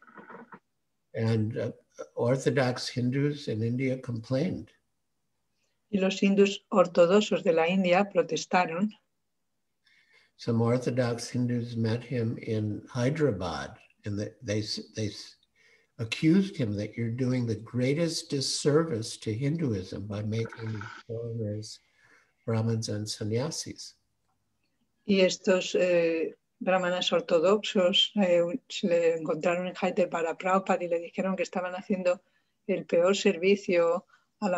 And Orthodox Hindus in India complained. Y los hindús ortodoxos de la India protestaron. Some Orthodox Hindus met him in Hyderabad, and they accused him that you're doing the greatest disservice to Hinduism by making foreigners Brahmins and sannyasis. Y estos brahmanas ortodoxos se le encontraron en Hyderabad a Prabhupada y le dijeron que estaban haciendo el peor servicio a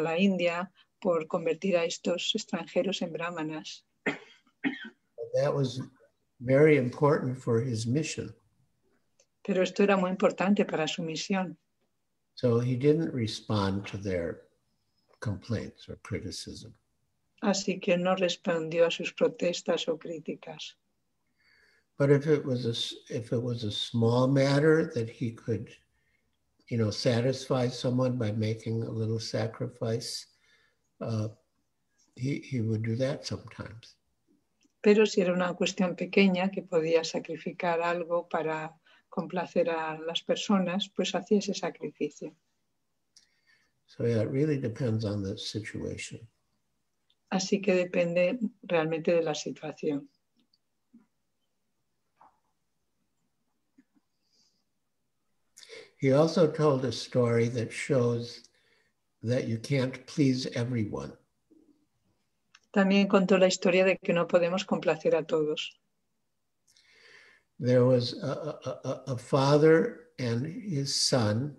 la India por convertir a estos extranjeros en brahmanas. That was very important for his mission. Pero esto era muy importante para su misión. So he didn't respond to their complaints or criticism. Así que no respondió a sus protestas o críticas. But if it was a small matter that he could, satisfy someone by making a little sacrifice, he would do that sometimes. Pero si era una cuestión pequeña que podía sacrificar algo para complacer a las personas, pues hacía ese sacrificio. So yeah, it really depends on the situation. Así que depende realmente de la situación. He also told a story that shows that you can't please everyone. También contó la historia de que no podemos complacer a todos. There was a father and his son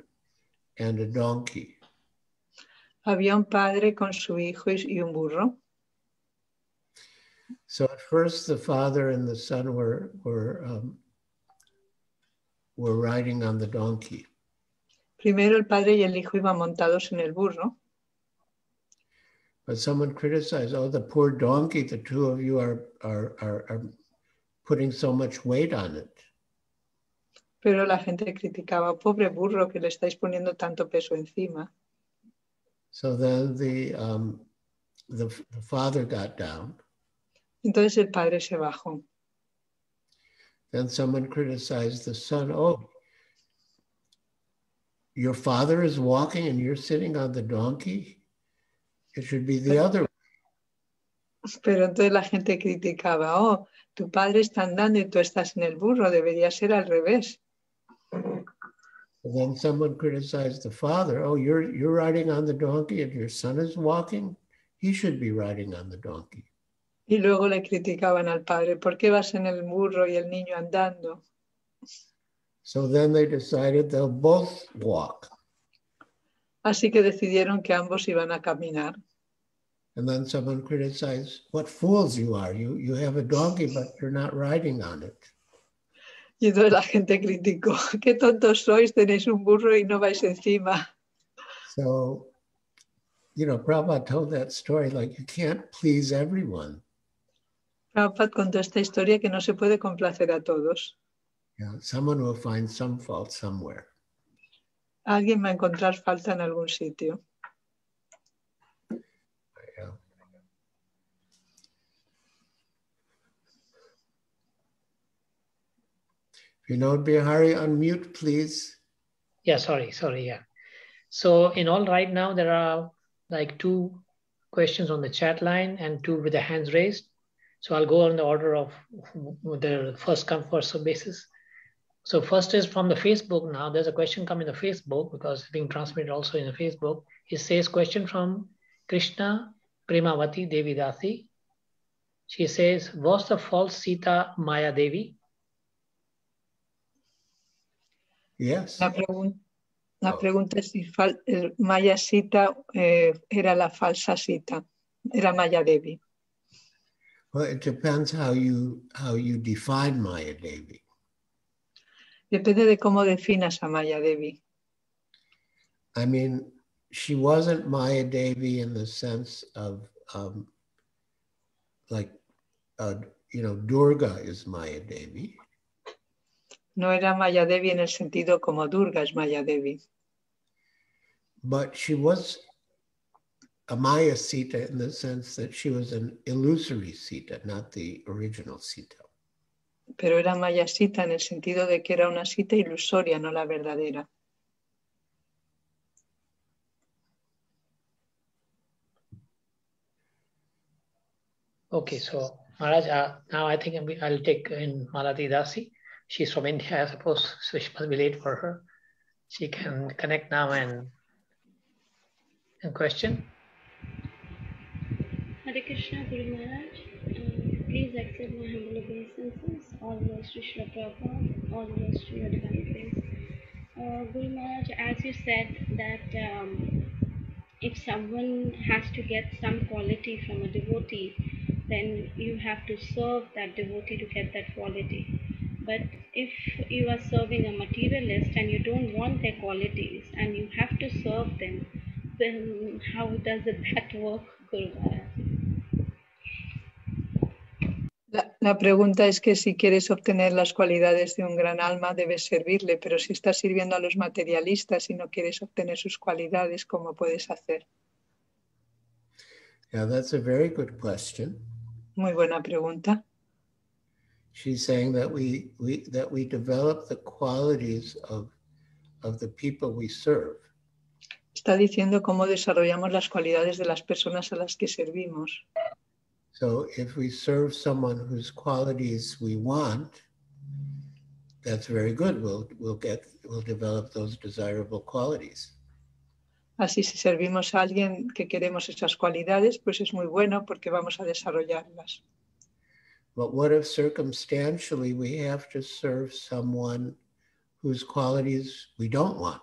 and a donkey. Había un padre con su hijo y un burro. So at first the father and the son were riding on the donkey. Primero el padre y el hijo iban montados en el burro. But someone criticized, oh, the poor donkey, the two of you are putting so much weight on it. Pero la gente criticaba, pobre burro, que le estáis poniendo tanto peso encima. So then the father got down. Entonces el padre se bajó. Then someone criticized the son, oh, your father is walking and you're sitting on the donkey? It should be the other way. Pero entonces la gente criticaba, oh, tu padre está andando y tú estás en el burro, debería ser al revés. And then someone criticized the father, oh, you're riding on the donkey and your son is walking? He should be riding on the donkey. Y luego le criticaban al padre, ¿por qué vas en el burro y el niño andando? So then they decided they'll both walk. Así que decidieron que ambos iban a caminar. And then someone criticized, what fools you are. You have a donkey, but you're not riding on it. Y entonces la gente criticó, qué tontos sois, tenéis un burro y no vais encima. So, you know, Prabhupada told that story like you can't please everyone. Prabhupada contó esta historia que no se puede complacer a todos. Yeah, someone will find some fault somewhere. Alguien va a encontrar falta en algún sitio. Yeah. Vinod Bihari, unmute, please. Yeah, sorry, yeah. So in all right now, there are like 2 questions on the chat line and 2 with the hands raised. So I'll go on the order of the first come, first serve basis. So first is from the Facebook now. There's a question coming in the Facebook because it's being transmitted also in the Facebook. It says, question from Krishna Premavati Devi Dasi. She says, was the false Sita Maya Devi? Yes. La pregunta es si Maya Sita era la falsa Sita, era Maya Devi. Well, it depends how you define Maya Devi. Depende de cómo definas a Maya Devi. I mean, she wasn't Maya Devi in the sense of Durga is Maya Devi. No era Maya Devi en el sentido como Durga es Maya Devi. But she was a Maya Sita in the sense that she was an illusory Sita, not the original Sita. Pero era Maya Sita en el sentido de que era una Sita ilusoria, no la verdadera. Okay, so Maharaj, now I think I'll take in Malati Dasi. She's from India, I suppose, so she must be late for her. She can connect now and question. Hare Krishna, Guru Maharaj. Please accept my humble obeisances. All glories to Srila Prabhupada, all glories to your divine grace. Guru Maharaj, as you said that if someone has to get some quality from a devotee, then you have to serve that devotee to get that quality. But if you are serving a materialist and you don't want their qualities and you have to serve them, then how does that work, Guru Maharaj? La pregunta es que si quieres obtener las cualidades de un gran alma, debes servirle, pero si estás sirviendo a los materialistas y no quieres obtener sus cualidades, ¿cómo puedes hacer? Yeah, that's a very good question. Muy buena pregunta. She's saying that we develop the qualities of the people we serve. Está diciendo cómo desarrollamos las cualidades de las personas a las que servimos. So if we serve someone whose qualities we want, that's very good. We'll develop those desirable qualities. Así si servimos a alguien que queremos esas cualidades, pues es muy bueno porque vamos a desarrollarlas. But what if circumstantially we have to serve someone whose qualities we don't want?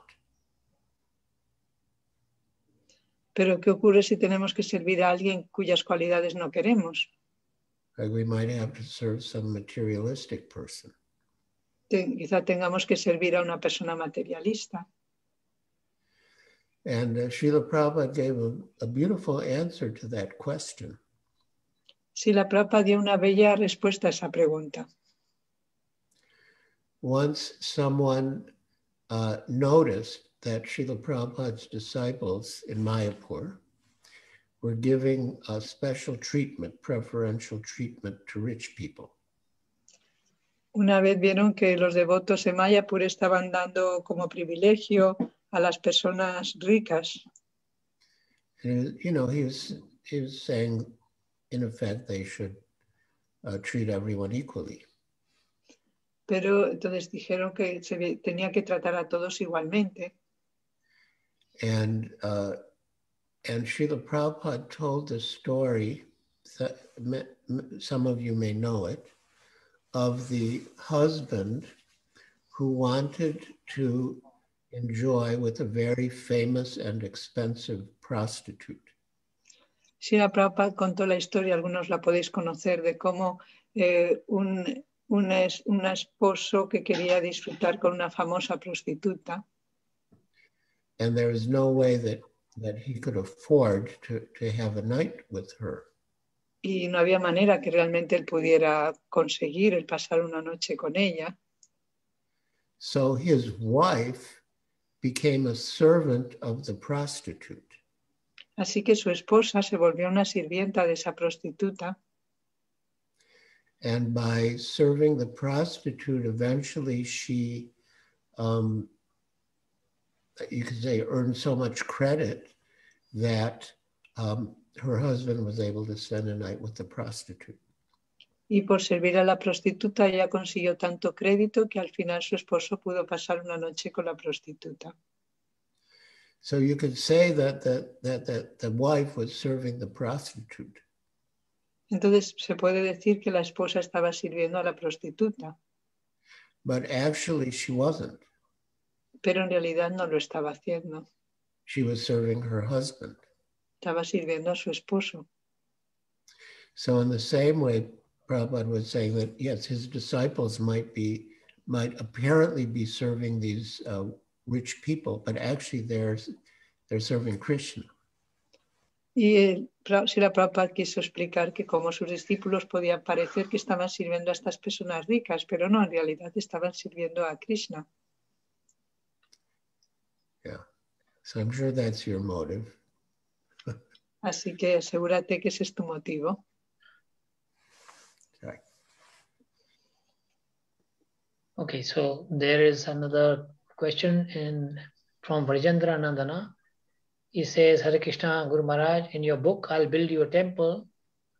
Pero ¿qué ocurre si tenemos que servir a alguien cuyas cualidades no queremos? we might have to serve some materialistic person. Quizá tengamos que servir a una persona materialista. And Srila Prabhupada gave a beautiful answer to that question. Srila Prabhupada dio una bella respuesta a esa pregunta. Once someone noticed that Srila Prabhupada's disciples in Mayapur were giving a special treatment, preferential treatment to rich people. Una vez vieron que los devotos en Mayapur estaban dando como privilegio a las personas ricas. And, you know, he was saying, in effect, they should treat everyone equally. Pero entonces dijeron que tenía que tratar a todos igualmente. And Srila Prabhupada told the story, that some of you may know it, of the husband who wanted to enjoy with a very famous and expensive prostitute. Srila Prabhupada contó la historia, algunos la podéis conocer, de cómo un esposo que quería disfrutar con una famosa prostituta. And there was no way that he could afford to have a night with her. Y no había manera que realmente él pudiera conseguir el pasar una noche con ella. So his wife became a servant of the prostitute. Así que su esposa se volvió una sirvienta de esa prostituta. And by serving the prostitute, eventually she, you could say, earned so much credit that her husband was able to spend a night with the prostitute. Y por servir a la prostituta, ella consiguió tanto crédito que al final su esposo pudo pasar una noche con la prostituta. So you could say that the wife was serving the prostitute. Entonces se puede decir que la esposa estaba sirviendo a la prostituta. But actually she wasn't. Pero en realidad no lo estaba haciendo. She was serving her husband. Estaba sirviendo a su esposo. So in the same way, Prabhupada was saying that, yes, his disciples might apparently be serving these rich people, but actually they're serving Krishna. Y Srila Prabhupada quiso explicar que como sus discípulos podían parecer que estaban sirviendo a estas personas ricas, pero no, en realidad estaban sirviendo a Krishna. Yeah, so I'm sure that's your motive. Así que asegúrate que ese es tu motivo. Okay, so there is another question from Vrajendra Nandana. He says, Hare Krishna, Guru Maharaj, in your book, I'll Build You a Temple,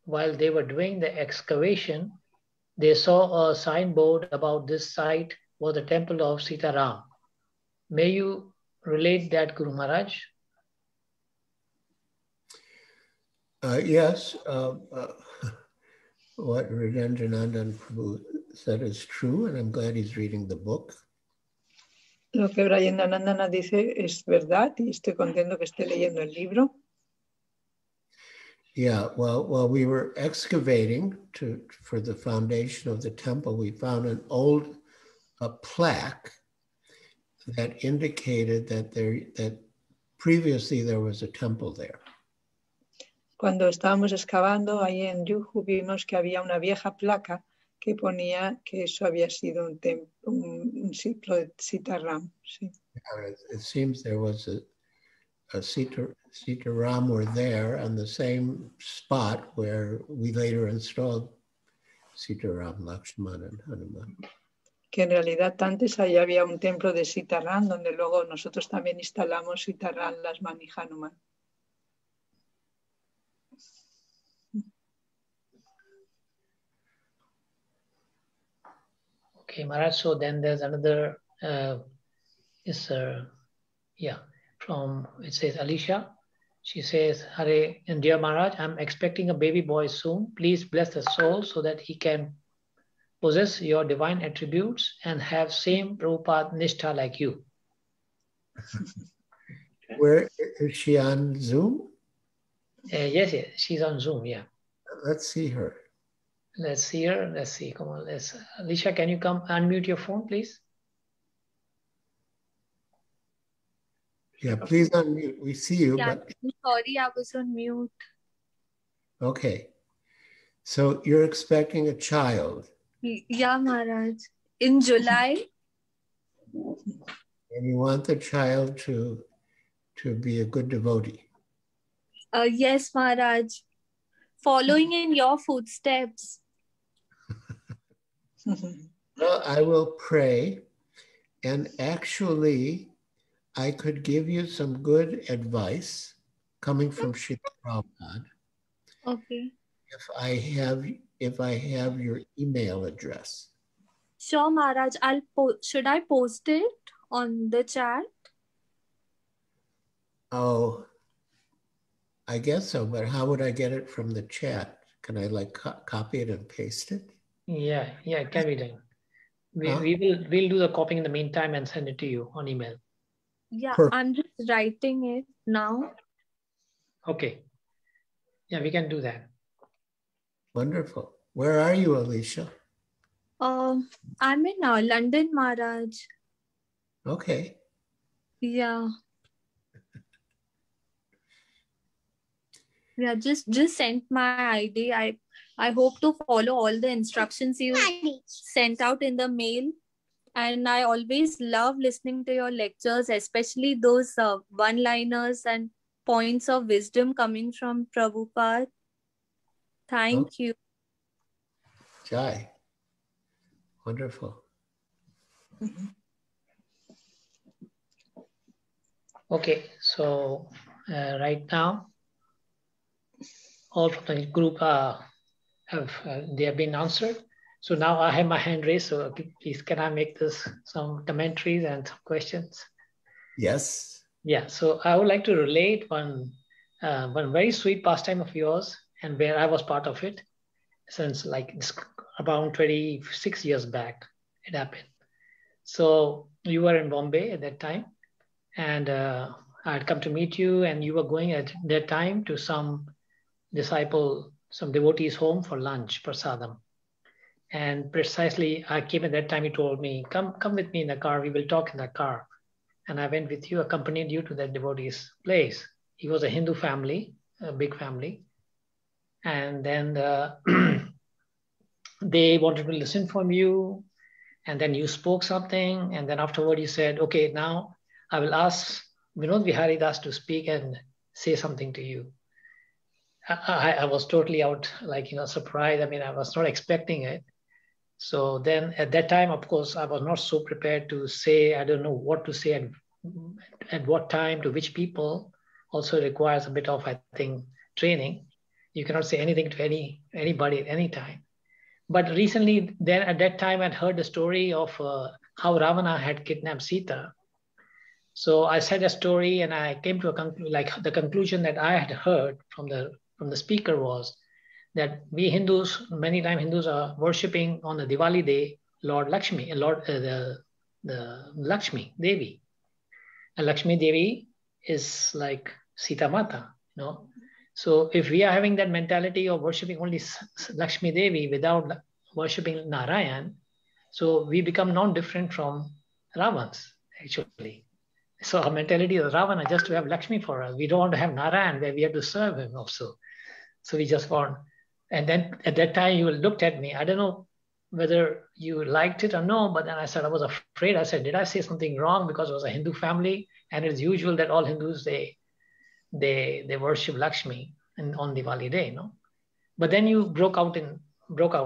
while they were doing the excavation, they saw a signboard about this site was the temple of Sita Ram. May you relate that, Guru Maharaj? Yes, what Virendra Nandan Prabhu said is true, and I'm glad he's reading the book. Lo que Virendra Nandan dice es verdad, y estoy contento que esté leyendo el libro. Yeah, well, while we were excavating for the foundation of the temple, we found an old plaque that indicated that previously there was a temple there. Cuando estábamos excavando ahí en Yuhu, vimos que había una vieja placa que ponía que eso había sido un sitio de Sita Ram. Sí. It seems there was a Sita Ram were there on the same spot where we later installed Sita Ram, Lakshmana and Hanuman. Que en realidad antes ahí había un templo de Sita Ram donde luego nosotros también instalamos Sita Ram, Lakshman y Hanuman. Okay, Maharaj, so then there's another, from, it says Alicia. She says, Hare, and dear Maharaj, I'm expecting a baby boy soon. Please bless the soul so that he can possess your divine attributes and have same Prabhupada Nishtha like you. Where is she on Zoom? Yes, she's on Zoom, yeah. Let's see her. Let's see her. Let's see. Come on. Let's. Alicia, can you come unmute your phone, please? Yeah, please unmute. We see you. Yeah, but... Sorry, I was on mute. Okay. So you're expecting a child? Yeah, Maharaj. In July. And you want the child to be a good devotee? Yes, Maharaj. Following in your footsteps. Well, I will pray. And actually, I could give you some good advice coming from Srila Prabhupada. Okay. If I have your email address. Sure, Maharaj. Should I post it on the chat? Oh, I guess so, but how would I get it from the chat? Can I like copy it and paste it? Yeah, it can be done. We'll do the copying in the meantime and send it to you on email. Yeah, perfect. I'm just writing it now. Okay. Yeah, we can do that. Wonderful. Where are you, Alicia? I'm in London, Maharaj. Okay. Yeah. Yeah, just sent my ID. I hope to follow all the instructions you sent out in the mail. And I always love listening to your lectures, especially those one-liners and points of wisdom coming from Prabhupada. Thank you. Jai. Wonderful. Okay, so right now, all from the group they have been answered. So now I have my hand raised, so please can I make this some commentaries and some questions? Yes. Yeah, so I would like to relate one very sweet pastime of yours and where I was part of it since like about 26 years back it happened. So you were in Bombay at that time and I had come to meet you and you were going at that time to some devotee's home for lunch, prasadam. And precisely I came at that time, he told me, come with me in the car, we will talk in the car. And I went with you, accompanied you to that devotee's place. He was a Hindu family, a big family. And then they wanted to listen from you. And then you spoke something. And then afterward you said, okay, now I will ask Vinod Vihari Das to speak and say something to you. I was totally out, surprised. I mean, I was not expecting it. So then at that time, of course, I was not so prepared to say, I don't know what to say at what time to which people. Also requires a bit of, I think, training. You cannot say anything to anybody at any time. But recently, then at that time, I'd heard the story of how Ravana had kidnapped Sita. So I said a story and I came to the conclusion that I had heard from the speaker was that we Hindus, many times Hindus are worshipping on the Diwali day, the Lakshmi Devi. And Lakshmi Devi is like Sita Mata, you know. So if we are having that mentality of worshipping only Lakshmi Devi without worshipping Narayan, so we become non-different from Ravans, actually. So our mentality is Ravana just to have Lakshmi for us. We don't want to have Narayan where we have to serve him also. So we just want. And then at that time you looked at me. I don't know whether you liked it or no, but then I said, I was afraid. I said, did I say something wrong? Because it was a Hindu family and it's usual that all Hindus, they worship Lakshmi on Diwali day, you know. But then you broke out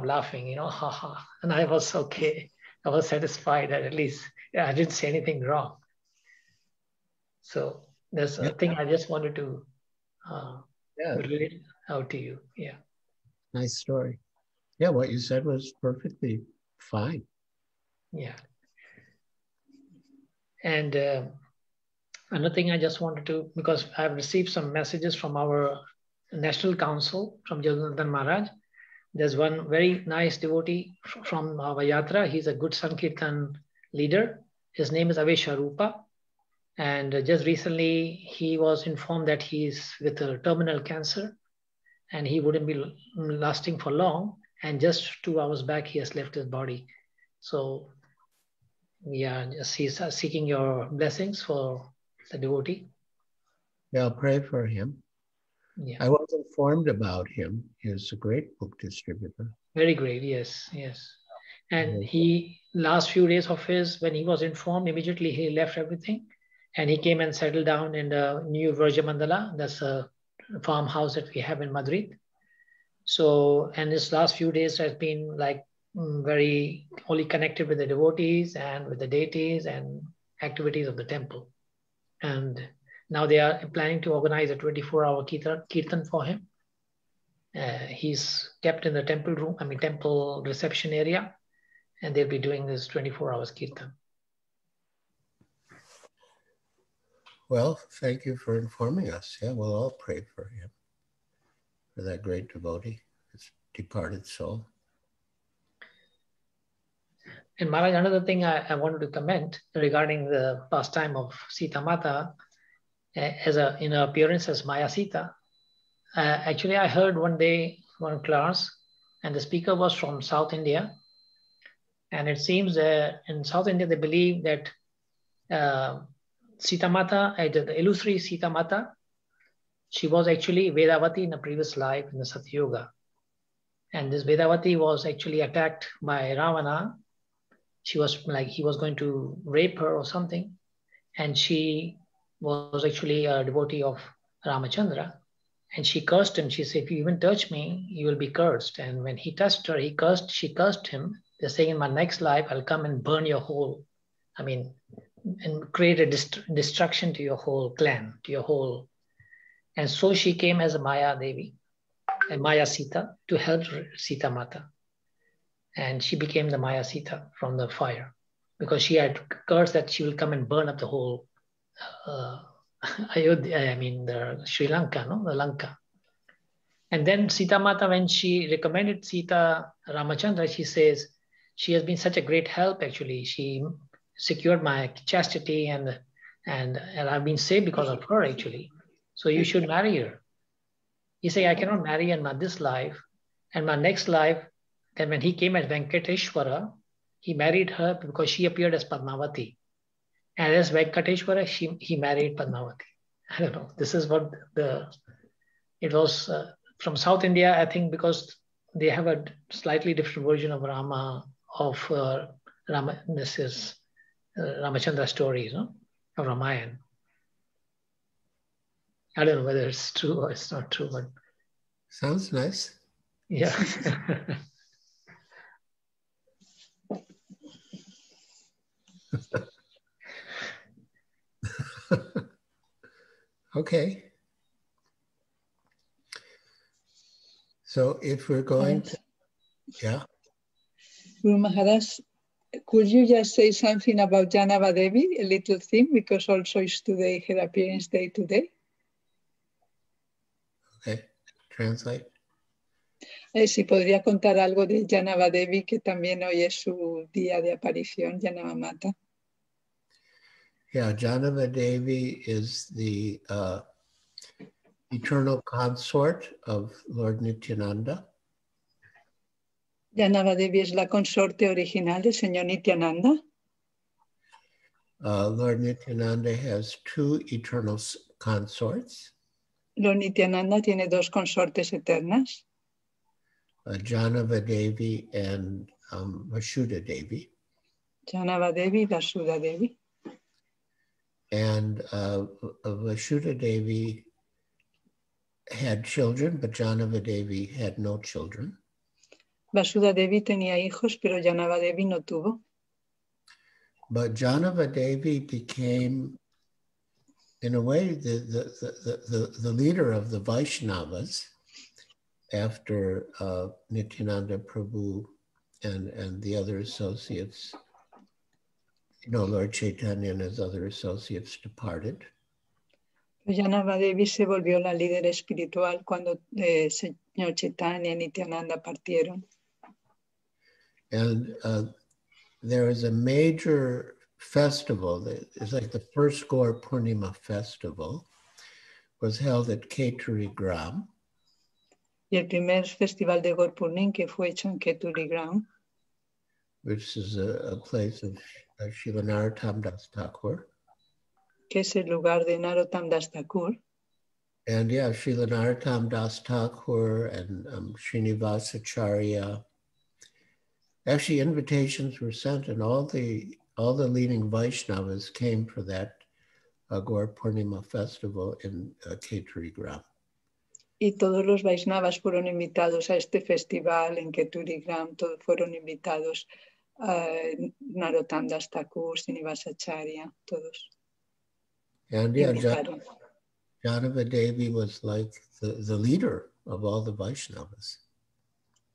laughing, you know, ha ha. And I was okay. I was satisfied that at least I didn't say anything wrong. So there's a thing I just wanted to relate out to you. Yeah. Nice story. Yeah, what you said was perfectly fine. Yeah. And another thing I just wanted to, because I've received some messages from our National Council, from Jagannath Maharaj. There's one very nice devotee from our Yatra. He's a good Sankirtan leader. His name is Avesharupa. And just recently, he was informed that he's with a terminal cancer and he wouldn't be lasting for long. And just 2 hours back, he has left his body. So, yeah, he's seeking your blessings for the devotee. Yeah, I'll pray for him. Yeah. I was informed about him. He's a great book distributor. Very great, yes, yes. And he, last few days of his, when he was informed, immediately he left everything. And he came and settled down in the new Vrajamandala. That's a farmhouse that we have in Madrid. So, and his last few days has been like very only connected with the devotees and with the deities and activities of the temple. And now they are planning to organize a 24-hour kirtan for him. He's kept in the temple room, I mean, temple reception area, and they'll be doing this 24-hour kirtan. Well, thank you for informing us. Yeah, we'll all pray for him, for that great devotee, his departed soul. And Maharaj, another thing I wanted to comment regarding the pastime of Sita Mata in her appearance as Maya Sita. Actually, I heard one day, one class, and the speaker was from South India. And it seems that in South India, they believe that Sita Mata, the illusory Sita Mata, she was actually Vedavati in a previous life in the Satyayoga. And this Vedavati was actually attacked by Ravana. She was like, he was going to rape her or something. And she was actually a devotee of Ramachandra. And she cursed him. She said, if you even touch me, you will be cursed. And when he touched her, she cursed him. They're saying, in my next life, I'll come and burn your whole, I mean, and create a destruction to your whole clan, to your whole. And so she came as a Maya Devi, a Maya Sita, to help Sita Mata. And she became the Maya Sita from the fire, because she had cursed that she will come and burn up the whole, Sri Lanka, no, the Lanka. And then Sita Mata, when she recommended Sita Ramachandra, she says, she has been such a great help, actually. She secured my chastity and I've been saved because of her, actually. So you should marry her. He said, I cannot marry in my this life. And my next life, then when he came as Venkateshwara, he married her because she appeared as Padmavati. And as Venkateshwara, he married Padmavati. I don't know. This is what it was from South India, I think, because they have a slightly different version of Ramachandra stories, no? Of Ramayana. I don't know whether it's true or it's not true, but sounds nice. Yeah. Okay. So if we're going to, yeah. Guru Maharaj, could you just say something about Jahnava Devi, a little thing, because also it's today, her appearance day today. Okay, translate. Si podría contar algo de Jahnava Devi, que también hoy es su día de aparición, Jahnava Mata. Yeah, Jahnava Devi is the eternal consort of Lord Nityananda. Jahnava Devi es la consorte original del Señor Nityananda. Lord Nityananda has two eternal consorts. Lord Nityananda tiene dos consortes eternas. Jahnava Devi and Vasudha Devi. Jahnava Devi, Vasudha Devi. And Vasudha Devi had children, but Jahnava Devi had no children. Vasudha Devi tenía hijos, pero Jahnava Devi no tuvo. But Jahnava Devi became, in a way, the leader of the Vaishnavas after Nityananda Prabhu and the other associates. You know, Lord Chaitanya and his other associates departed. Jahnava Devi se volvió la líder espiritual cuando Señor Chaitanya y Nityananda partieron. And there is a major festival that is like the first Gaur Purnima festival was held at Khetari Gram. y el primer festival de Gorpurnim que fue hecho en Khetari Gram, which is a place of Srila Narottama Das Thakur. Que es el lugar de Narottama Das Thakur. And yeah, Srila Narottama Das Thakur and Srinivasa Acharya. Actually, invitations were sent, and all the leading Vaishnavas came for that Gaur Purnima festival in Khetari Gram. Y todos los Vaishnavas fueron invitados a este festival en Khetari Gram. Todos fueron invitados. Narottama Das Thakur, Srinivasa Acharya, todos. And yeah, Jahnava Devi was like the leader of all the Vaishnavas.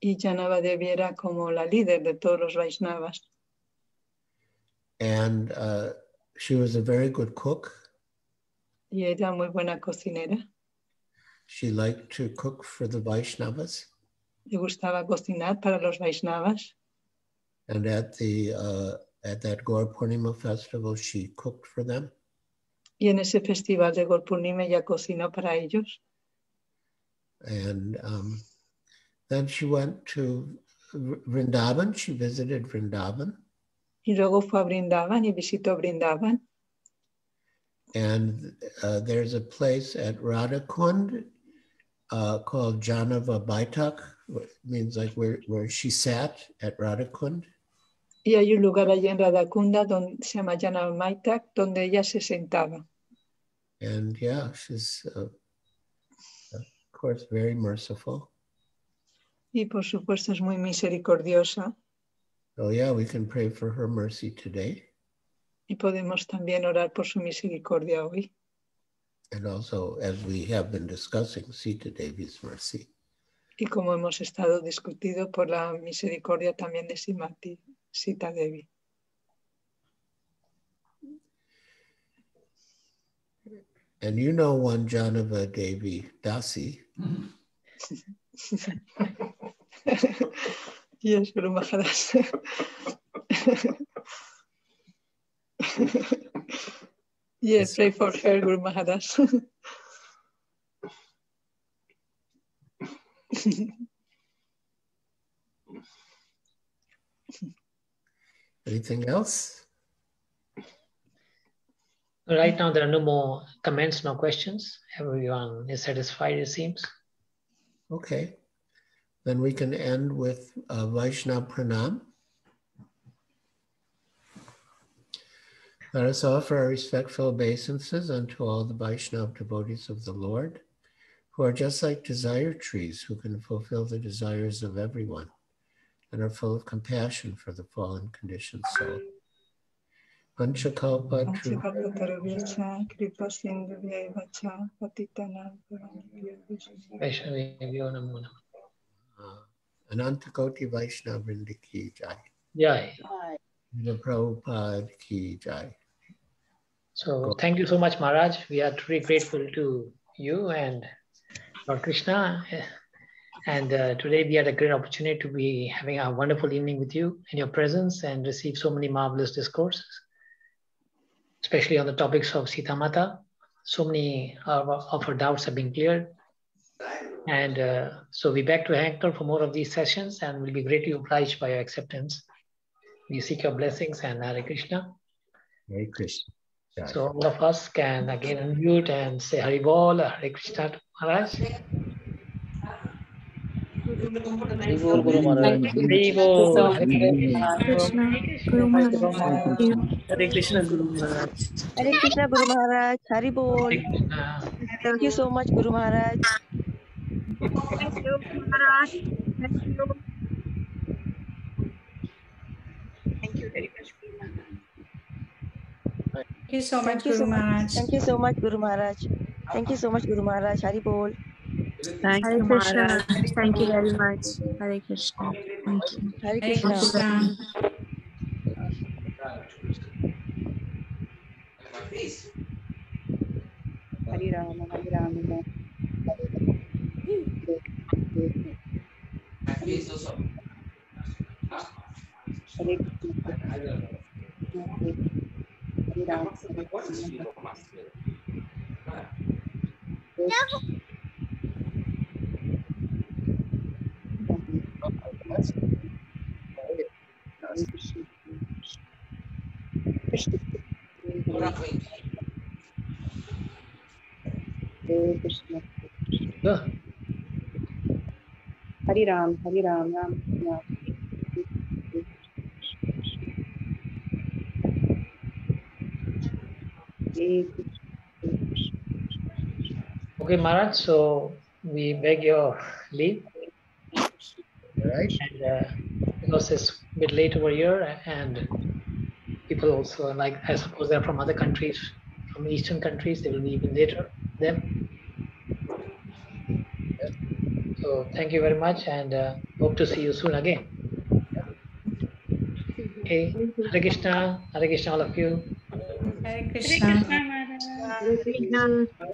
Y Jahnava Devi era como la líder de todos los Vaishnavas. And she was a very good cook. Y era muy buena cocinera. She liked to cook for the Vaishnavas. Le gustaba cocinar para los Vaishnavas. And at that Gaur Purnima festival, she cooked for them. Y en ese festival de Gaur Purnima ella cocinó para ellos. And then she went to Vrindavan. She visited Vrindavan. Y luego fue a Vrindavan y visitó Vrindavan. And there's a place at Radhakund called Jahnava Baitak, which means like where she sat at Radhakund. Y hay un lugar allí en Radhakunda donde se llama Jahnava Baitak, donde ella se sentaba. And yeah, she's of course very merciful. Y por supuesto es muy misericordiosa. So yeah, we can pray for her mercy today. Y podemos también orar por su misericordia hoy. And also, as we have been discussing, Sita Devi's mercy. Y como hemos estado discutido por la misericordia también de Sita Devi. And you know one Jahnava Devi Dasi. Yes, Guru Maharaj. Yes, pray for her, Guru Maharaj. Anything else? Right now, there are no more comments, no questions. Everyone is satisfied, it seems. Okay. Then we can end with Vaishnava Pranam. Let us offer our respectful obeisances unto all the Vaishnava devotees of the Lord, who are just like desire trees, who can fulfill the desires of everyone, and are full of compassion for the fallen conditioned soul. Panchakalpa Truvaya. Anantakoti Vaishnava Vrinda Ki Jai. Jai. Srila Prabhupada Ki Jai. So thank you so much, Maharaj. We are truly grateful to you and Lord Krishna. And today we had a great opportunity to be having a wonderful evening with you in your presence and receive so many marvelous discourses, especially on the topics of Sita Mata. So many of our doubts have been cleared. And so we're back to Hector for more of these sessions, and we'll be greatly obliged by your acceptance. We seek your blessings, and Hare Krishna. Hare Krishna. Jai. So all of us can again unmute and say Hari Bol, Hare Krishna to Maharaj. Hari Bol, Guru Maharaj. Hari Bol, Hare Krishna, Guru Maharaj. Hare Krishna, Guru Maharaj. Hari Bol. Thank you so much, Guru Maharaj. Thank you, Maharaj. Thank you. Thank you very much, Guru Maharaj. Thank you so much, Guru Maharaj. Thank you so much, Guru Maharaj. Thank you so much, Guru Maharaj. Hari Bol. Thank you, Maharaj. Thank you very much. Hare Krishna. Thank you. Hare Krishna. Hari Rama, Hari Rama. That's Hari Ram, Hari Ram, Ram, Ram. Okay, Maharaj, so we beg your leave. Right. And because it's a bit late over here, and people also, like, I suppose they're from other countries, from eastern countries, they will be even later then. Yeah. So thank you very much, and hope to see you soon again. Yeah. Okay, Hare Krishna, Hare Krishna all of you. Hare Krishna. Hare Krishna.